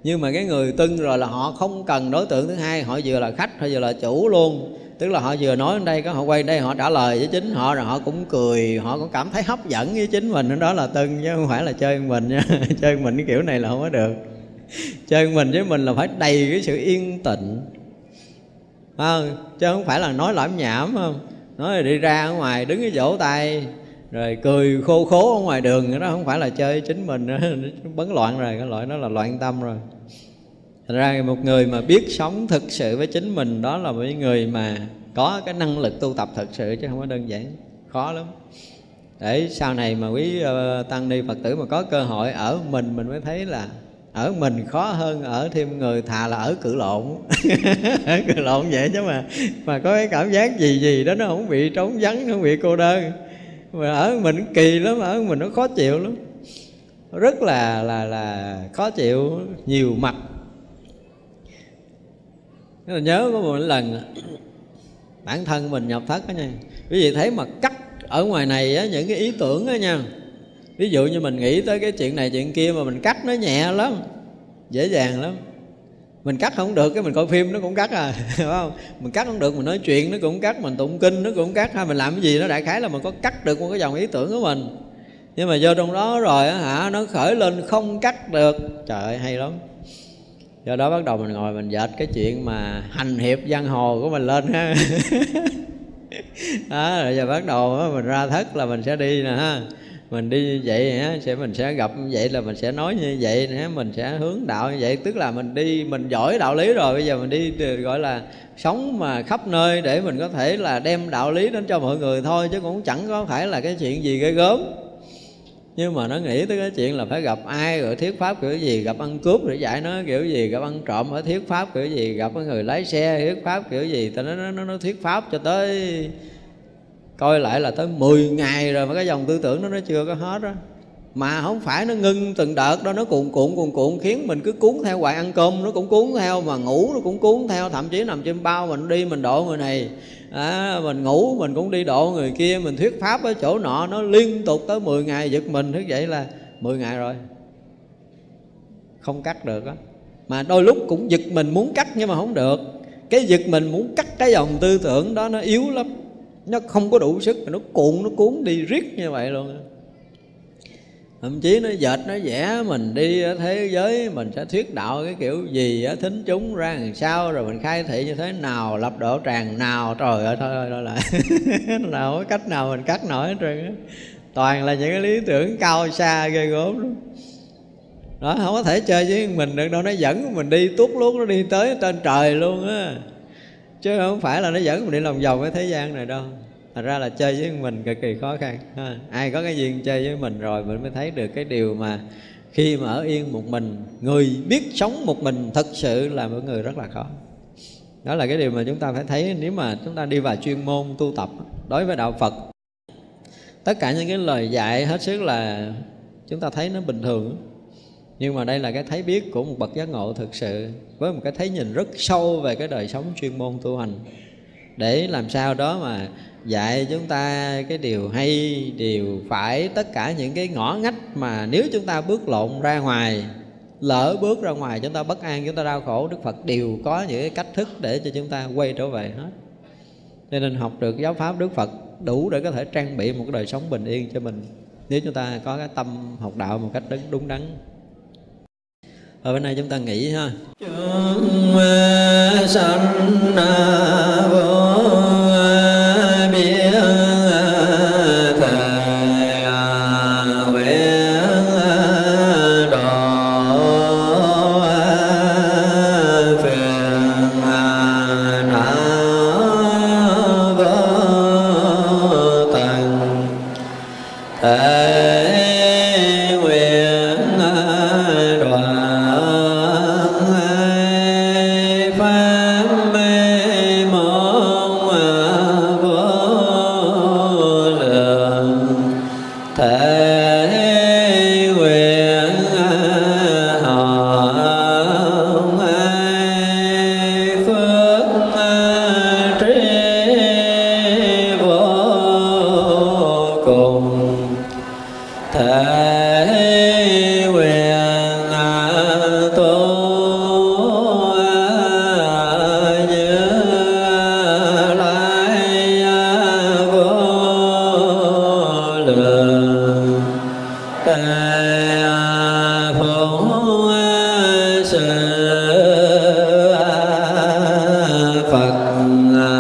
Nhưng mà cái người tưng rồi là họ không cần đối tượng thứ hai, họ vừa là khách, họ vừa là chủ luôn. Tức là họ vừa nói ở đây, họ quay đây, họ trả lời với chính họ, rồi họ cũng cười, họ cũng cảm thấy hấp dẫn với chính mình. Đó là tưng chứ không phải là chơi mình nha. Chơi mình cái kiểu này là không có được. Chơi mình với mình là phải đầy cái sự yên tịnh à, chứ không phải là nói lãm nhảm không? Nói là đi ra ở ngoài đứng cái vỗ tay rồi cười khô khố ở ngoài đường, đó không phải là chơi chính mình nữa. Bấn loạn rồi, cái loại đó là loạn tâm rồi. Thật ra một người mà biết sống thực sự với chính mình, đó là một người mà có cái năng lực tu tập thực sự, chứ không có đơn giản, khó lắm. Để sau này mà quý uh, tăng ni Phật tử mà có cơ hội ở mình, mình mới thấy là ở mình khó hơn ở thêm người, thà là ở cự lộn. Ở cự lộn vậy chứ mà mà có cái cảm giác gì gì đó nó không bị trống vắng, nó không bị cô đơn. Mà ở mình kỳ lắm, ở mình nó khó chịu lắm, rất là là là khó chịu nhiều mặt. Nên nhớ có một lần bản thân mình nhập thất đó nha, quý vị thấy mà cắt ở ngoài này á, những cái ý tưởng đó nha. Ví dụ như mình nghĩ tới cái chuyện này chuyện kia mà mình cắt nó nhẹ lắm, dễ dàng lắm. Mình cắt không được cái mình coi phim nó cũng cắt à, phải không? Mình cắt không được mình nói chuyện nó cũng cắt, mình tụng kinh nó cũng cắt, hay mình làm cái gì nó đại khái là mình có cắt được một cái dòng ý tưởng của mình. Nhưng mà vô trong đó rồi á hả, nó khởi lên không cắt được, trời ơi hay lắm. Do đó bắt đầu mình ngồi mình dệt cái chuyện mà hành hiệp giang hồ của mình lên ha. Đó, rồi giờ bắt đầu mình ra thất là mình sẽ đi nè ha, mình đi như vậy hả, sẽ mình sẽ gặp như vậy, là mình sẽ nói như vậy hả, mình sẽ hướng đạo như vậy. Tức là mình đi, mình giỏi đạo lý rồi, bây giờ mình đi gọi là sống mà khắp nơi để mình có thể là đem đạo lý đến cho mọi người thôi, chứ cũng chẳng có phải là cái chuyện gì ghê gớm. Nhưng mà nó nghĩ tới cái chuyện là phải gặp ai rồi thuyết pháp kiểu gì, gặp ăn cướp để dạy nó kiểu gì, gặp ăn trộm ở thuyết pháp kiểu gì, gặp người lái xe thuyết pháp kiểu gì, ta nó nó, nó thuyết pháp cho tới coi lại là tới mười ngày rồi mà cái dòng tư tưởng đó nó chưa có hết đó. Mà không phải nó ngưng từng đợt đó, nó cuộn cuộn cuộn cuộn khiến mình cứ cuốn theo hoài, ăn cơm nó cũng cuốn theo, mà ngủ nó cũng cuốn theo, thậm chí nằm trên bao mình đi mình độ người này, à, mình ngủ mình cũng đi độ người kia, mình thuyết pháp ở chỗ nọ, nó liên tục tới mười ngày giật mình thức dậy là mười ngày rồi. Không cắt được á. Mà đôi lúc cũng giật mình muốn cắt nhưng mà không được. Cái giật mình muốn cắt cái dòng tư tưởng đó nó yếu lắm, nó không có đủ sức, nó cuộn nó cuốn đi riết như vậy luôn. Thậm chí nó dệt nó vẽ mình đi thế giới mình sẽ thuyết đạo cái kiểu gì, thính chúng ra làm sao, rồi mình khai thị như thế nào, lập độ tràng nào, trời ơi thôi ơi lại nào có cách nào mình cắt nổi hết trơn á. Toàn là những cái lý tưởng cao xa ghê gớm luôn. Nó không có thể chơi với mình được đâu, nó dẫn mình đi tuốt lút nó đi tới trên trời luôn á. Chứ không phải là nó dẫn mình đi lòng vòng cái thế gian này đâu. Thật ra là chơi với mình cực kỳ khó khăn. Ai có cái duyên chơi với mình rồi mình mới thấy được cái điều mà khi mà ở yên một mình, người biết sống một mình thật sự là một người rất là khó. Đó là cái điều mà chúng ta phải thấy nếu mà chúng ta đi vào chuyên môn tu tập đối với đạo Phật. Tất cả những cái lời dạy hết sức là chúng ta thấy nó bình thường, nhưng mà đây là cái thấy biết của một bậc giác ngộ thực sự, với một cái thấy nhìn rất sâu về cái đời sống chuyên môn tu hành, để làm sao đó mà dạy chúng ta cái điều hay, điều phải. Tất cả những cái ngõ ngách mà nếu chúng ta bước lộn ra ngoài, lỡ bước ra ngoài chúng ta bất an, chúng ta đau khổ, Đức Phật đều có những cái cách thức để cho chúng ta quay trở về hết. Cho nên học được giáo pháp Đức Phật đủ để có thể trang bị một cái đời sống bình yên cho mình, nếu chúng ta có cái tâm học đạo một cách đúng đắn. Ở bên này chúng ta nghỉ ha. Chúng sanh vô biên Phật